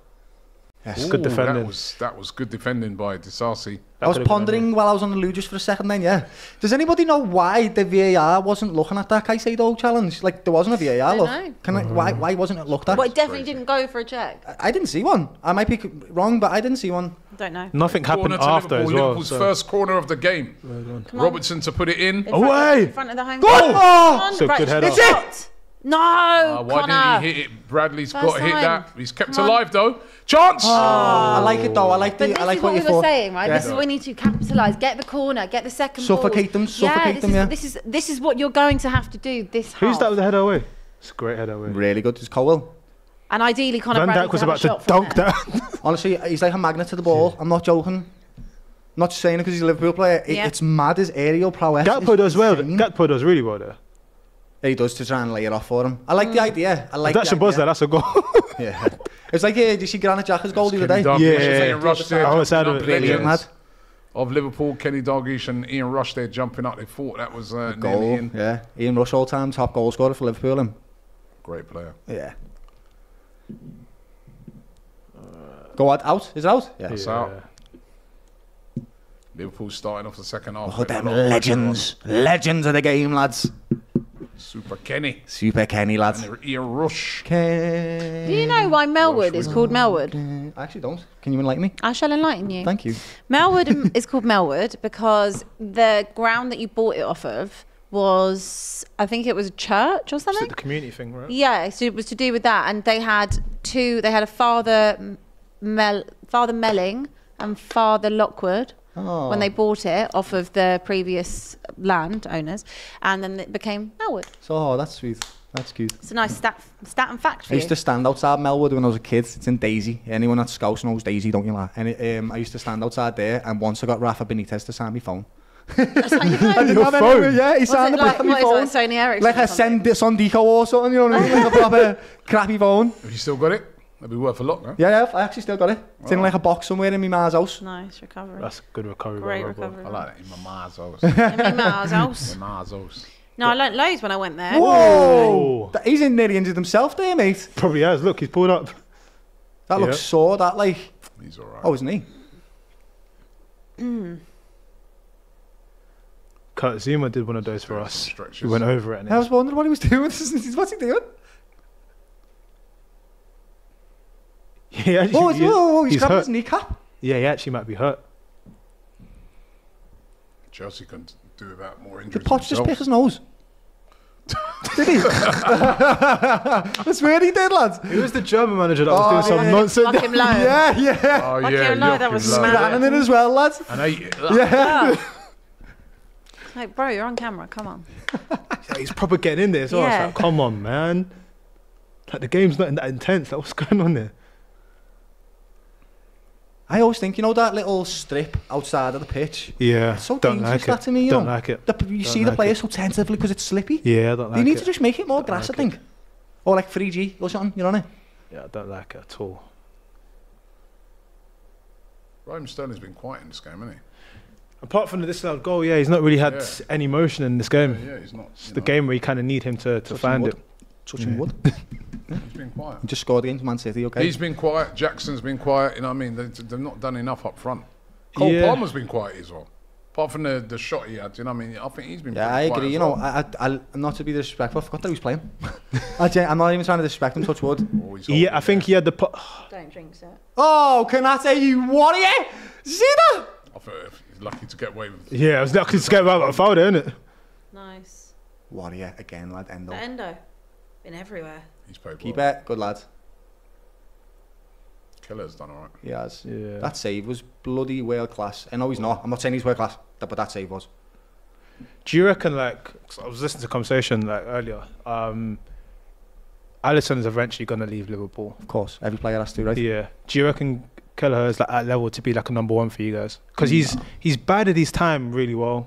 Yes. Ooh, good defending. That was good defending by Disasi. I was pondering while I was on the loo just for a second then, yeah. Does anybody know why the VAR wasn't looking at that Caicedo challenge? Like, there wasn't a VAR look. Why wasn't it looked at? Well, it definitely didn't go for a check. I didn't see one. I might be wrong, but I didn't see one. I don't know. Nothing happened after as well. Liverpool's first corner of the game. Well, Robertson to put it in. Away! In front of the home goal. Oh! So good header. It's it! No, why didn't he hit it? Bradley's got to hit that. He's kept alive though. Chance! I like it though. I like the. I like what you were saying, right? Yeah. This is what we need to capitalise. Get the corner. Get the second. Suffocate them. Yeah. This is what you're going to have to do. This. Who's that with the header away? It's a great header away. Really good. It's Colwill. And ideally, Van Dijk was about to dunk that. Honestly, he's like a magnet to the ball. I'm not joking. I'm not saying it because he's a Liverpool player. It's mad. His aerial prowess. Gakpo does well. Gakpo does really well there. He does to try and lay it off for him. I like the idea. I like that's the idea. That's a buzzer. That's a goal. Yeah. It's like, did you see Granit Xhaka's goal the other day? Ian Rush of Liverpool, Kenny Dalglish and Ian Rush there jumping up. They thought that was nearly in. Yeah. Ian Rush all time, top goal scorer for Liverpool. Him. Great player. Yeah. Go out. Is it out? Yeah. It's out. Liverpool starting off the second half. Oh, them legends. Legends of the game, lads. Super Kenny, lads. Ear Rush. Kenny. Do you know why Melwood is called Melwood? I actually don't. Can you enlighten me? I shall enlighten you. Thank you. Melwood is called Melwood because the ground that you bought it off of was, I think it was a church or something. It's the community thing, right? Yeah, so it was to do with that. And they had a Father Melling and Father Lockwood. Oh. When they bought it off of the previous land owners, and then it became Melwood. So that's sweet. That's cute. It's a nice stat and fact for you. I used to stand outside Melwood when I was a kid. It's in Daisy. Anyone that scouts knows Daisy, don't you like? And I used to stand outside there, and once I got Rafa Benitez to sign my phone. That's how you phone? Yeah, he signed the back of my phone. Sony Ericsson like I send this on Deco or something, you know what I mean? Like a proper crappy phone. Have you still got it? That'd be worth a lot, no? Yeah, I actually still got it. It's in like a box somewhere in my ma's house. Nice recovery. That's a good recovery. Great recovery. I like that, in my ma's house. In my ma's house. In my ma's house. No, I learnt loads when I went there. Whoa! He's nearly injured himself there, mate. Probably has. Look, he's pulled up. That looks sore, that like. He's all right. Oh, isn't he? Kurt Zuma did one of those for us. Stretches. We went over it. And I was wondering what he was doing. What's he doing? Yeah, he's grabbed his kneecap. Yeah, he actually might be hurt. Chelsea couldn't do without more injuries. Did Poch just pick his nose? Did he? That's where he did, lads. Who was the German manager that was doing some nonsense? Lock him low. Yeah. Oh, yeah. Lock him low. That was smashing it as well, lads. And I ate it. Yeah. Like, bro, you're on camera. Come on. He's proper getting in there as well. Yeah. It's like, come on, man. Like, the game's not that intense. Like, what's going on there? I always think, you know, that little strip outside of the pitch. Yeah. It's so dangerous, that to me, you know. Don't like it. You see the players so tentatively because it's slippy. Yeah, I don't like it. They need to just make it more grass, I think. Or like 3G or something, you know what I mean? Yeah, I don't like it at all. Raheem Sterling's been quiet in this game, hasn't he? Apart from this loud goal, yeah, he's not really had any motion in this game. Yeah, he's not. It's the game where you kind of need him to find it. Touching wood. He's been quiet. He just scored against Man City, okay? He's been quiet. Jackson's been quiet. You know what I mean? They've not done enough up front. Cole Palmer's been quiet as well. Apart from the shot he had, you know what I mean? I think he's been quiet. Yeah, I agree. You know, not to be disrespectful, I forgot that he was playing. I'm not even trying to disrespect him, touch wood. Yeah, I think he had the... Don't drink it. Oh, Konate, you warrior! Zida! I thought he's lucky to get away with it. Yeah, I was lucky to get away with a foul there, isn't it? Nice. Warrior again, lad. Endo. Endo. Been everywhere. He's played well. Keep it. Good lad. Kelleher's done alright. He has. Yeah. That save was bloody world class. I know he's not. I'm not saying he's world class, but that save was. Do you reckon, like, I was listening to a conversation like earlier, Alisson's eventually going to leave Liverpool. Of course. Every player has to, right? Yeah. Do you reckon Kelleher's like, at level to be like a number 1 for you guys? Because he's bided his time really well.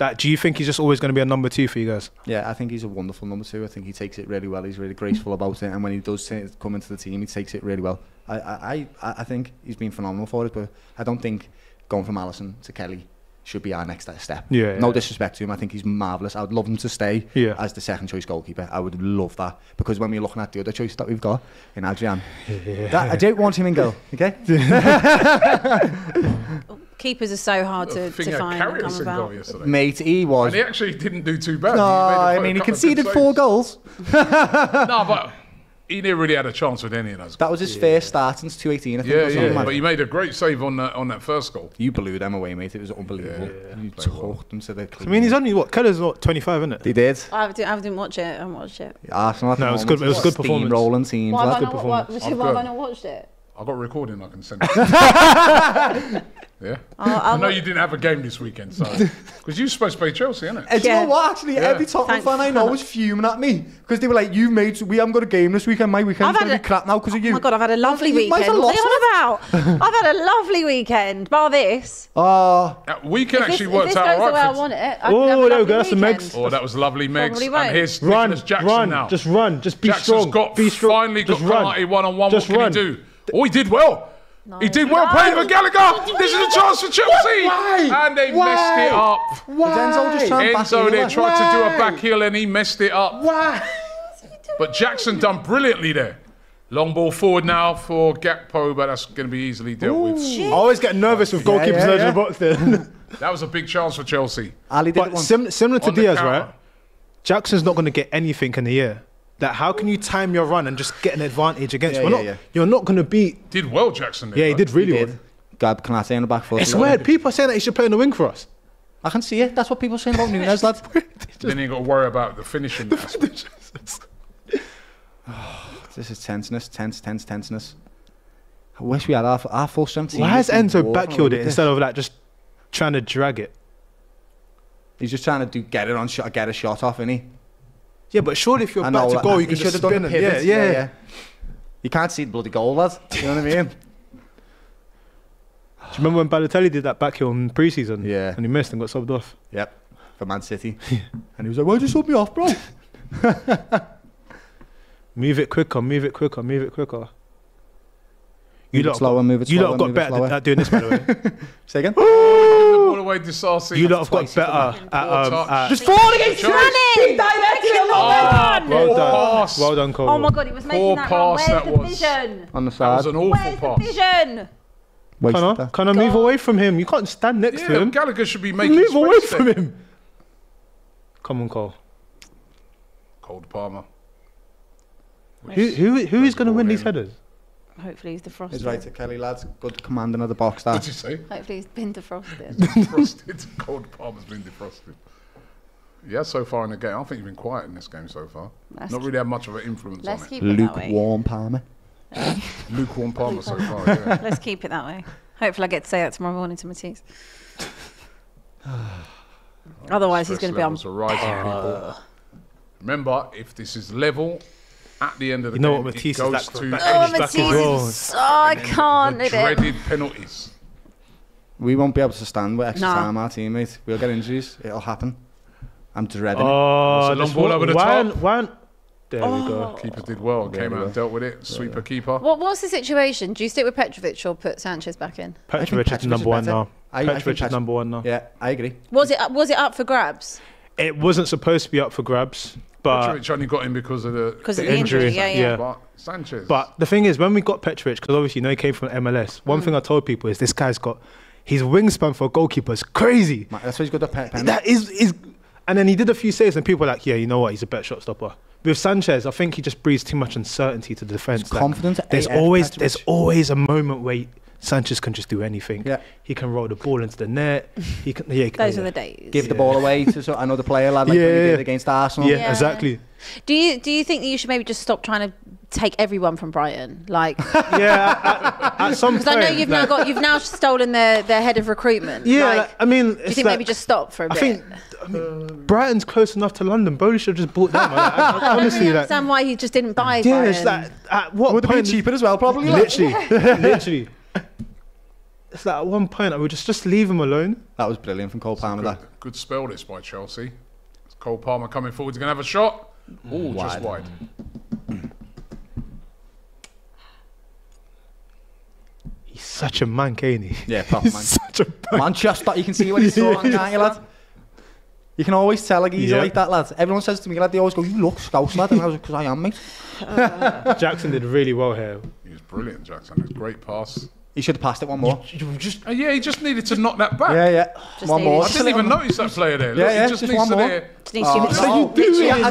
that, do you think he's just always going to be a number two for you guys? Yeah, I think he's a wonderful number two. I think he takes it really well. He's really graceful about it, and when he does come into the team, he takes it really well. I think he's been phenomenal for it, but I don't think going from Alisson to Kelly should be our next step. Yeah, no disrespect to him. I think he's marvellous. I would love him to stay as the second choice goalkeeper. I would love that, because when we're looking at the other choice that we've got in Adrian, I don't want him in goal, okay? Keepers are so hard to find. Carrius in goal yesterday. Mate, he was. And he actually didn't do too bad. No, I mean, he conceded 4 goals. No, but he never really had a chance with any of those. That was his first start since 2018, I think. But he made a great save on that first goal. You blew them away, mate. It was unbelievable. You talked them to the clean. I mean, he's only, what, Kelleher's not 25, isn't it? He did. I didn't watch it. I haven't watched it. Arsenal, no, it was a good performance. Rolling teams. Why have I not watched it? I've got a recording I can send it. Yeah. I know you didn't have a game this weekend, so. Because you were supposed to play Chelsea, innit? And you know what, actually, every Tottenham fan I know was fuming at me. Because they were like, we haven't got a game this weekend, my weekend's going to be crap now because of you. Oh my God, I've had a lovely weekend. What are you on about? I've had a lovely weekend, bar this. Weekend actually worked out all right. This goes the way I want it. Oh, there we go, that's the Megs. Oh, that was lovely, Megs. And here's Nicholas Jackson now. Just run, just be strong. Jackson's finally got Konate one-on-one. What can he do? Oh, he did well. No. He did well playing for Gallagher. This is a chance for Chelsea. Why? And they messed it up. Endo, they tried to do a back heel and he messed it up. Why? But Jackson done brilliantly there. Long ball forward now for Gakpo, but that's going to be easily dealt with. I always get nervous with goalkeepers in the box then. That was a big chance for Chelsea. Ali did similar to Diaz, right? Jackson's not going to get anything in the air. That how can you time your run and just get an advantage against you're not going to beat. Did well, Jackson. He did really well. Grab Konate on the back foot. It's weird. People are saying that he should play on the wing for us. I can see it. That's what people are saying about Nunez, lads. Then you got to worry about the finishing. This is tenseness, tenseness. I wish we had our full strength. Why has Enzo backheeled it instead of like just trying to drag it? He's just trying to get a shot off, isn't he? Yeah, but surely if you're back to goal, you can just spin it. Yeah. You can't see the bloody goal, lad. You know what I mean? Do you remember when Balotelli did that back heel in pre-season? Yeah. And he missed and got subbed off. Yep. For Man City. And he was like, why'd you sub me off, bro? Move it quicker, move it quicker, move it quicker. You lot got better at doing this, by the way. Say again? You lot have got better at... Just forward against Chelsea! Well done. Well done, Colwill. Oh my God, he was making that run. Where's the vision? On the side. That was an awful pass. Where's the vision? Can I move away from him? You can't stand next to him. Yeah, Gallagher should be making space. Move away from him. Come on, Cole. Cold Palmer. Who is going to win these headers? Hopefully he's defrosted. He's right to Kelly, lads. Good command another box there. What did you say? Hopefully he's been defrosted. Defrosted. Cold Palmer's been defrosted. Yeah, so far in the game. I think you've been quiet in this game so far. Not really had much of an influence on it. Lukewarm Palmer. Lukewarm Palmer so far, yeah. Let's keep it that way. Hopefully I get to say that tomorrow morning to Matisse. Otherwise he's going to be on... Remember, if this is level... At the end of the game, what Matisse it goes to... I can't. The dreaded penalties. We won't be able to stand with extra time, our teammates. We'll get injuries. It'll happen. I'm dreading it. Long ball over the top. There we go. Keeper did well. Came out and dealt with it. Sweeper keeper. What's the situation? Do you stick with Petrovic or put Sanchez back in? Petrovic is number one now. Petrovic is number one now. Yeah, I agree. Was it up for grabs? It wasn't supposed to be up for grabs. But Petrovic only got him because of the injury. But Sanchez. But the thing is, when we got Petrovic, because obviously he came from MLS. One thing I told people is this guy's got his wingspan for a goalkeeper is crazy. That's why he's got the pen. That is, and then he did a few saves, and people were like, yeah, you know what, he's a better shot stopper. With Sanchez, I think he just breeds too much uncertainty to the defense. Like, confidence. There's always a moment where Sanchez can just do anything. Yeah. He can roll the ball into the net. He can, Those are the days. Give the ball away to another player, like when he did against Arsenal. Yeah, exactly. Do you think that you should maybe just stop trying to take everyone from Brighton? Like, at some point. Because I know you've now stolen their head of recruitment. Yeah, like, I mean, do you think maybe just stop for a bit? I mean, Brighton's close enough to London. Bowley should have just bought them. I honestly don't really understand why he just didn't buy Brighton. At what point? Would have been cheaper as well, probably. Literally. it's like at one point I would just leave him alone. That was brilliant from Cole Palmer. Good spell this by Chelsea. It's Cole Palmer coming forward. He's going to have a shot. Oh, just wide. He's such a mank, ain't he? Yeah, proper mank. Such a mank. Manchester, you can see when he's so on, can't you, lad? You can always tell, like, he's like that, lad. Everyone says to me, lad, they always go, you look scouse, lad. And I was like, because I am, mate. Jackson did really well here. He was brilliant, Jackson. It was a great pass. He should have passed it one more. Yeah, he just needed to knock that back. Yeah, one more. I didn't even notice that player there. Yeah, he just needs to there. I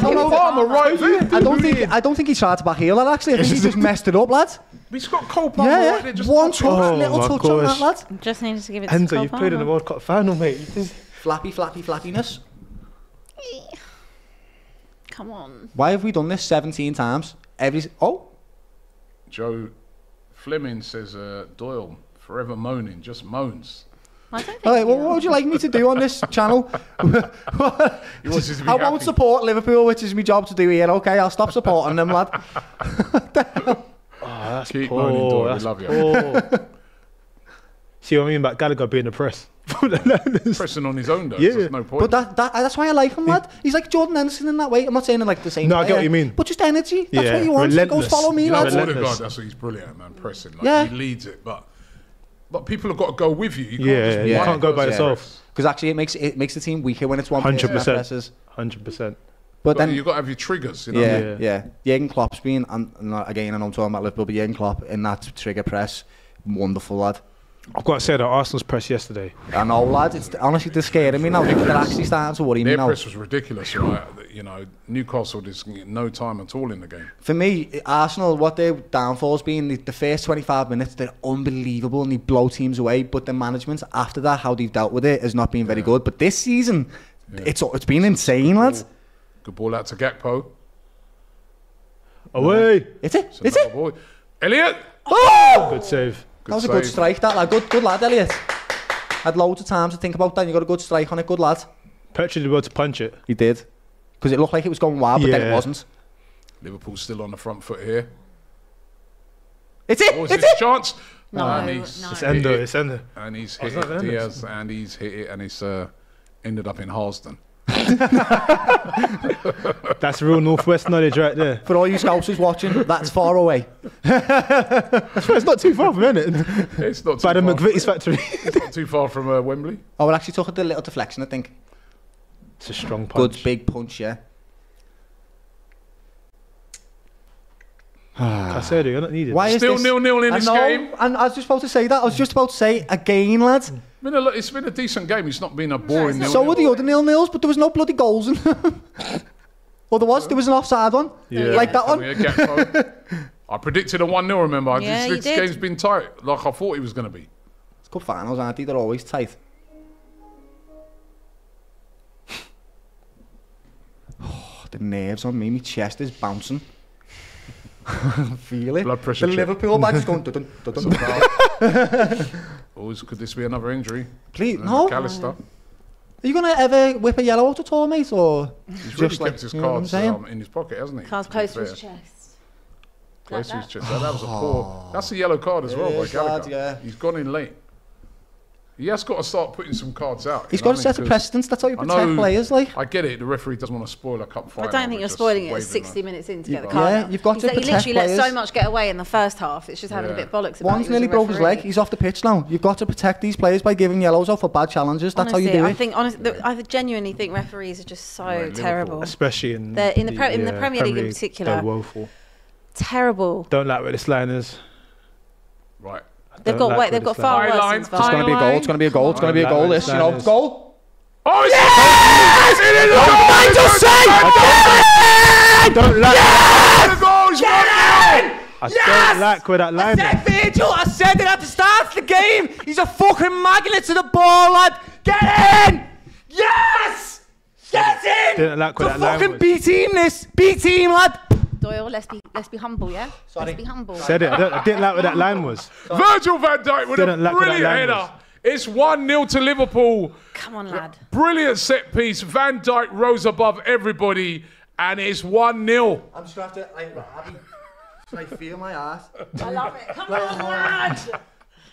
don't think he tried to back heel, lad, actually. I think he just messed it up, lad. He's got Cole Palmer right there. Just one touch, little touch on that, lad. Just needed to give it to Endo, you've played in the World Cup final, mate. Flappiness. Come on. Why have we done this 17 times? Joe Fleming says Doyle forever moaning, just moans. What would you like me to do on this channel? I won't support Liverpool, which is my job to do here. Okay, I'll stop supporting them, lad. That's Keep poor. Moaning, Doyle. That's we love you. See what I mean about Gallagher being the press? Pressing on his own, though. Yeah. There's no point. But that's why I like him, lad. He's like Jordan Henderson in that way. I'm not saying like the same. No, I get what you mean. But just energy. That's what you want. Go follow me, lad. Odegaard, that's what he's brilliant at, man. Pressing. Like, he leads it, but people have got to go with you. You can't go by yourself. Because actually, it makes the team weaker when it's one. 100%. 100%. But then you've got to have your triggers, you know? Jurgen Klopp's been, and again, I know I'm talking about Liverpool, but Jurgen Klopp in that trigger press, wonderful, lad. I've got to say that Arsenal's press yesterday. I know, lad. It's honestly, they're scaring me now. They're actually starting to worry me now. Their press was ridiculous, right? You know, Newcastle is no time at all in the game. For me, Arsenal, what their downfall's been, the first 25 minutes, they're unbelievable and they blow teams away. But the management after that, how they've dealt with it, has not been very good. But this season, it's been insane, lad. Good ball out to Gakpo. Away. Is it? Elliot. Oh! Good save. That was a good strike, that lad. Good lad, Elliot. Had loads of time to think about that. You got a good strike on it, good lad. Petrovic did well to punch it. He did. Because it looked like it was going wild, but then it wasn't. Liverpool's still on the front foot here. It's his chance. No, it's Endo. It's Endo. And he's hit it, Diaz, and he's hit it, and it's ended up in Harsden. That's real northwest knowledge right there. For all you scousers watching, that's far away. It's not too far from, isn't it? It's not too far. By the McVitie's factory. It's not too far from Wembley. Oh, it actually took a little deflection, I think. It's a strong punch. Good big punch, yeah. Caicedo, you're not needed. Why still 0-0 in this game? And I was just about to say that. I was just about to say again, lads. It's been a decent game. It's not been a boring 0-0. So were the other 0-0s, but there was no bloody goals in them. Well, there was an offside one. Yeah. Like that one. I predicted a 1-0, remember. Yeah, this game's been tight, like I thought it was going to be. It's cup finals, aren't they? They're always tight. Oh, the nerves on me. My chest is bouncing. Feel it. Blood pressure. The Liverpool bag is going. Dun, dun, dun, dun. Could this be another injury? Please, no. Callister. Are you gonna ever whip a yellow out at all, mate? Or he's really kept his cards in his pocket, hasn't he? Cards close to his chest. Close to his chest. That was a poor. That's a yellow card as well by Gallagher. He's gone in late. He has got to start putting some cards out. He's got to set a precedence. That's how you protect players, like. I get it. The referee doesn't want to spoil a cup final. I don't think you're spoiling it. 60 minutes in to get the card. Yeah, you've got to protect players. He literally let so much get away in the first half. It's just having a bit of bollocks. One's nearly broke his leg. He's off the pitch now. You've got to protect these players by giving yellows out for bad challenges. That's how you do it. I genuinely think referees are just so terrible, especially in the Premier League in particular. They're woeful. Terrible. Don't like where this line is. Right. They've got far worse. It's going to be a goal. It's going to be a goal. It's going to be a goal. This, you know, goal. Oh, it's I don't like the goals. I don't like where that line is. I said Virgil. I said it at the start of the game. He's a fucking magnet to the ball, lad. Get in. Yes. Get in. Didn't like where that line was. Fucking B team this. B team, lad. Doyle, let's be humble, yeah? Sorry. Let's be humble. Said it. I didn't like where that line was. Sorry. Virgil van Dijk with a brilliant header. It's 1-0 to Liverpool. Come on, lad. Brilliant set piece. Van Dijk rose above everybody, and it's 1-0. I'm just going to have to, I feel my ass. I love it. Come on, lad.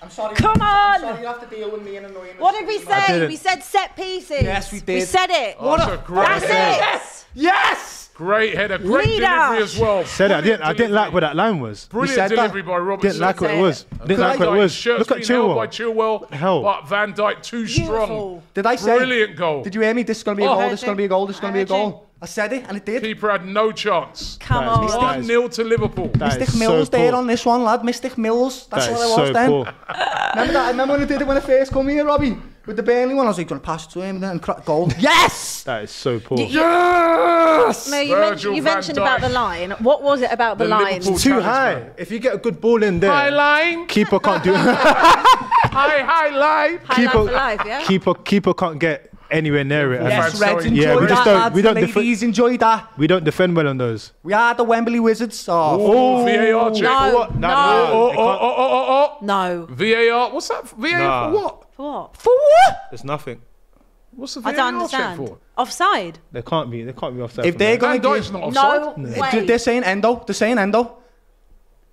I'm sorry. Come on! I'm sorry you have to deal with me and annoy me. What did we say? We said set pieces. Yes, we did. We said it. Oh, what a great hit. Yes! Yes! Great header. Great delivery as well. Said it. I didn't like where that line was. Brilliant delivery by Robertson. Didn't like what it was. Didn't like what it was. Look at Chilwell. Hell. But Van Dijk too strong. Did I say? Brilliant goal. Did you hear me? This is going to be a goal. This is going to be a goal. This is going to be a goal. I said it, and it did. Keeper had no chance. Come on. 1-0 to Liverpool. Mystic Mills there on this one, lad. Mystic Mills. That's what I was then. Remember that? I remember when I did it when I first come here, Robbie? With the Burnley one, I was like, going to pass it to him and crack goal. Yes! That is so poor. Yes! No, you mentioned about the line. What was it about the line? It's too high. Bro. If you get a good ball in there. High line. Keeper can't do it. High line. Keeper can't get anywhere near it. Yes, Reds, enjoy that, lads. Ladies, enjoy that. We don't defend well on those. We are the Wembley Wizards. Oh, VAR check. No. VAR, what's that? VAR for what? For what? For what? There's nothing. What's the VAR check for? Offside. They can't be offside. If they're going to give, no way. They're saying Endo.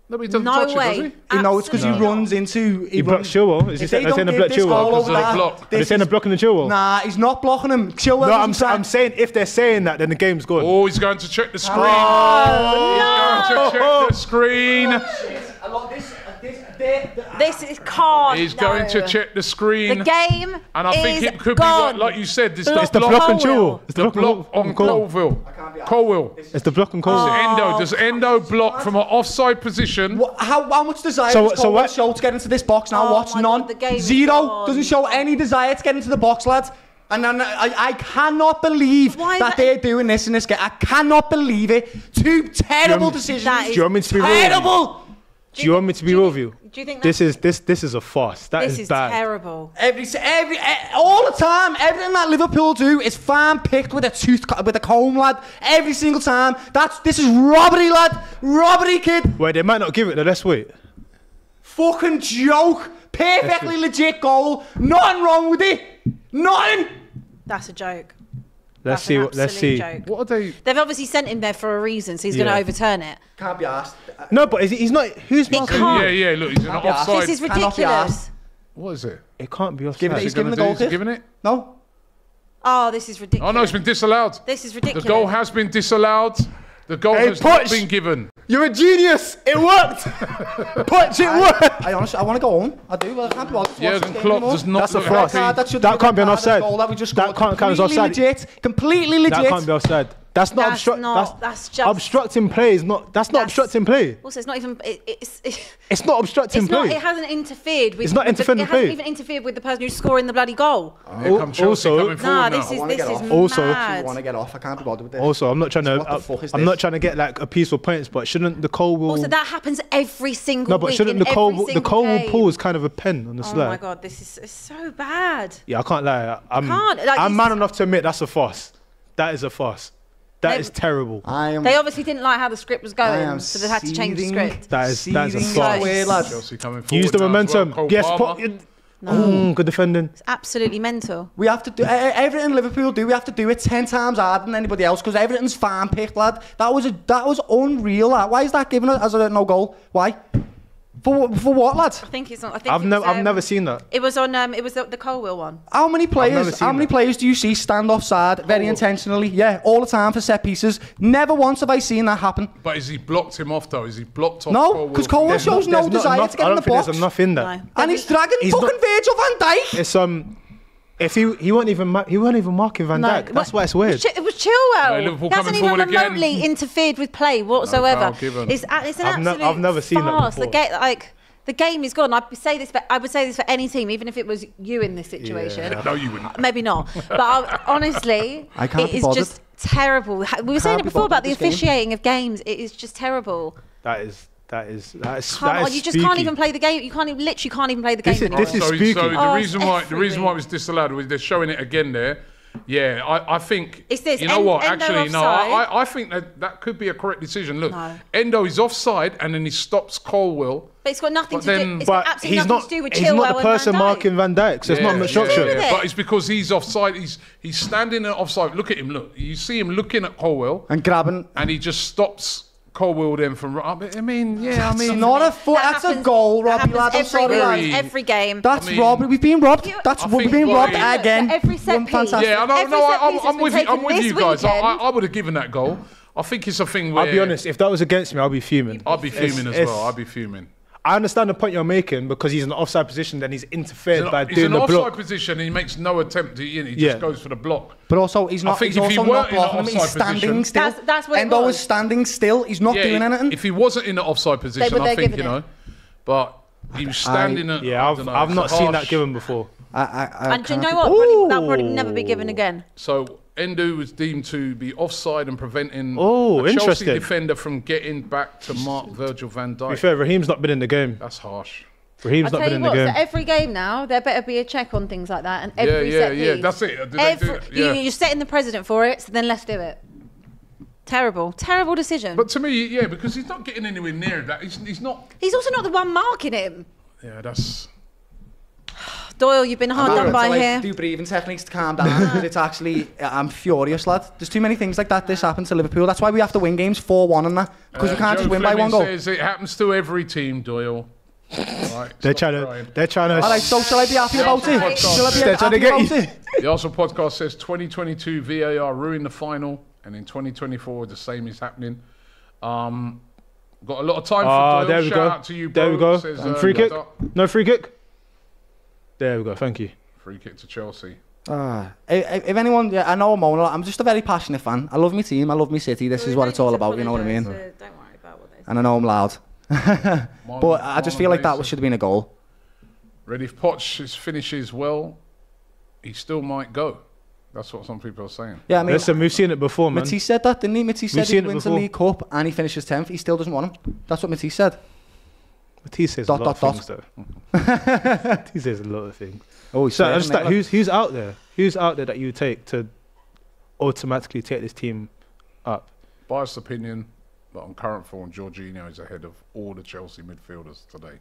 Nobody doesn't touch it, does he? No, it's because he runs into... He blocks Chilwell. Is he saying a block Chilwell? They're saying a block in the Chilwell? Nah, he's not blocking him. Chilwell... No, I'm saying if they're saying that, then the game's gone. Oh, he's going to check the screen. Oh, no. He's going to check the screen. Oh, this is card. He's going to check the screen. The game and I think it could be, like you said, it's the block and Jewel. It's the block on Colwill. It's the block on Colwill. Does Endo block from an offside position? How much desire does Colwill show to get into this box now? Watch, none. Zero. Doesn't show any desire to get into the box, lads. And I cannot believe that they're doing this in this game. I cannot believe it. Two terrible decisions. Terrible. Do you want me to be real with you? Do you think this is a farce? This is bad. Terrible. Every all the time, everything that Liverpool do is fan picked with a comb, lad. Every single time. This is robbery, lad. Robbery, kid. Wait, they might not give it though. Let's wait. Fucking joke. Perfectly legit goal. Nothing wrong with it. Nothing. That's a joke. Let's see. Joke. What are they? They've obviously sent him there for a reason, so he's going to overturn it. Can't be asked. No, but he's not. Who's marking? Yeah. Look, he's not offside. This is ridiculous. What is it? It can't be offside. He's giving the goal. He's giving it. No. Oh, this is ridiculous. Oh no, it's been disallowed. This is ridiculous. The goal has been disallowed. The goal has not been given. You're a genius. It worked. Poch, it worked. I honestly, I want to go home. I do. Well, I can't be honest. Jurgen Klopp does not. That's a fraud. That can't be an offside. That can't count as offside. Completely legit. That can't be offside. That's obstructing play. That's not obstructing play. Also, it's not even. It's not obstructing play. It hasn't interfered with. It's not interfering play. It hasn't even interfered with the person who's scoring the bloody goal. Also, this is mad. Also, I want to get off. I can't be bothered with this. Also, I'm not trying to get like a piece of points, but shouldn't the Colwill? Also, that happens every single. No, but shouldn't the Colwill pull is kind of a pen on the slide? Oh my god, it's so bad. Yeah, I can't lie. I'm man enough to admit that's a farce. That is a farce. That is terrible. They obviously didn't like how the script was going, so they had to change the script. That is a farce. Use the momentum. Well, yes, good defending. It's absolutely mental. We have to do everything Liverpool do. We have to do it 10 times harder than anybody else because everything's fan picked, lad. That was unreal. Lad. Why is that given as a no goal? Why? For what, lad? I think it's not. I've never seen that. It was on. It was the Colwill one. How many players do you see stand offside very intentionally? Yeah, all the time for set pieces. Never once have I seen that happen. But has he blocked him off though? Is he blocked off? No, because Colwill shows no desire to get in the box. There's enough in there. No. And he's dragging fucking Virgil van Dijk. It's If he weren't even marking Van Dijk. That's why it's weird. It was Chilwell. He hasn't even remotely interfered with play whatsoever. It's an absolute farce. I've never seen that before. The game is gone. I would say this for any team, even if it was you in this situation. Yeah. No, you wouldn't. Maybe not. But honestly, it is just terrible. We were saying it before about the officiating of games. It is just terrible. That is, you just can't even play the game. You can't even, literally can't even play the game. So the reason why it was disallowed was they're showing it again there. Yeah, I think it's this. You know what? Endo actually, no. I think that could be a correct decision. Look, Endo is offside, and then he stops Colwill. But it's got nothing to do. It's got absolutely nothing to do with Chilwell. He's not the person marking Van Dijk, so it's not an obstruction. But it's because he's offside. He's standing offside. Look at him. Look, you see him looking at Colwill and grabbing, and he just stops. Colwill in from up. I mean, yeah, that's not a foot. That's a goal, Robbie. Lad, I'm sorry, every game. That's robbery. We've been robbed. That's we've been robbed again. Every set piece. Yeah, I know. No, I'm with you. I'm with you guys. I would have given that goal. I think it's a thing where... I'll be honest, if that was against me, I'd be fuming. I'd be fuming as well, I'd be fuming. I understand the point you're making because he's in an offside position, then he's interfered by doing the block. He's in an offside position and he makes no attempt, he just goes for the block. But also, he's not blocking, he's standing still. That's what Endo is standing still, he's not doing anything. If he wasn't in the offside position, I think, you know, but he was standing... Yeah, I've not seen that given before. And do you know what? That will probably never be given again. So... Endo was deemed to be offside and preventing a Chelsea defender from getting back to mark Virgil van Dijk. To be fair, Raheem's not been in the game. That's harsh. Raheem's not been in the game. So every game now, there better be a check on things like that. And every set piece. That's it. You're setting the precedent for it, so then let's do it. Terrible, terrible decision. But to me, yeah, because he's not getting anywhere near that. He's not. He's also not the one marking him. Yeah, that's... Doyle, you've been hard done by here. Do breathing techniques to calm down because it's actually, I'm furious, lad. There's too many things like that. This happened to Liverpool. That's why we have to win games 4-1 and that because we can't just win by one goal. It happens to every team, Doyle. Right, they're trying to. All right, so shall I be happy about it? Shall I be happy about it? The Arsenal podcast says 2022 VAR ruined the final, and in 2024 the same is happening. Got a lot of time for Doyle. Shout out to you, bro. There we go. Says, free kick. No free kick. There we go, thank you. Free kick to Chelsea. If anyone, yeah, I know I'm on a lot. I'm just a very passionate fan. I love my team, I love my city. This is what it's all about, you know what I mean? Don't worry about what they say. And I know I'm loud. But I just feel like that should have been a goal. Ready, if Poch finishes well, he still might go. That's what some people are saying. Yeah, I mean, listen, we've seen it before, man. Matisse said that, didn't he? Matisse said he wins the League Cup and he finishes 10th. He still doesn't want him. That's what Matisse said. Matisse says a lot of things though. He says a lot of things. Oh, so I'm just like, who's out there? Who's out there that you take to automatically take this team up? Biased opinion, but on current form, Jorginho is ahead of all the Chelsea midfielders today.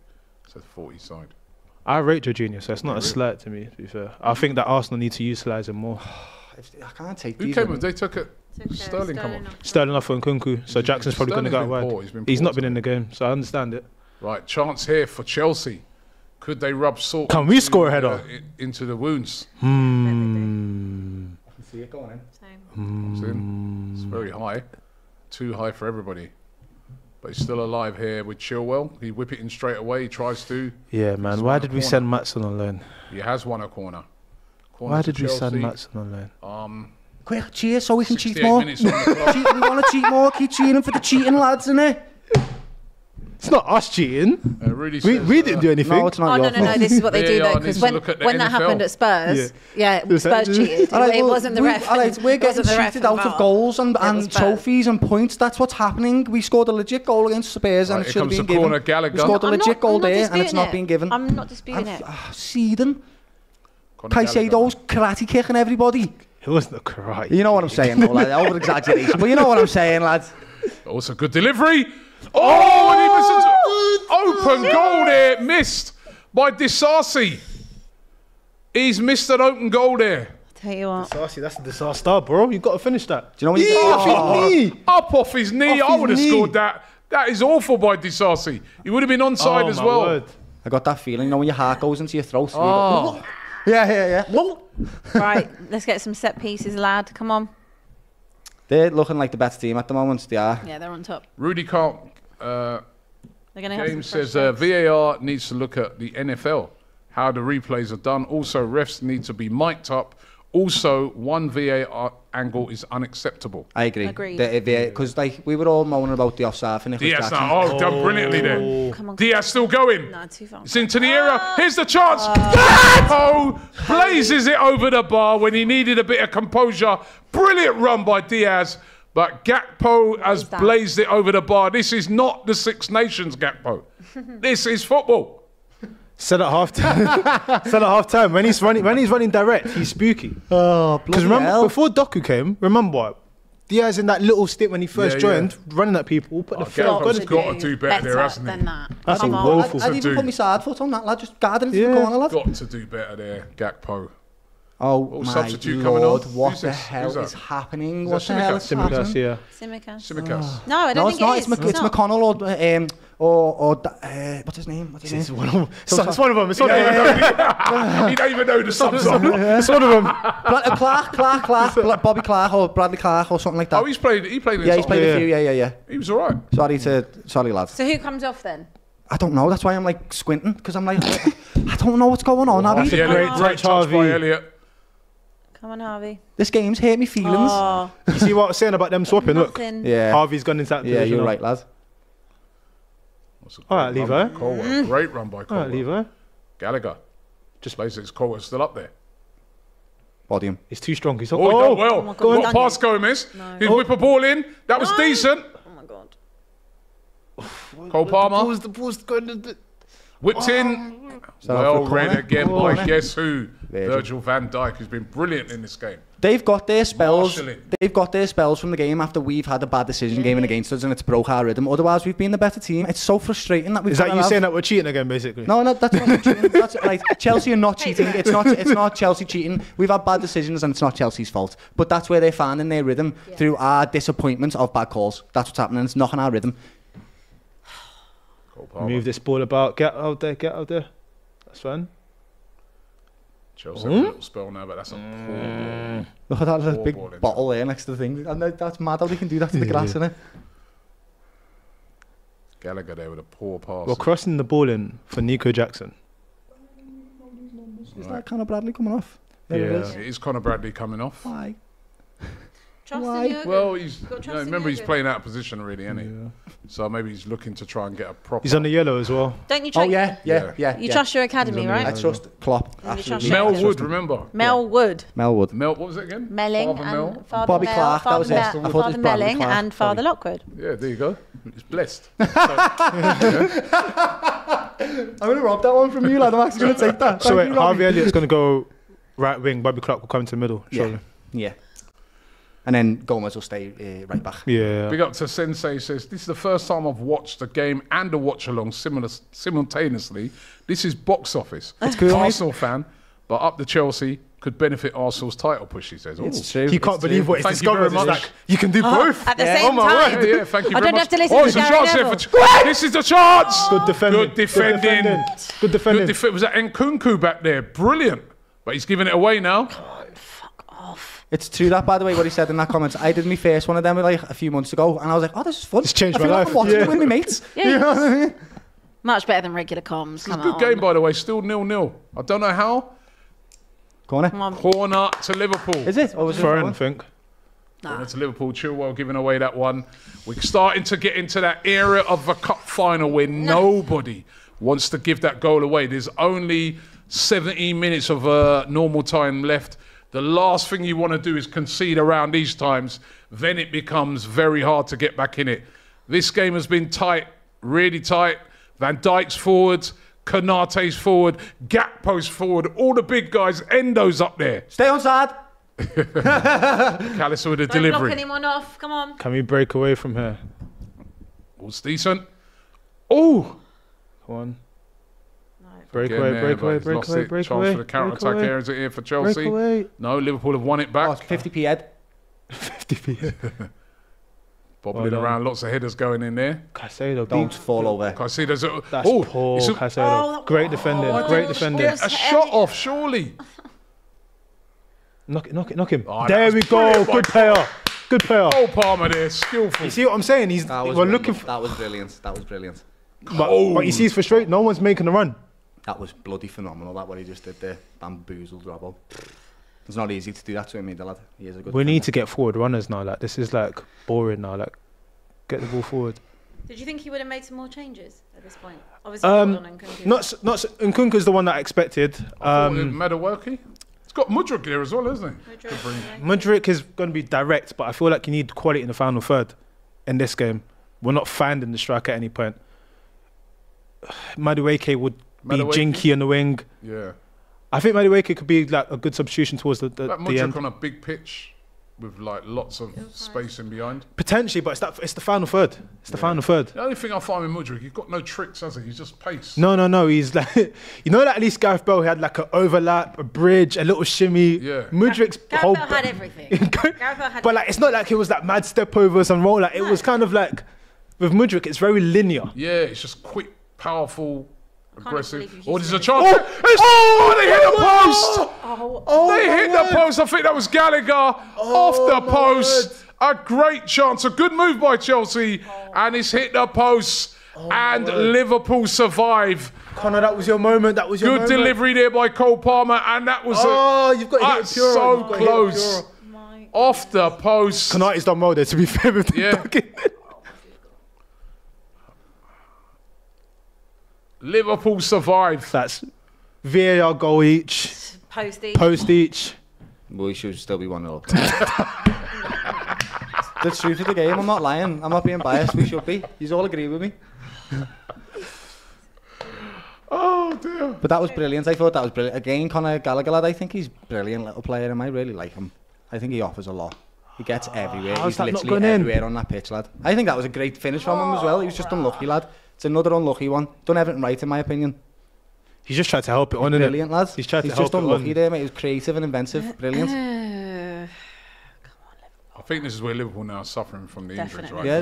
So 40 side. I rate Jorginho, so it's not a slight to me, to be fair. I think that Arsenal need to utilise him more. I can't take these. Who came up? They took it. Sterling come on. Sterling off for Nkunku, so Jackson's probably going to go wide. He's not been in the game, so I understand it. Right, chance here for Chelsea. Could they rub salt? Can we score a header into the wounds? I can see it going in. Same. It's very high. Too high for everybody. But he's still alive here with Chilwell. He whip it in straight away. He tries to. Yeah, man. Why did we send Maatson on loan? He has won a corner. Why did we send Maatson on loan? Quick, cheer so we can cheat more. We want to cheat more. Keep cheating for the cheating lads, innit? It's not us cheating. Really we didn't do anything. No, it's not no, this is what they do though. Because when that happened at Spurs, Spurs cheated. It wasn't the ref. We're getting cheated out of goals and trophies and points. That's what's happening. We scored a legit goal against Spurs and it should have been given. We scored a legit goal there and it's not being given. I'm not disputing it. Seething. Caicedo's karate kicking everybody. It wasn't a karate. You know what I'm saying, though, lad. Over exaggeration, but you know what I'm saying, lads. That was a good delivery. Open goal there, missed by Disasi. He's missed an open goal there. I'll tell you what. Disasi, that's a disaster, bro. You've got to finish that. Do you know what you Up off his knee. I would have scored that. That is awful by Disasi. He would have been onside as well. Word. I got that feeling, you know, when your heart goes into your throat. Yeah. Right, let's get some set pieces, lad. Come on. They're looking like the best team at the moment. They are. Yeah, they're on top. Rudy can't. James says VAR needs to look at the NFL, how the replays are done. Also, refs need to be mic'd up. Also, one VAR angle is unacceptable. I agree. Agreed. Because like we were all moaning about the offside for Nicholas Jackson. Done brilliantly there. Diaz still going. No, too far. It's into the area. Here's the chance. Gakpo blazes it over the bar when he needed a bit of composure. Brilliant run by Diaz. But Gakpo has blazed it over the bar. This is not the Six Nations, Gakpo. This is football. Said at half time. Said at half time. When he's running direct, he's spooky. Oh, because remember before Doku came, remember what? Diaz in that little stint when he first joined, running at people, put the foot. Gakpo's got to do better there, hasn't he? That's a woeful. I'd even put my side foot on that lad, just guarding it to the corner, lad. Got to do better there, Gakpo. Oh my lord, what the hell is happening? What the hell is happening? Tsimikas. No, I don't think it is. No, it's McConnell or what's his name? It's one of them. It's one of them. You don't even know the subs on. It's one of them. Clark, Bobby Clark or Bradley Clark or something like that. Oh, he's played. He played. Yeah, he's played a few. Yeah. He was alright. Sorry, lads. So who comes off then? I don't know. That's why I'm like squinting because I'm like I don't know what's going on. That's a great touch by Elliot. Come on, Harvey. This game's hurt me feelings. Oh. You see what I was saying about them swapping? Look, yeah. Harvey's gone into that position. Yeah, you're right, lad. All right, Levo. Great run by Colwill. All right, Levo. Gallagher. Just places Colwill's still up there. Body him. He's too strong. He's up. Oh, he done well. Oh God, what pass Gomez? No. Did whip a ball in. That was decent. Oh, my God. Cole Palmer. The ball's going to the... Whipped in. Well read again by guess who? Virgil van Dijk, who's been brilliant in this game. They've got their spells. Martially. They've got their spells from the game after we've had a bad decision game against us, and it's broke our rhythm. Otherwise, we've been the better team. It's so frustrating that we've. Is that you saying that we're cheating again, basically? No, that's not cheating. That's, like, Chelsea are not cheating. It's not Chelsea cheating. We've had bad decisions, and it's not Chelsea's fault. But that's where they're finding their rhythm through our disappointment of bad calls. That's what's happening. It's knocking our rhythm. Move this ball about. Get out there. That's fine. Chelsea have a little spell now, but that's a poor ball. Look at that little big bottle there next to the thing. And that's mad how they can do that to the grass, isn't it? Gallagher there with a poor pass. We're crossing the ball in for Nico Jackson. Is that Conor Bradley coming off? There it is Conor Bradley coming off. Why? Well, remember he's playing out of position, really, isn't he? Yeah. So maybe he's looking to try and get a proper. He's on the yellow as well. Don't you trust? Oh yeah. You trust your academy, right? I trust Klopp. Melwood, remember? Melwood. Melwood. Mel, what was it again? Melling and Father Bobby Clark. That was it. Father Melling and Father Lockwood. Yeah, there you go. It's blessed. I'm gonna rob that one from you, lad. I'm actually gonna take that. So Harvey Elliott's gonna go right wing. Bobby Clark will come into the middle. Yeah. And then Gomez will stay right back. Yeah. Big up to Sensei says, this is the first time I've watched a game and a watch-along simultaneously. This is box office. That's cool. Arsenal fan, but up to Chelsea could benefit Arsenal's title push, he says. It's true. You can't believe what it's discovered. Like, you can do both. At the same time. Yeah, thank you very much. I don't have to listen to Gary Neville. This is the chance. Good defending. Good defending. Was that Nkunku back there? Brilliant. But he's giving it away now. God, fuck off. It's true that, by the way, what he said in that comment. I did my first one of them like a few months ago, and I was like, "Oh, this is fun. It's changed my life. I'm watching it with my mates." Yeah. Much better than regular comms. It's a good game, by the way. Still 0-0. I don't know how. Corner to Liverpool. Is it? Or was it foreign? I think. Corner to Liverpool. Chilwell giving away that one. We're starting to get into that era of the cup final where nobody wants to give that goal away. There's only 17 minutes of normal time left. The last thing you want to do is concede around these times. Then it becomes very hard to get back in it. This game has been tight, really tight. Van Dijk's forward, Konate's forward, Gakpo's forward, all the big guys. Endo's up there. Stay on side. Callister with a delivery. Don't knock anyone off, come on. Can we break away from here? All's decent. Oh! Come on. Breakaway. Chance for the counter-attack here. Is it here for Chelsea? Breakaway. No, Liverpool have won it back. Oh, it's 50p head. 50p head. Bobbling around, lots of headers going in there. Caicedo, don't fall over. Caicedo's... That's poor Caicedo. Great defending, great defending. A shot off, surely. Knock him. Oh, there we go, good player. Good player. Oh, Palmer there, skillful. You see what I'm saying? That was brilliant, But you see, he's frustrated. No one's making the run. That was bloody phenomenal, that what he just did there. Bamboozled Robbo. It's not easy to do that to him, the lad. He is a good defender. We need to get forward runners now, like this is like boring now, like get the ball forward. Did you think he would have made some more changes at this point? Obviously Nkunku's the one that I expected. Madueke? It's got Mudryk there as well, isn't he? Mudryk is gonna be direct, but I feel like you need quality in the final third in this game. We're not finding the strike at any point. Madueke would be jinky on the wing. Yeah. I think Madueke could be like a good substitution towards the end. That Mudryk on a big pitch. with like lots of space in behind. Potentially, but it's the final third. It's the final third. The only thing I find with Mudryk, he's got no tricks, has he? He's just pace. No. He's like, you know, that at least Gareth Bale had like an overlap, a bridge, a little shimmy. Yeah. Mudryk's whole. Gareth Bale had everything. Gareth Bale had. But like, it's not like it was that mad step over some roll. Like, it was kind of like with Mudryk, it's very linear. Yeah, it's just quick, powerful. Aggressive. Oh, there's a chance. Oh, they hit the post. They hit the post. I think that was Gallagher off the post. A great chance. A good move by Chelsea. And it's hit the post. And Liverpool survive. Connor, that was your moment. That was your good delivery there by Cole Palmer. And that was you've got to hit so close. Off the post. Konate's done well there, to be fair with the document. Liverpool survived. That's VAR goal each. Post each. We should still be 1-0. The truth of the game. I'm not lying. I'm not being biased. We should be. You all agree with me. Oh, dear. But that was brilliant. I thought that was brilliant. Again, Conor Gallagher, lad, I think he's a brilliant little player and I really like him. I think he offers a lot. He gets everywhere. He's literally everywhere on that pitch, lad. I think that was a great finish from him as well. He was just unlucky, lad. It's another unlucky one. Done everything right, in my opinion. He's just tried to help it on, isn't it? Brilliant, lads. He's tried to help it on. He's just unlucky there, mate. He was creative and inventive. Brilliant. Come on, Liverpool. I think this is where Liverpool now are suffering from the injuries, right? Yeah,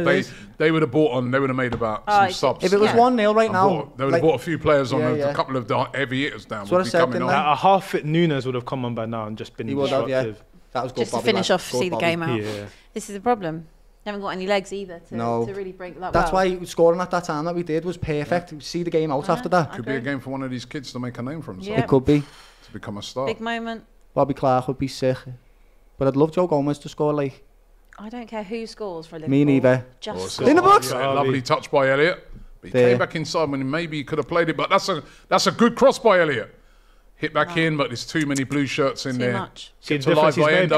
they would have bought on. They would have made about some subs. If it was 1-0 right now... they would have bought a few players on. A couple of the heavy hitters down. That's what I said. A half-fit Nunez would have come on by now and just been disruptive. That was good, just to finish off, see the game out. This is the problem. They haven't got any legs either to really break that. That's why scoring at that time that we did was perfect. Yeah. See the game out after that. Could be a game for one of these kids to make a name for himself. Yep. It could be. To become a star. Big moment. Bobby Clark would be sick. But I'd love Joe Gomez to score like... I don't care who scores for Liverpool. Me neither. Just in the box. Yeah, lovely touch by Elliot. But he came back inside when maybe he could have played it. But that's a good cross by Elliot. Hit back in, but there's too many blue shirts in there. Too much. See the difference he's made.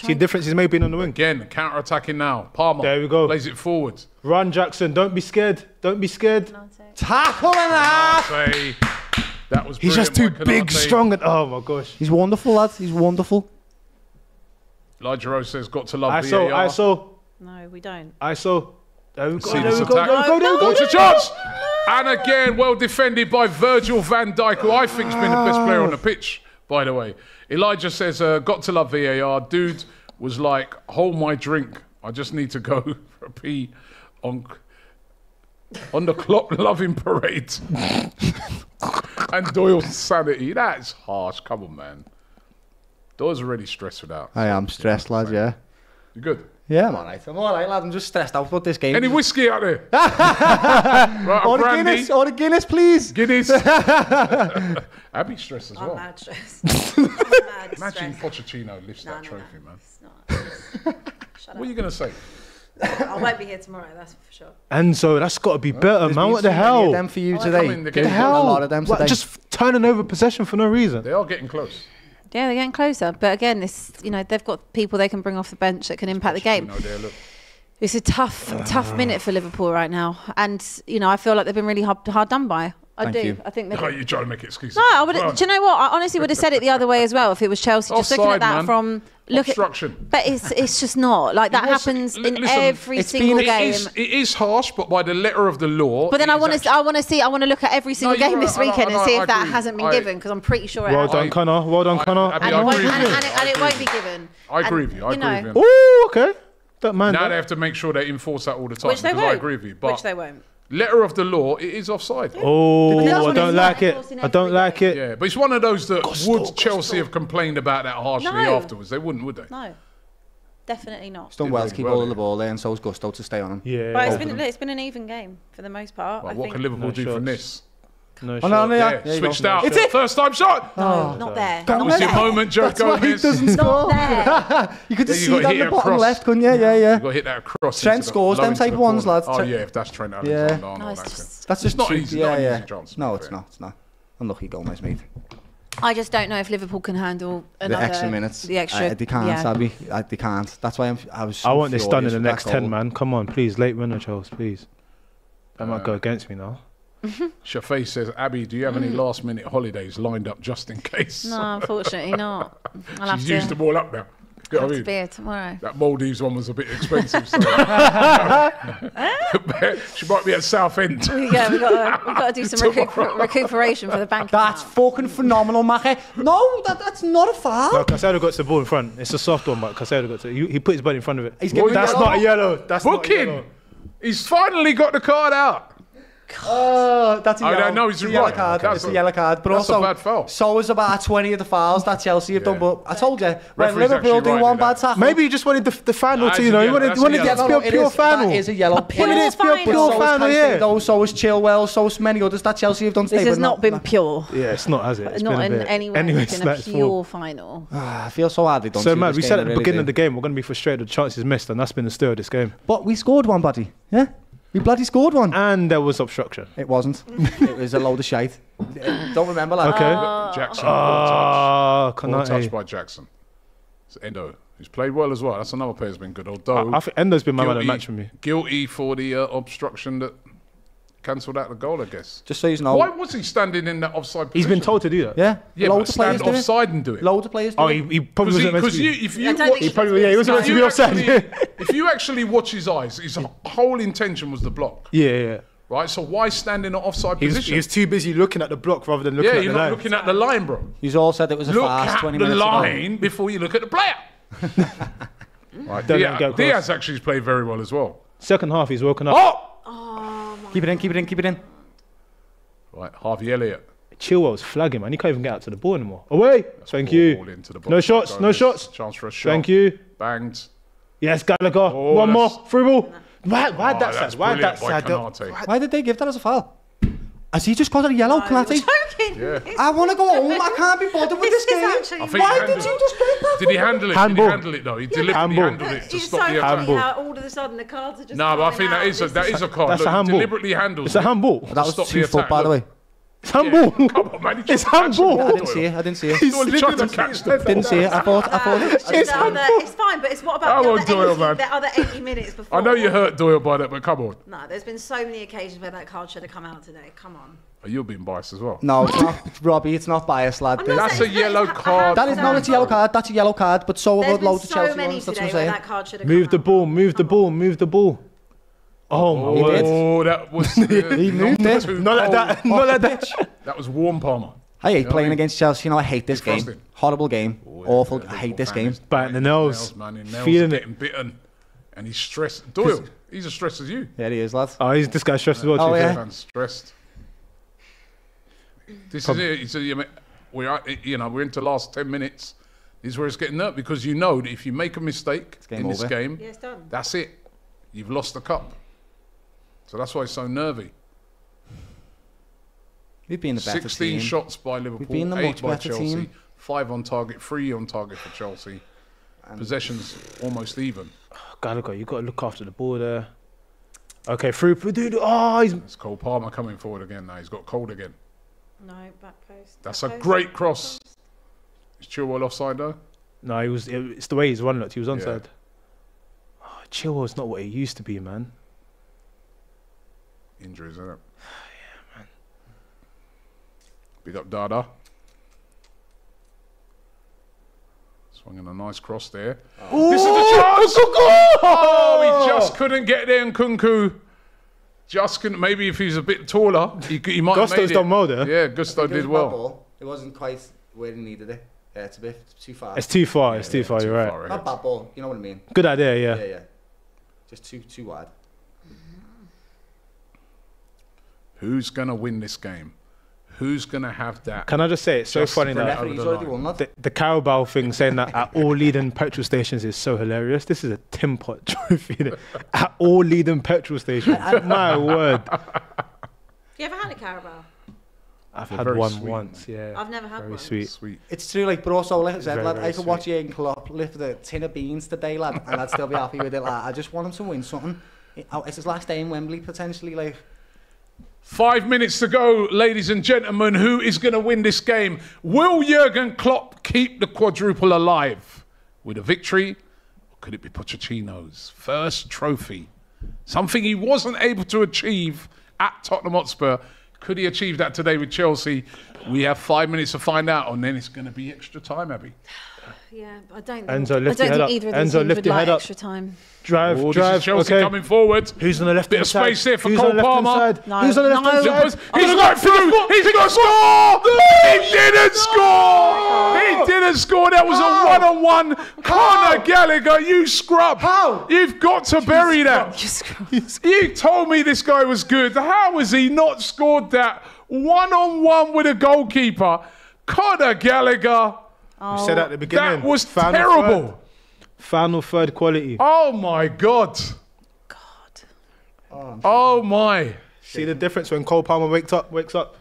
See the difference he's made being on the wing. Again, counter-attacking now. Palmer. There we go. Plays it forward. Run, Jackson. Don't be scared. Don't be scared. Konate. Tackle and half. That was brilliant. He's just too big, strong, and oh my gosh. He's wonderful, lads. He's wonderful. Elijah Rose says, "Got to love VAR." ISO. No, we don't. ISO. There we go. Watch the chance. And again, well defended by Virgil van Dijk, who I think's been the best player on the pitch, by the way. Elijah says, got to love VAR. Dude was like, hold my drink. I just need to go for a pee on the Klopp loving parade. And Doyle's sanity. That's harsh. Come on, man. Doyle's already stressed out. I am stressed, lad, yeah. You good? Yeah, I'm all right, lad. I'm just stressed out about this game. Any whiskey out there? Right, or a Guinness, please. Guinness. Abby's stressed as well. I'm mad stressed. Imagine Pochettino lifts that trophy, man. It's not. Shut up. What are you going to say? I won't be here tomorrow, that's for sure. And so that's got to be better, man. What the hell? Them for you today. The hell? A lot of them today. Just turning over possession for no reason. They are getting close. Yeah, they're getting closer. But again, this, you know, they've got people they can bring off the bench that can impact the game. It's a tough minute for Liverpool right now. And, you know, I feel like they've been really hard done by. I think they're... You're trying to make excuses. No, I would. Do you know what? I honestly would have said it the other way as well if it was Chelsea. Just looking at that from... Obstruction. But it's just not. Like, that happens in every single game. It is harsh, but by the letter of the law... But then I want to look at every single game this weekend and see if that hasn't been given, because I'm pretty sure it hasn't. Well done, Connor. Well done, Connor. And it won't be given. I agree with you. I agree with you. Oh, okay. Don't mind. Now they have to make sure they enforce that all the time. Which they won't. I agree with you. Which they won't. Letter of the law, it is offside. Oh, I don't like it. I don't like it. Yeah, but it's one of those that would Chelsea have complained about that harshly afterwards? They wouldn't, would they? No, definitely not. It's done well to keep all the ball there, and so's Gusto to stay on him. Yeah, but it's been an even game for the most part. Well, what can Liverpool do from this? No shot. Yeah, switched out. It's it. First time shot. No, not there. That was your moment, Joe Gomez. Not there. You could just see that in the bottom left, couldn't you? Yeah. You got to hit that across. Trent scores them type ones, lads. Oh yeah, if that's Trent Alexander Arnold. That's just not easy. Yeah. No, it's not. It's not. Unlucky Gomez, mate. I just don't know if Liverpool can handle the extra minutes. The extra. They can't, Abby. They can't. That's why I was. I want this done in the next 10, man. Come on, please. Late winner, Charles, please. That might go against me now. Shafae says, Abby, do you have any last minute holidays lined up just in case? No, unfortunately not. She's used them all up now. You know what I mean? Beer tomorrow. That Maldives one was a bit expensive. So, she might be at Southend. Yeah, we've got to do some recuperation for the bank. That's fucking phenomenal, Mache. No, that's not a foul. No, Caicedo got the ball in front. It's a soft one, but Caicedo got it. He put his butt in front of it. That's not a yellow. That's not a yellow. He's finally got the card out. That's a yellow. I don't know. He's right. Card. That's a yellow card. But also, a bad foul. So is about 20 of the fouls that Chelsea have done. But I told you, when Liverpool do one bad tackle, maybe he just wanted the final to, you know, he wanted it to be a pure final. That is a yellow. It's pure final. Yeah. So is Chilwell. So is many others that Chelsea have done. This has not been pure. Yeah, it's not, has it? It's not in any way. It's been a pure final. I feel so hard. So man, we said at the beginning of the game we're going to be frustrated. Chances missed, and that's been the stir of this game. But we scored one, buddy. Yeah. We bloody scored one. And there was obstruction. It wasn't. It was a load of shite. Don't remember that. Okay. Jackson. Ball touch by Jackson. It's Endo. He's played well as well. That's another player who's been good. Although I think Endo's been my man of the match for me. Guilty for the obstruction that cancelled out the goal, I guess. Just so you know. Why was he standing in that offside position? He's been told to do that. Yeah. Yeah, but stand offside and do it. Loads of players do it. Oh, he probably wasn't meant to be. Yeah, he wasn't meant to be offside. If you actually watch his eyes, his whole intention was the block. Yeah, yeah. Right, so why stand in an offside position? He was too busy looking at the block rather than looking at the line. Yeah, you're not looking at the line, bro. He's all said it was a fast 20 minutes ago. Look at the line before you look at the player. Right, Diaz actually played very well as well. Second half, he's woken up. Keep it in, keep it in, keep it in. Right, Harvey Elliott. Chilwell's flagging, man. He can't even get out to the ball anymore. Away! Thank you. Into the box. No shots, no shots. Chance for a shot. Thank you. Banged. Yes, Gallagher. Oh, one more. Through ball. Why that side? Why that side? Why did they give that as a foul? Has he just called it a yellow, Konate? Yeah. I want to go home. I can't be bothered with this game. Why did you just play that? Did he handle it? Handball. Did he handle it though? He deliberately handled it to stop the attack. How all of a sudden the cards are just. No, but I think that is a card. That's a handball. Deliberately handled. It's a handball. That was two-foot, by the way. It's handball. Yeah. Come on, man. It's handball. I didn't see it. I didn't see it. He's trying to catch them. Didn't see it. I thought it's handball. It's fine, but it's what about the other 80 minutes before? I know you hurt Doyle by that, but come on. No, there's been so many occasions where that card should have come out today. Come on. Oh, you've been biased as well. No, it's not, Robbie. It's not biased, lad. That's a yellow card. That is not a yellow card. That's a yellow card. But so have loads of Chelsea ones. That's what I'm saying. Move the ball. Move the ball. Move the ball. Oh, my word. Oh, that was... he moved it. Not like that. Not like that. That was warm, Palmer. I hate playing against Chelsea. You know, I hate this game. Horrible game. Oh, yeah, awful. I hate this game. Biting the nails. Feeling it. Bitten. And he's stressed. Doyle, he's as stressed as you. Yeah, he is, lads. Oh, this guy's stressed as well. Oh, yeah. Stressed. This is it. You know, we're into the last 10 minutes. This is where it's getting up because you know that if you make a mistake in this game, that's it. You've lost the cup. So that's why he's so nervy. We've been the better 16 team. Shots by Liverpool, 8 by Chelsea, team. 5 on target, 3 on target for Chelsea. And possessions almost even. Oh, Gallagher, you've got to look after the ball there. Okay, through. Oh, he's... It's Cole Palmer coming forward again now. He's got cold again. No, back post. That's a great cross. Is Chilwell offside though? No, he was. It's the way he's run. Looked, he was onside. Yeah. Oh, Chilwell's not what he used to be, man. Injuries, isn't it? Yeah, man. Big up Dada. Swinging a nice cross there. Oh. This is the chance! Oh, he just couldn't get there, and Nkunku just couldn't. Maybe if he's a bit taller, he might have made it. Gusto's done well there. Yeah, Gusto did well. It wasn't quite where he needed it. Yeah, it's a bit too far. It's too far. It's too far. You're right. Not bad ball. You know what I mean? Good idea. Yeah. Yeah, yeah. Just too wide. Who's going to win this game? Who's going to have that? Can I just say, it's so funny that the cowbell thing saying that at all leading petrol stations is so hilarious. This is a tin pot trophy. At all leading petrol stations. My word. Have you ever had a cowbell? I've had one once, yeah. I've never had one. Very sweet. It's true, like, but also, like I said, lad, I could watch Jurgen Klopp lift a tin of beans today, lad, and I'd still be happy with it, lad. I just want him to win something. It's his last day in Wembley, potentially, like... 5 minutes to go, ladies and gentlemen. Who is going to win this game? Will Jurgen Klopp keep the quadruple alive with a victory? Or could it be Pochettino's first trophy? Something he wasn't able to achieve at Tottenham Hotspur. Could he achieve that today with Chelsea? We have 5 minutes to find out, and then it's going to be extra time, Abby. Yeah, I don't think either of those would like extra time. Drive, drive. Chelsea coming forward. Who's on the left? Bit of space here for Cole Palmer. Who's on the left? He's got through. He's got score. He didn't score. He didn't score. That was a one-on-one. Conor Gallagher, you scrub. How? You've got to bury that. You told me this guy was good. How has he not scored that one-on-one with a goalkeeper? Conor Gallagher. Oh, we said at the beginning. That was terrible. Final third quality. Oh my God. God. Oh my. See the difference when Cole Palmer wakes up.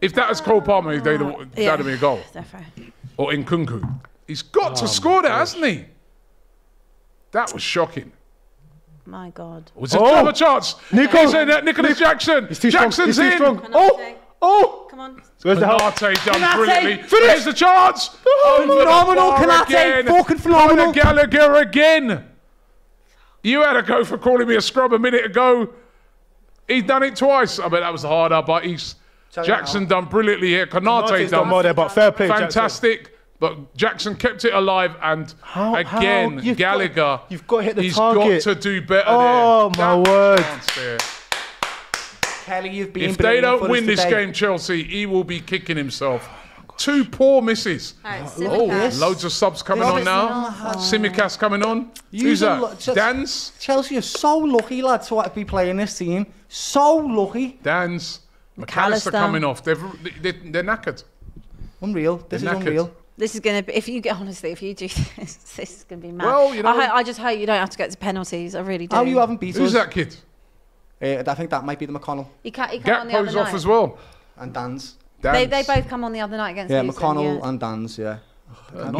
If that was Cole Palmer, that would be a goal. Definitely. Or Nkunku. He's got to score that, hasn't he? That was shocking. My God. Was it another chance? Nicholas Jackson. Jackson's in. Oh. Oh! Come on. Where's the help? Konate done brilliantly. There's the chance. Oh, phenomenal Konate. Fucking phenomenal. Gallagher again. You had a go for calling me a scrub a minute ago. He's done it twice. I mean, that was harder, but he's Jackson done brilliantly here. Konate's done more there, but fair play. Fantastic. Jackson. But Jackson kept it alive, and again, Gallagher. You've got to hit the target. He's got to do better. Oh there. My word. If they don't win this game, Chelsea, he will be kicking himself. Oh, two poor misses. Right, loads of subs coming on now. Simicast coming on. Who's that? Dans? Chelsea are so lucky, lads, to be playing this team. So lucky. Dans. McAllister coming off. They're knackered. Unreal. This is unreal. This is going to be, honestly, if you do this, this is going to be mad. Well, you know, I just hope you don't have to get to penalties. I really do. Oh, you haven't beat us. Who's that kid? I think that might be the McConnell. Gakpo's off as well. And Dans. They both come on the other night against Houston, McConnell and Dans,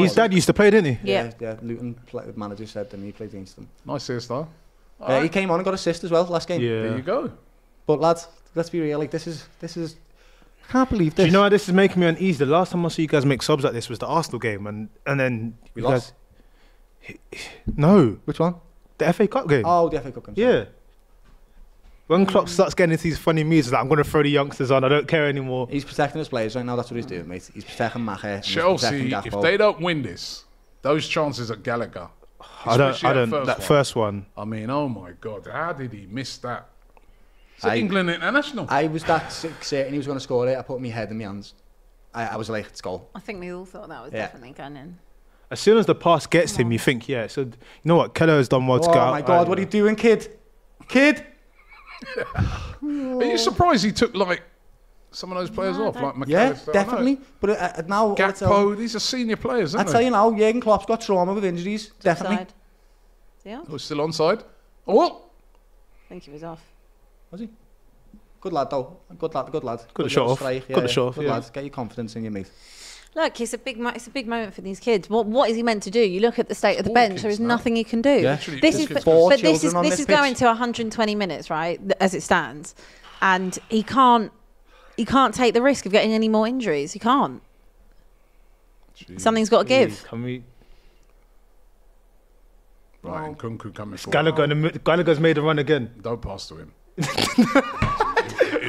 His dad used to play, didn't he? Yeah, Luton manager said, and he played against them. Nice assist, though. He came on and got assist as well last game. Yeah. There you go. But lads, let's be real, like this is I can't believe this. Do you know how this is making me uneasy? The last time I saw you guys make subs like this was the Arsenal game, and then we lost. No. Which one? The FA Cup game. Oh, the FA Cup game. Yeah. When Klopp starts getting into these funny moves, like, I'm going to throw the youngsters on, I don't care anymore. He's protecting his players right now, that's what he's doing, mate. He's protecting Maher. Chelsea, if they don't win this, those chances at Gallagher. That first one. I mean, oh my God, how did he miss that? It's England international. I was that certain he was going to score it. I put my head in my hands. I was like, it's goal. I think we all thought that was definitely going in. As soon as the pass gets him, you think, so you know what, Kelleher has done well to go out. Oh my God, what are you doing, kid? Kid! Are you surprised he took like some of those players off, like McAllister? Yeah, definitely. But now Gakpo, these are senior players, aren't they? I tell you now, Jurgen Klopp's got trauma with injuries. Definitely. Yeah. Oh, still onside. Oh, I think he was off. Was he? Good lad though. Good lad. Good shot off. Good shot off. Good lad. Get your confidence in your mate. Look, it's a big moment for these kids. What is he meant to do? You look at the state of the bench. There is nothing he can do. Yeah. This is going to 120 minutes, right? As it stands, and he can't take the risk of getting any more injuries. He can't. Jeez. Something's got to give. Can we? Right, and Nkunku coming forward. Gallagher's made a run again. Don't pass to him.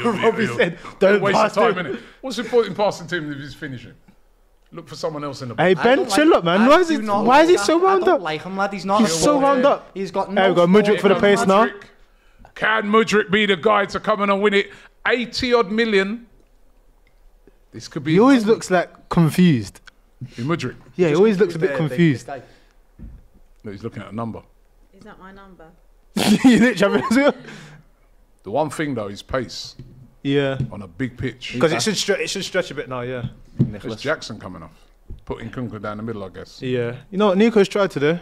Robbie said, "Don't waste time in it." What's the point in passing to him if he's finishing? Look for someone else in the box. Hey Ben, chill up, man. Why is he so wound up? Like him, lad. He's so wound up. He's got no. We've got Mudryk for the pace now. Can Mudryk be the guy to come in and win it? 80-odd million. This could be. He always looks like confused. Mudryk. Yeah, he always looks a bit confused. No, he's looking at a number. Is that my number? You literally have it. The one thing though is pace. Yeah. On a big pitch. Because it should stretch a bit now, yeah. Nicholas Jackson coming off. Putting Nkunku down the middle, I guess. Yeah. You know what Nico's tried to do?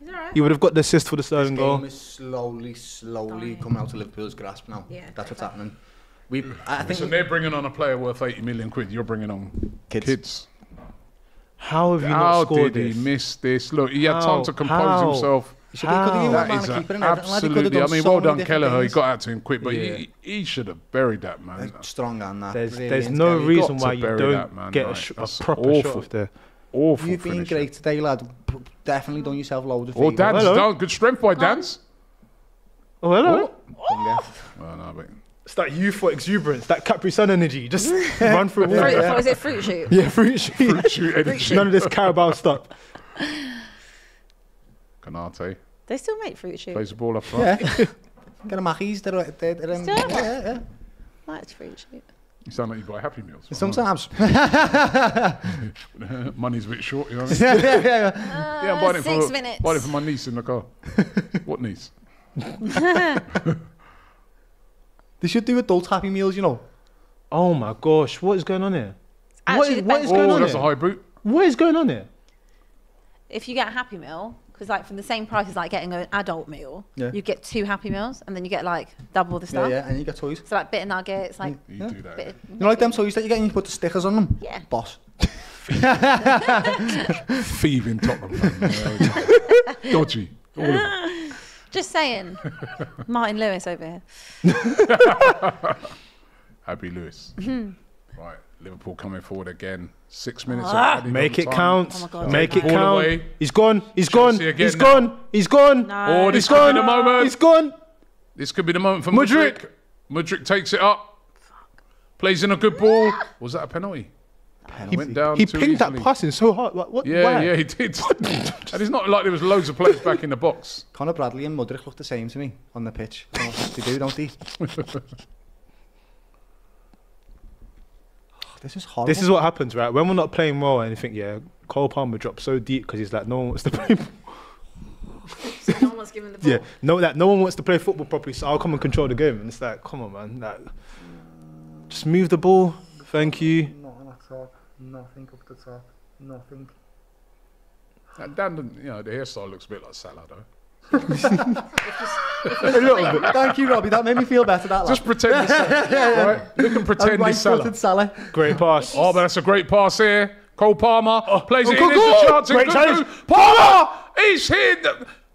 He's all right. He would have got the assist for the Sterling goal. This game is slowly coming out of Liverpool's grasp now. Yeah, that's what's happening. I think they're bringing on a player worth 80 million quid. You're bringing on kids. How have you not scored this? How did he miss this? Look, he had time to compose himself. Absolutely. I mean, well done, Kelleher. He got out to him quick, but he should have buried that, man. Strong on that. There's no reason why you don't get a proper shot off there. Awful. You've been great today, lad. Definitely done yourself loads of things. Oh, Dan's done. Good strength by Dan's. Oh, hello. Oh, no, It's that youthful exuberance, that Capri Sun energy. Just run through a wall. Yeah. Is it fruit shoot? Yeah, fruit shoot. Fruit shoot energy. None of this Carabao stuff. Konate. They still make fruit shoot. Plays the ball up front. Yeah. Yeah. That's fruit shoot. You sound like you buy Happy Meals. Sometimes. Money's a bit short, you know what I mean? Yeah, I'm buying it for, my niece in the car. What niece? They should do adult Happy Meals, you know. Oh my gosh, what is going on here? What is going on here? That's a high boot. What is going on here? If you get a Happy Meal, because like from the same price as like getting an adult meal, you get 2 Happy Meals and then you get like double the stuff. Yeah, and you get toys. So like bit of nuggets, like you do that. You know, like them toys that you get and you put the stickers on them. Yeah. Boss. Thieving Tottenham. Dodgy. All of them. Just saying, Martin Lewis over here. Abby Lewis. Right, Liverpool coming forward again. 6 minutes. Make it count. Oh my God, make it count. Away. He's gone. He's Chelsea gone. He's now. Gone. He's gone. No. Oh, this could be the moment. He's gone. This could be the moment for Mudryk. Mudryk takes it up. Fuck. Plays in a good ball. Was that a penalty? He went down pinged that passing so hard. Like, what? Yeah, why? Yeah, he did. And it's not like there was loads of players back in the box. Conor Bradley and Mudryk look the same to me on the pitch. They do, don't they? This is horrible. This is what happens, right? When we're not playing well or anything, yeah, Cole Palmer drops so deep because he's like, no one wants to play. So no one wants to give him the ball. Yeah, no one wants to play football properly, so I'll come and control the game. And it's like, come on, man. Like, just move the ball. Thank you. Nothing up the top. Nothing. And Dan, you know, the hairstyle looks a bit like Salah, though. Thank you, Robbie. That made me feel better. That just pretend this. Right? Look and pretend this Salah. Great pass. Oh, but that's a great pass here. Cole Palmer plays it. Here's the chance. Great challenge. Palmer. He's hit.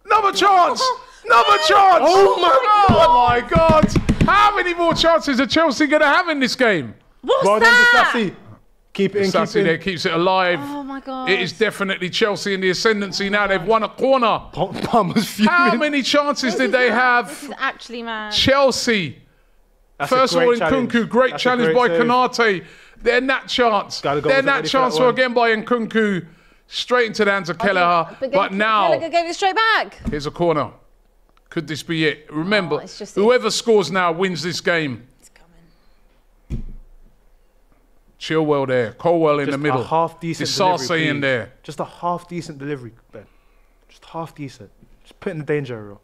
Another chance. Another chance. Oh my God. Oh my God. How many more chances are Chelsea going to have in this game? What's that? Keep it in, keep it there, keeps it alive. Oh my God. It is definitely Chelsea in the ascendancy now. They've won a corner. How many chances did they have? This is actually mad. Chelsea. First of all, Nkunku. Great challenge by Konate. Then that chance. Then that chance again by Nkunku. Straight into the hands of Kelleher. But now. Gallagher gave it straight back. Here's a corner. Could this be it? Remember, whoever scores now wins this game. Chilwell there, Colwill in the middle. Just a half-decent delivery, in there. Just a half-decent delivery, Ben. Just half-decent. Just put in the danger area.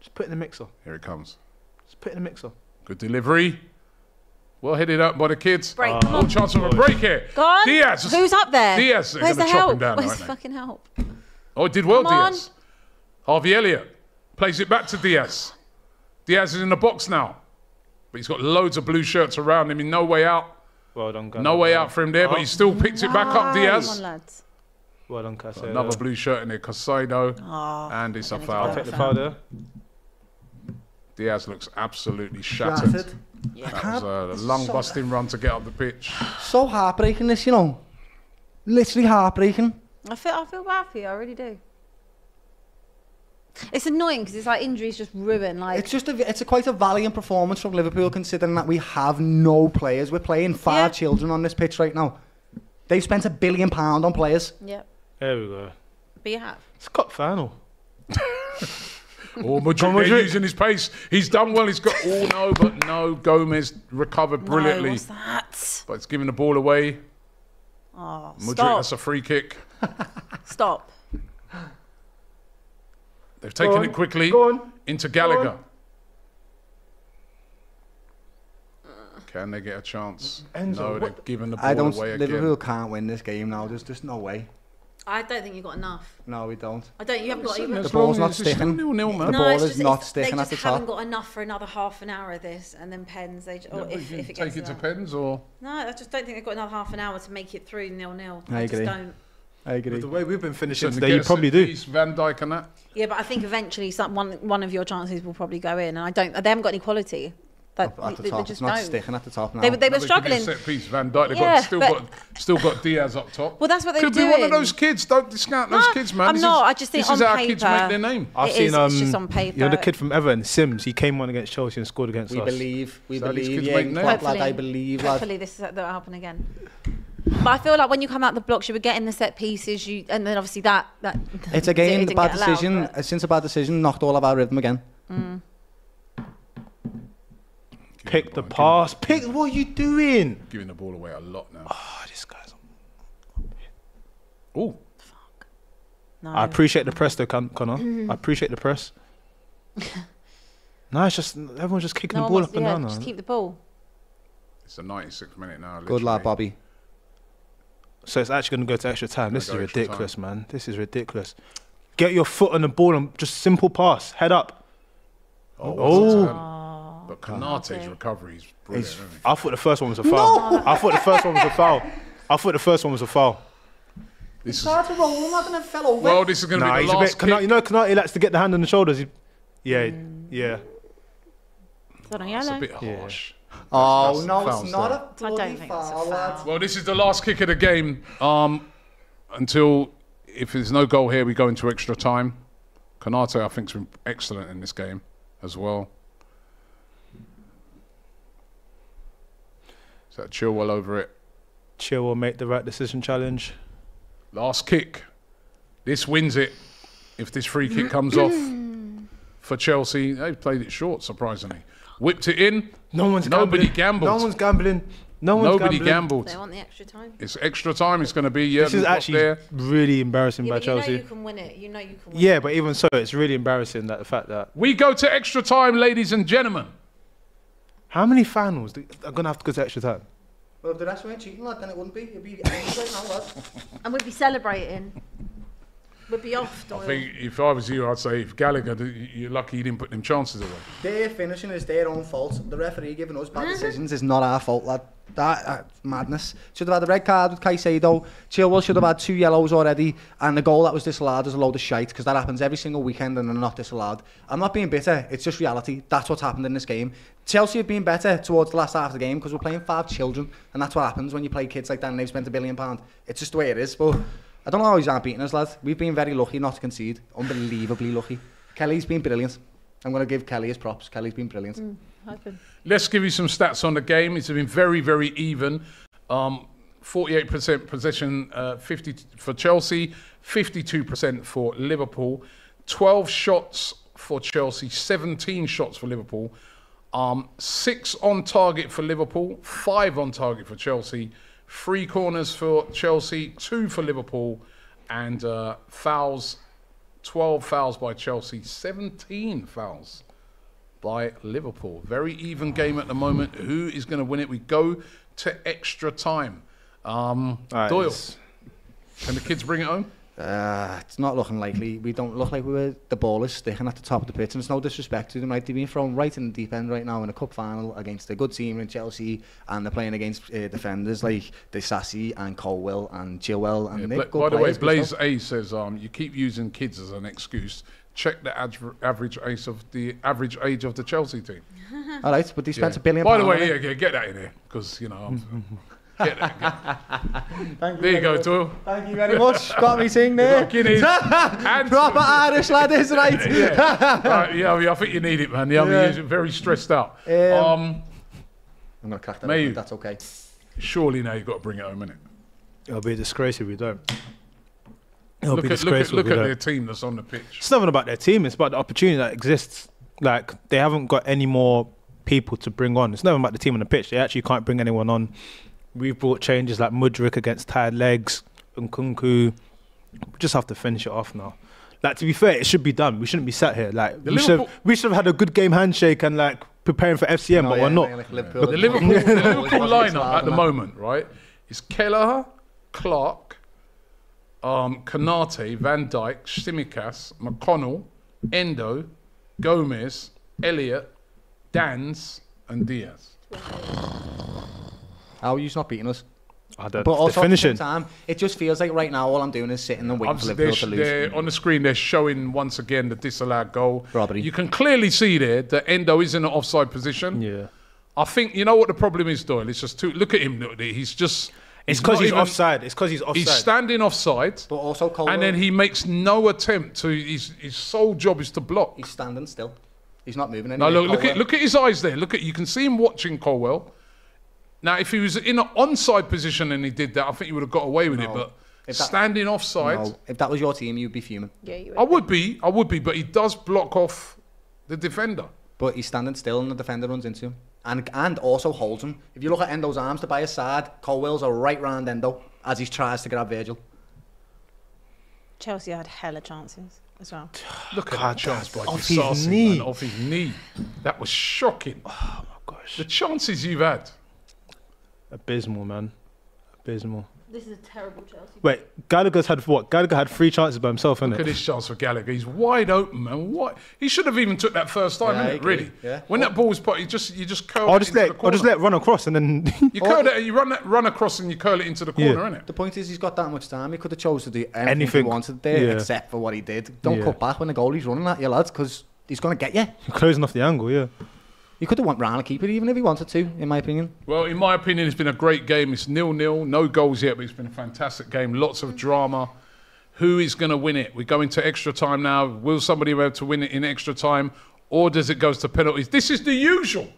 Just put in the mixer. Here it comes. Just put in the mixer. Good delivery. Well headed up by the kids. Break. No chance of a break here. Gone. Diaz. Who's up there? Diaz. Where's the help? Where's the fucking help? Oh, it did well, Diaz. Harvey Elliot plays it back to Diaz. Diaz is in the box now. But he's got loads of blue shirts around him. In no way out. Well done, Gallagher. No way out for him there, but he still picked it back up, Diaz. Come on, lads. Well done, Caicedo. Another blue shirt in there, Caicedo. Oh, and it's a foul. I'll take the foul there. Diaz looks absolutely shattered. Yeah. That was a lung-busting run to get up the pitch. So heartbreaking this, you know. Literally heartbreaking. I feel bad for you, I really do. It's annoying because it's like injuries just ruin. Like it's just it's quite a valiant performance from Liverpool, considering that we have no players. We're playing 5 children on this pitch right now. They've spent £1 billion on players. Yep. There we go. But you have. It's cup final. Oh, Mudryk using his pace. He's done well. He's got Gomez recovered brilliantly. What's that? But it's giving the ball away. Oh, Mudryk, that's a free kick. Stop. They've taken it quickly into Gallagher. Can they get a chance? No, they've given the ball away again. Liverpool can't win this game now. There's just no way. I don't think you've got enough. No, we don't. I don't. You haven't got even. The ball's not sticking. The ball is not sticking at the top. They just haven't got enough for another half an hour of this, and then pens. They if it gets take it to pens or no, I just don't think they've got another half an hour to make it through 0-0. I just don't. I agree. With the way we've been finishing today, you probably do. Van Dijk and that. Yeah, but I think eventually one of your chances will probably go in, and I don't. They haven't got any quality. That at the top, it's not sticking at the top now. They were struggling. Set piece, Van Dijk. They've still got Diaz up top. Well, that's what they're doing. Could be one of those kids. Don't discount those kids, man. I'm not. I just think on paper. This is how kids make their name. I've seen. It's just on paper. You know the kid from Everton, Sims. He came on against Chelsea and scored against us. We believe. Hopefully, this is that'll happen again. But I feel like when you come out the blocks, you were getting the set pieces. And then obviously that. It's again the bad decision. Since a bad decision, knocked all of our rhythm again. Pick the pass. Pick. What are you doing? Giving the ball away a lot now. Oh, this guy's. Oh. Fuck. No. I appreciate the press, though, Connor. I appreciate the press. No, it's just everyone's just kicking the ball up and down. Just keep the ball. It's the 96th minute now. Literally. Good lad, Bobby. So it's actually going to go to extra time. This is ridiculous, man. This is ridiculous. Get your foot on the ball and just simple pass. Head up. Oh. But Konate's recovery is brilliant. I thought the first one was a foul. No. I thought the first one was a foul. I thought the first one was a foul. This started to roll him up and then fell away. Well, this is going to be the last kick. You know, Konate likes to get the hand on the shoulders. Yeah. It's a bit harsh. Oh, no, it's not a bloody I don't think foul. That's a foul. Well, this is the last kick of the game. Until, if there's no goal here, we go into extra time. Konate, I think, has been excellent in this game as well. Is that Chilwell over it? Chilwell make the right decision challenge. Last kick. This wins it. If this free kick comes off for Chelsea, they've played it short, surprisingly. Whipped it in. Nobody gambled. They want the extra time. It's extra time. It's going to be, this is actually really embarrassing by Chelsea. You know you can win it. You know you can win it. Yeah, but even so, it's really embarrassing that the fact that... We go to extra time, ladies and gentlemen. How many finals are going to have to go to extra time? Well, if the rest weren't cheating, lad, then it wouldn't be. It'd be and we'd be celebrating. We'd be off, Doyle. I think if I was you, I'd say if Gallagher, you're lucky you didn't put them chances away. Their finishing is their own fault. The referee giving us bad decisions is not our fault, lad. That's madness. Should have had a red card with Caicedo. Chilwell should have had 2 yellows already. And the goal that was disallowed is a load of shite, because that happens every single weekend and they're not disallowed. I'm not being bitter. It's just reality. That's what's happened in this game. Chelsea have been better towards the last half of the game because we're playing 5 children. And that's what happens when you play kids like that and they've spent £1 billion. It's just the way it is. But I don't know how he's not beating us, lad. We've been very lucky not to concede. Unbelievably lucky. Kelly's been brilliant. I'm going to give Kelly his props. Kelly's been brilliant. Let's give you some stats on the game. It's been very, very even. 48% possession 50 for Chelsea, 52% for Liverpool. 12 shots for Chelsea, 17 shots for Liverpool. 6 on target for Liverpool, 5 on target for Chelsea. 3 corners for Chelsea, 2 for Liverpool. And fouls, 12 fouls by Chelsea, 17 fouls by Liverpool. Very even game at the moment. Who is going to win it? We go to extra time. Right, Doyle, can the kids bring it home? It's not looking likely. We don't look like we were. The ball is sticking at the top of the pitch, and it's no disrespect to them. Right? They're being thrown right in the deep end right now in a cup final against a good team in Chelsea, and they're playing against defenders like Disasi and Colwill and Chilwell and Nick. By the way, Blaze A says, "You keep using kids as an excuse. Check the average age of the Chelsea team." All right, but they spent £1 billion. By the way, get that in here because you know. Get that, there you go, Doyle. Thank you very much. Got me singing there. Proper Irish lad, is right? I think you need it, man. He's very stressed out. I'm gonna crack that. Up, that's okay. Surely now you've got to bring it home, innit? It'll be a disgrace if we don't. Look at their team that's on the pitch. It's nothing about their team. It's about the opportunity that exists. Like, they haven't got any more people to bring on. It's nothing about the team on the pitch. They actually can't bring anyone on. We've brought changes like Mudrick against tired legs, Nkunku. We just have to finish it off now. Like, to be fair, it should be done. We shouldn't be sat here. Like, we should have had a good game handshake and like preparing for FCM, but we're not. The Liverpool lineup at the moment, right, is Kelleher, Clark, Konate, Van Dijk, Tsimikas, McConnell, Endo, Gomez, Elliot, Dans, and Diaz. How are you not beating us? I don't. But also at the same time, it just feels like right now all I'm doing is sitting and waiting for Liverpool to lose. On the screen, they're showing once again the disallowed goal. Robbery. You can clearly see there that Endo is in an offside position. Yeah. I think, you know what the problem is, Doyle? It's just too, look at him, he's just... It's because he's offside. It's because he's offside. He's standing offside. But also Colwill. And then he makes no attempt to, his sole job is to block. He's standing still. He's not moving anywhere. No, look at his eyes there. Look at, you can see him watching Colwill. Now, if he was in an onside position and he did that, I think he would have got away with it, but... If that, standing offside. No, if that was your team, you'd be fuming. Yeah, you would. I would be, but he does block off the defender. But he's standing still and the defender runs into him. And also holds him. If you look at Endo's arms to buy his side, Colwill's are right round Endo as he tries to grab Virgil. Chelsea had hella chances as well. Look at that chance by Disasi, off his knee. That was shocking. Oh my gosh. The chances you've had. Abysmal, man. Abysmal. This is a terrible Chelsea. Wait, Gallagher's had what? Gallagher had 3 chances by himself, isn't it? Look at this chance for Gallagher. He's wide open, man. What? He should have even took that first time, yeah, innit? Really? Yeah. When that ball's put, you just curl it into the corner. I'll just let it run across and then... you curl it, you run across and you curl it into the corner, yeah. Innit? The point is he's got that much time. He could have chose to do anything he wanted there, yeah. Except for what he did. Don't cut back when the goalie's running at you, lads, because he's going to get you. You're closing off the angle, yeah. He could have went round and keep it even if he wanted to, in my opinion. Well, in my opinion, it's been a great game. It's 0-0, no goals yet, but it's been a fantastic game. Lots of drama. Who is going to win it? We go into extra time now. Will somebody be able to win it in extra time? Or does it go to penalties? This is the usual,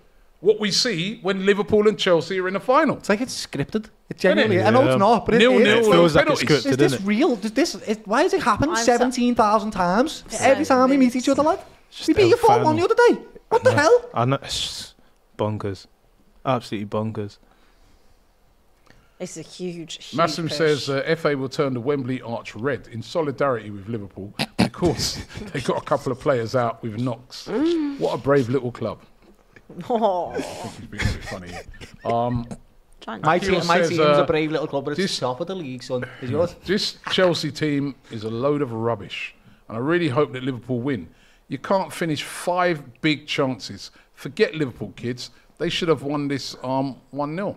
what we see when Liverpool and Chelsea are in the final. It's like it's scripted. It genuinely, I know it's not, but it is. Like it's scripted, is this real? Why has it happened 17,000 times? Every time we meet each other, lad? We beat you 4-1 the other day. What the hell? I know. It's bonkers. Absolutely bonkers. It's a huge, huge Massam push. Says FA will turn the Wembley arch red in solidarity with Liverpool. Of course, they got a couple of players out with knocks. Mm. What a brave little club. Oh. I think he's being a bit funny. My team's a brave little club, but it's the top of the league, son. Is yours? This Chelsea team is a load of rubbish, and I really hope that Liverpool win. You can't finish 5 big chances. Forget Liverpool, kids. They should have won this 1-0.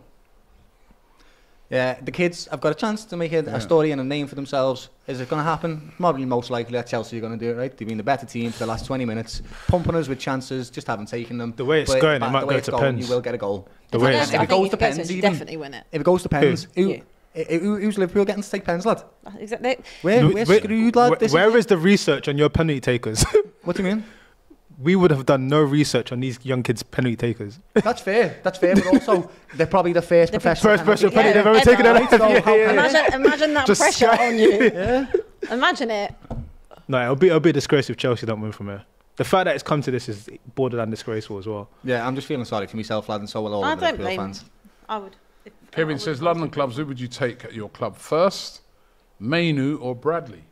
Yeah, the kids have got a chance to make a story and a name for themselves. Is it going to happen? Probably most likely that Chelsea are going to do it, right? They've been the better team for the last 20 minutes. Pumping us with chances, just haven't taken them. The way it's going, it might go to pens. You will get a goal. If it goes to pens, you definitely win it. If it goes to pens, who's Liverpool getting to take pens, lad? Exactly. We're screwed, lad. Where is the research on your penalty takers? What do you mean? We would have done no research on these young kids' penalty takers. That's fair. That's fair. But also, they're probably the first professional penalty they've ever taken. Imagine that just pressure on you. Yeah. Imagine it. No, it'll be a disgrace if Chelsea don't win from here. The fact that it's come to this is borderline disgraceful as well. Yeah, I'm just feeling sorry for myself, lad, and so will all of the Liverpool fans. I would. Kevin says, London clubs, who would you take at your club first? Mainu or Bradley?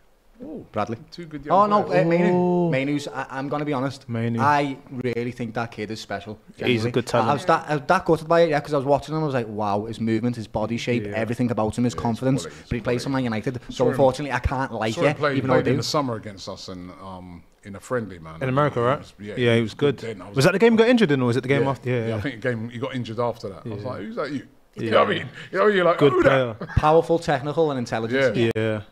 Ooh, Bradley. Two good young players. Mainu. Mainu's, I'm going to be honest. Mainu. I really think that kid is special. Generally. He's a good talent. I was that gutted by it, yeah, because I was watching him. I was like, wow, his movement, his body shape, everything about him, his confidence. But he plays for Man United, so unfortunately I can't like it. He played in the summer against us in a friendly, man. In America, right? Yeah, he was good. Was that the game he got injured in, or was it the game after? Yeah, I think the game he got injured after that. I was like, who's that you? You know what I mean? You know, you're like, good player. Powerful, technical, and intelligent. Yeah.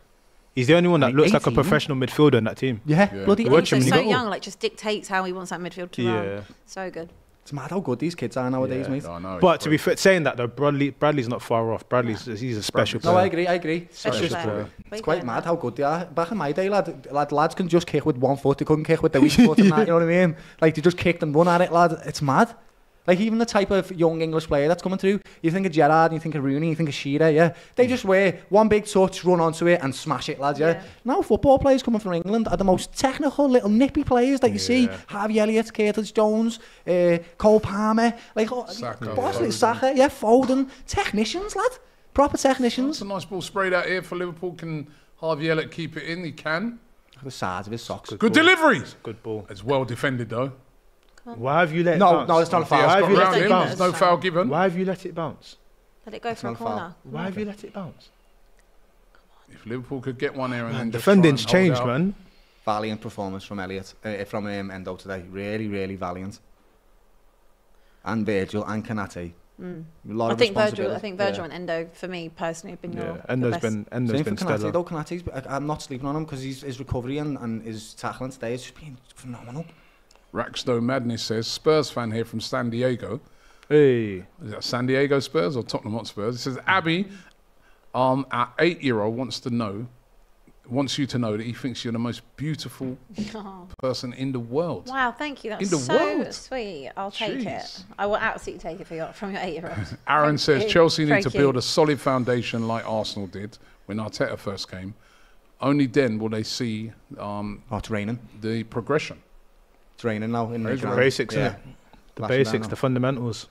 He's the only one that looks 18? Like a professional midfielder in that team. Yeah. Bloody he's so young, like just dictates how he wants that midfield to run. So good. It's mad how good these kids are nowadays, mate. No, but to be fair, saying that though, Bradley's not far off. He's a special player. No, I agree. Special player. It's quite mad how good they are. Back in my day, lads can just kick with one foot. They couldn't kick with their weak foot and that, you know what I mean? Like they just kicked and run at it, lad. It's mad. Like, even the type of young English player that's coming through, you think of Gerrard, you think of Rooney, you think of Shearer, yeah. They just wear one big touch, run onto it, and smash it, lads, yeah. Now, football players coming from England are the most technical, little nippy players that you see. Harvey Elliott, Curtis-Jones, Cole Palmer, like, Saka, yeah, Foden. Technicians, lad. Proper technicians. That's a nice ball sprayed out here for Liverpool. Can Harvey Elliott keep it in? He can. The size of his socks. Good delivery. Good ball. It's well defended, though. Why have you let it bounce? No, it's not a foul. Why have you let it bounce? There's no foul given. Why have you let it bounce? Let it go for a corner. Why have you let it bounce? If Liverpool could get one here and then just defending's changed, man. Valiant performance from Elliot, from Endo today. Really, really valiant. And Virgil and Konate. I think Virgil and Endo, for me personally, have been Endo's been stellar. Though Konate's, I'm not sleeping on him because his recovery and his tackling today has just been phenomenal. Rackstone Madness says, Spurs fan here from San Diego. Hey. Is that San Diego Spurs or Tottenham Hotspur? It says, Abby, our 8-year-old wants you to know that he thinks you're the most beautiful person in the world. Wow, thank you. That's so sweet. I'll take it. I will absolutely take it from your 8-year-old. Aaron says, Chelsea need to build a solid foundation like Arsenal did when Arteta first came. Only then will they see the progression. It's raining now. In the basics, yeah. The basics, the fundamentals.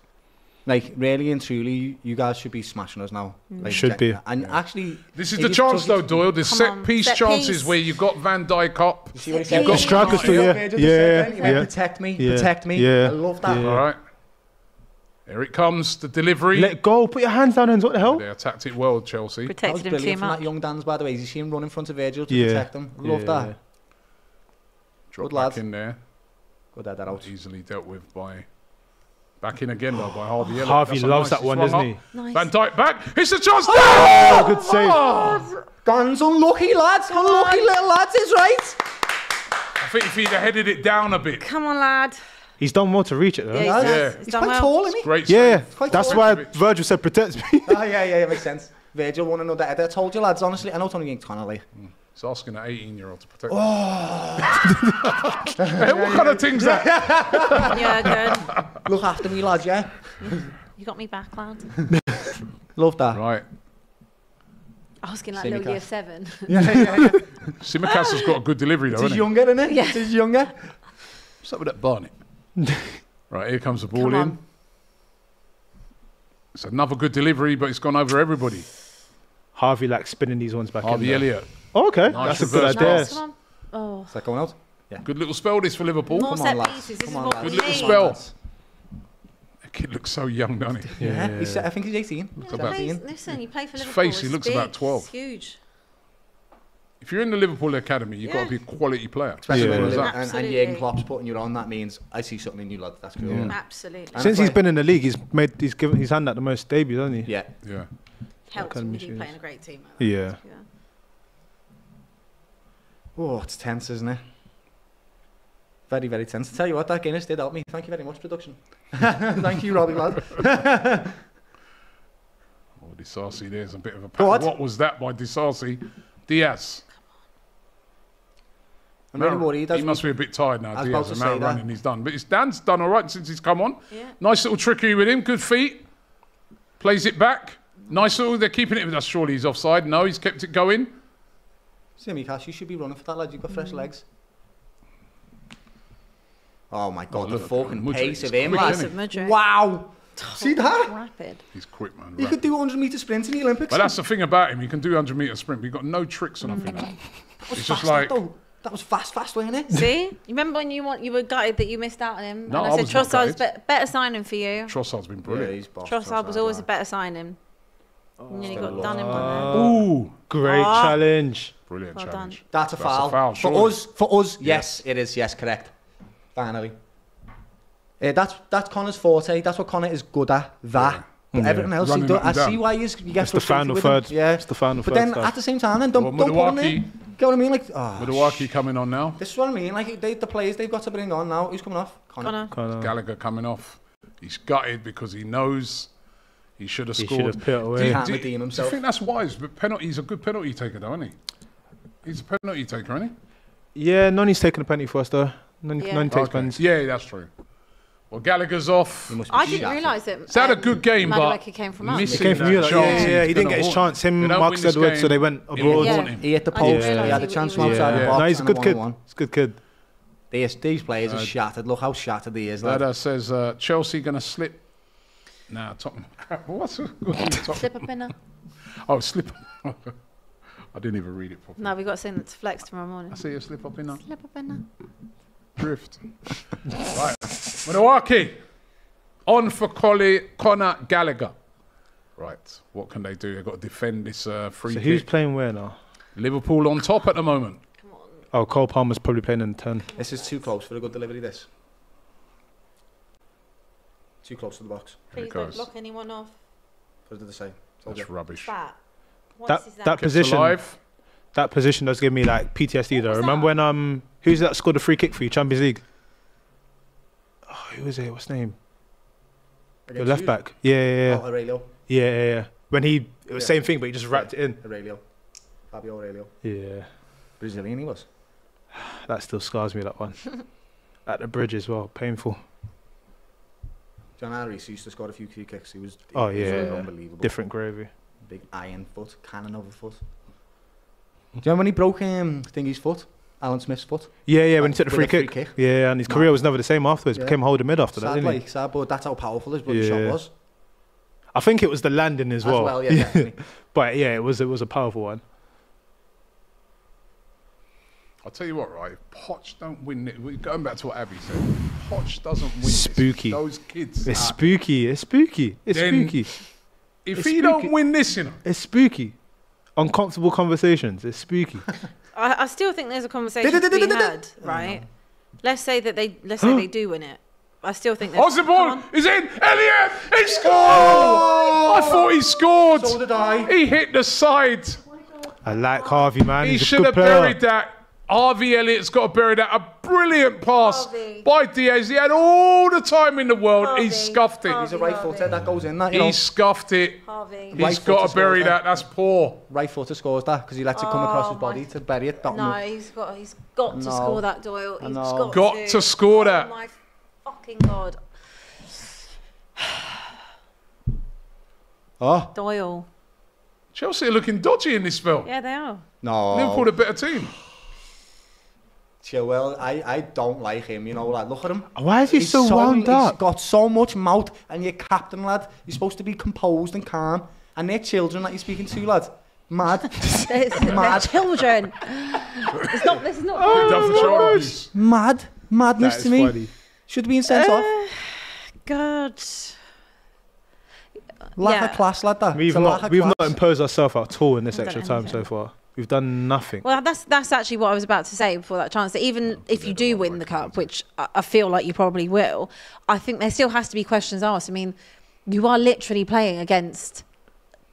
Like, really and truly, you guys should be smashing us now. Like, should be. And actually... This is the chance, though, Doyle. There's set-piece chances where you've got Van Dijk up. You see what he got strikers to protect me, protect me. I love that. All right. Here it comes, the delivery. Let go, put your hands down, and what the hell? They attacked it well, Chelsea. Protected him too much. That young Dan's, by the way. You see him run in front of Virgil to protect him. Love that. Drop back in there. Good that out. Easily dealt with by... Back in again, though, by Harvey. Elliot. Harvey loves that one, doesn't he? Nice. Van Dijk back. It's a chance. Oh, good save. Oh. Dan's unlucky, lads. Unlucky little lads is right. I think if he'd have headed it down a bit. Come on, lad. He's done well to reach it, though. Yeah, he's done quite tall, isn't he? Great quite that's tall. Why Virgil said protect me. Oh, yeah, it makes sense. Virgil won another header. I told you, lads, honestly. I know it's only getting Connolly. It's asking an 18-year-old to protect them. Hey, what kind of thing's that? Yeah, good. Look after me, lad, yeah? You got me back, lad. Love that. Right. Asking like little year 7. Yeah. Simicast has got a good delivery, though, isn't he? Younger, isn't it? Yeah. He's younger. What's up with that Barnet? Right, here comes the ball in. It's another good delivery, but it's gone over everybody. Harvey likes spinning these ones back in there. Harvey Elliott. Oh, okay. Nice. That's a good idea. Nice. Oh. Is that going out? Yeah. Good little spell this for Liverpool. More set pieces. This is what we need. Good little spell. That kid looks so young, doesn't he? Yeah. He's, I think he's 18. Yeah, listen, you play for Liverpool. His face, he looks about 12. It's huge. If you're in the Liverpool Academy, you've got to be a quality player. Especially when and Jurgen Klopp's putting you on, that means I see something in you, lad. That's cool. Yeah. Absolutely. And since he's been in the league, he's given his hand at the most debuts, hasn't he? Yeah. Yeah. Helps when you play in a great team. Yeah. Oh, it's tense, isn't it? Very, very tense. I tell you what, that Guinness did help me. Thank you very much, production. Thank you, Robbie, lad. Oh, Disasi, there's a bit of a pack. What was that by Disasi? Diaz. I'm really worried. He must be a bit tired now, Diaz. The amount of running he's done. But his Dan's done all right since he's come on. Yeah. Nice little trickery with him. Good feet. Plays it back. Nice little, they're keeping it with us. Surely he's offside. No, he's kept it going. Simicast, you should be running for that, lad. You've got fresh legs. Oh my God, the fucking pace of him, lad. Wow. See that? Rapid. He's quick, man. He could do 100-meter sprints in the Olympics. But that's the thing about him. He can do 100-meter sprint, but he's got no tricks or nothing. It's just like... That was fast, wasn't it? See? You remember when you were gutted that you missed out on him? No, and I said, Trossard's better signing for you. Trossard's been brilliant. Yeah, he's boss. Trossard was always a better signing. And then he got done in one there. Ooh, great challenge. Brilliant challenge. That's a foul. For us, yes, it is. Yes, correct. Finally. That's Connor's forte. That's what Connor is good at. But everything else, I see why he gets the final third. Yeah. It's the final third. But then at the same time, then don't put him in. Get what I mean? Like, Mudawaki coming on now. This is what I mean. Like the players they've got to bring on now. Who's coming off? Connor. Gallagher coming off. He's gutted because he knows. He should have scored. Do you think that's wise? But he's a good penalty taker, though, isn't he? He's a penalty taker, isn't he? Yeah, Nonny's taking a penalty for us, though. Nonny takes pens. Yeah, that's true. Well, Gallagher's off. I didn't realise it. It's had a good game, but came from us. He came from you. Yeah, he didn't get his chance. Him, Marcus Edwards, so they went abroad. He hit the post. He had a chance from outside the box. No, he's a good kid. He's a good kid. These players are shattered. Look how shattered he is. That says Chelsea going to slip. Nah, Tottenham. What's a good slip up in her? Oh, slip up. I didn't even read it properly. No, we've got to sing that to Flex tomorrow morning. I see you slip up in her. Slip up in her. Drift. Right. Mudawaki. On for Connor Gallagher. Right. What can they do? They've got to defend this free kick. So who's playing where now? Liverpool on top at the moment. Come on. Oh, Cole Palmer's probably playing in 10. This is too close for a good delivery, this. Too close to the box. Please don't block anyone off. What did they say? That's rubbish. That position. Alive. That position does give me like PTSD though. Remember when who's that scored a free kick for you? Champions League. Oh, who was it? What's his name? The left back. Yeah. Oh, Aurelio. Yeah. When he, it was the same thing, but he just wrapped it in. Aurelio. Fabio Aurelio. Yeah. Brazilian he was. That still scars me, that one. At the bridge as well. Painful. John Harris used to score a few key kicks. He was unbelievable. Different gravy. Big iron foot. Cannon of a foot. Do you remember when he broke Thingy's foot? Alan Smith's foot? Yeah, when he took the free kick. Yeah, and his career was never the same afterwards. Became holding mid after that, didn't he? Sad, but that's how powerful his bloody shot was. I think it was the landing as well. Definitely. But yeah, it was a powerful one. I'll tell you what, right? Poch don't win it. We're going back to what Abby said. Poch doesn't win. Spooky. Those kids. It's spooky. It's spooky. It's spooky. If he don't win this, it's spooky. Uncomfortable conversations. It's spooky. I still think there's a conversation to be had, right? Let's say that they do win it. I still think there's... Osborne is in. Elliot, he scored! Oh, I thought he scored. So did I. He hit the side. I like Harvey, man. He should have buried that. Harvey Elliott's got to bury that. A brilliant pass by Diaz. He had all the time in the world. Harvey, he scuffed it. He's a right footer. That goes in. He scuffed it. Harvey. He's got to bury that. That's poor. Right footer scores that because he lets it come across his body to bury it. That he's got to score that, Doyle. He's got to score that. Oh my fucking God. Oh. Doyle. Chelsea are looking dodgy in this spell. Yeah, they are. No. Liverpool a better team. Chilwell, I don't like him, you know, like, look at him. Why is he so wound up? He's got so much mouth, and you're captain, lad. You're supposed to be composed and calm, and they're children that you're speaking to, lad. Mad. They're children. This is not oh, madness to me. Funny. Should have been sent off. God. Lack of class, lad, that. We've not imposed ourselves at all in this extra time so far. We've done nothing. Well, that's actually what I was about to say before that chance. That even if you do win the cup, which I feel like you probably will, I think there still has to be questions asked. I mean, you are literally playing against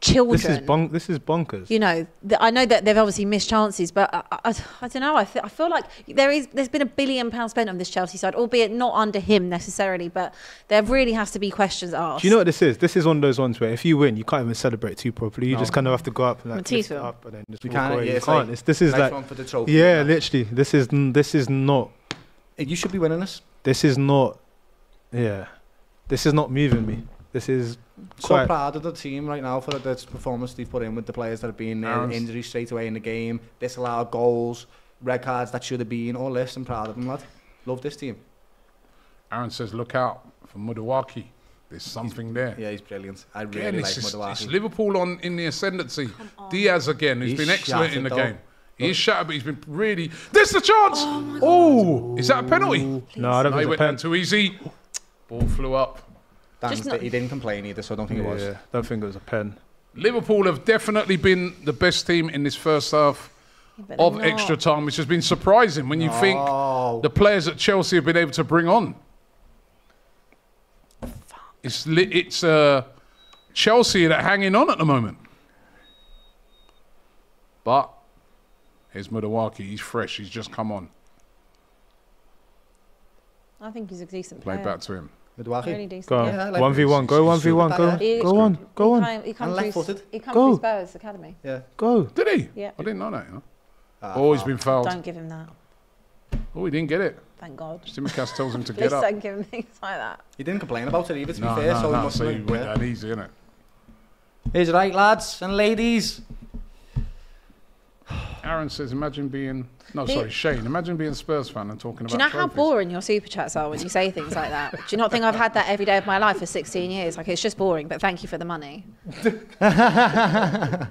children. This is bonkers. You know, I know that they've obviously missed chances, but I don't know. I feel like there's been £1 billion spent on this Chelsea side, albeit not under him necessarily, but there really has to be questions asked. Do you know what this is? This is one of those ones where if you win, you can't even celebrate too properly. You just kind of have to go up and like lift it up and then just walk away. You can't. This is like one for the trophy. Yeah, literally. This is not. You should be winning this. This is not. Yeah, this is not moving me. This is so proud of the team right now for the performance they've put in with the players that have been there, injuries straight away in the game, disallowed goals, red cards that should have been, all this. I'm proud of them, lad. Love this team. Aaron says, look out for Mudawaki. There's something there. Yeah, he's brilliant. I really like Mudawaki. It's Liverpool in the ascendancy. Diaz again, who's been excellent in the game. He is shattered, but he's been really... This is the chance! Oh, is that a penalty? No, I don't think it's a penalty. Too easy. Ball flew up. He didn't complain either, so I don't think it was. Yeah, don't think it was a pen. Liverpool have definitely been the best team in this first half of extra time, which has been surprising when you think the players at Chelsea have been able to bring on. It's Chelsea that are hanging on at the moment. But here's Mudawaki. He's fresh. He's just come on. I think he's a decent player. Play back to him. Really decent, go on. Yeah, like 1v1, go 1v1, go on. He comes through Spurs Academy. Yeah. Go. Did he? Yeah. I didn't know that. You know? He's been fouled. Don't give him that. Oh, he didn't get it. Thank God. Simicast tells him to get up. Please don't give him things like that. He didn't complain about it either, to be fair. So he went that easy, innit? Here's right, lads and ladies. Aaron says, imagine being... No, sorry, Shane. Imagine being a Spurs fan and talking about... Do you know how boring your super chats are when you say things like that? Do you not think I've had that every day of my life for 16 years? Like, it's just boring, but thank you for the money.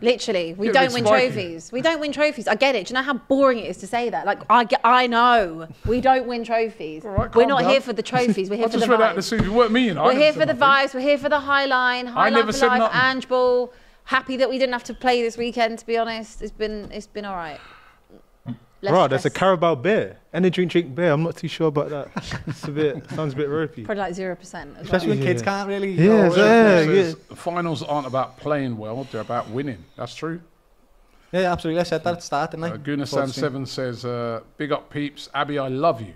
Literally, we don't win trophies. We don't win trophies. I get it. Do you know how boring it is to say that? Like, I know. We don't win trophies. Right, we're not here for the trophies. We're here for the vibes. We're here for the vibes. We're here for the high line. High line for life. Ange Ball. Happy that we didn't have to play this weekend, to be honest. It's been all right. Bro, there's a Carabao beer. Energy drink beer. I'm not too sure about that. It's a bit, sounds a bit ropey. Probably like 0%. Especially when kids can't really... Yeah. Finals aren't about playing well. They're about winning. That's true. Yeah, absolutely. I said that at the start, didn't I? Gunasan7 says, big up, peeps. Abby, I love you.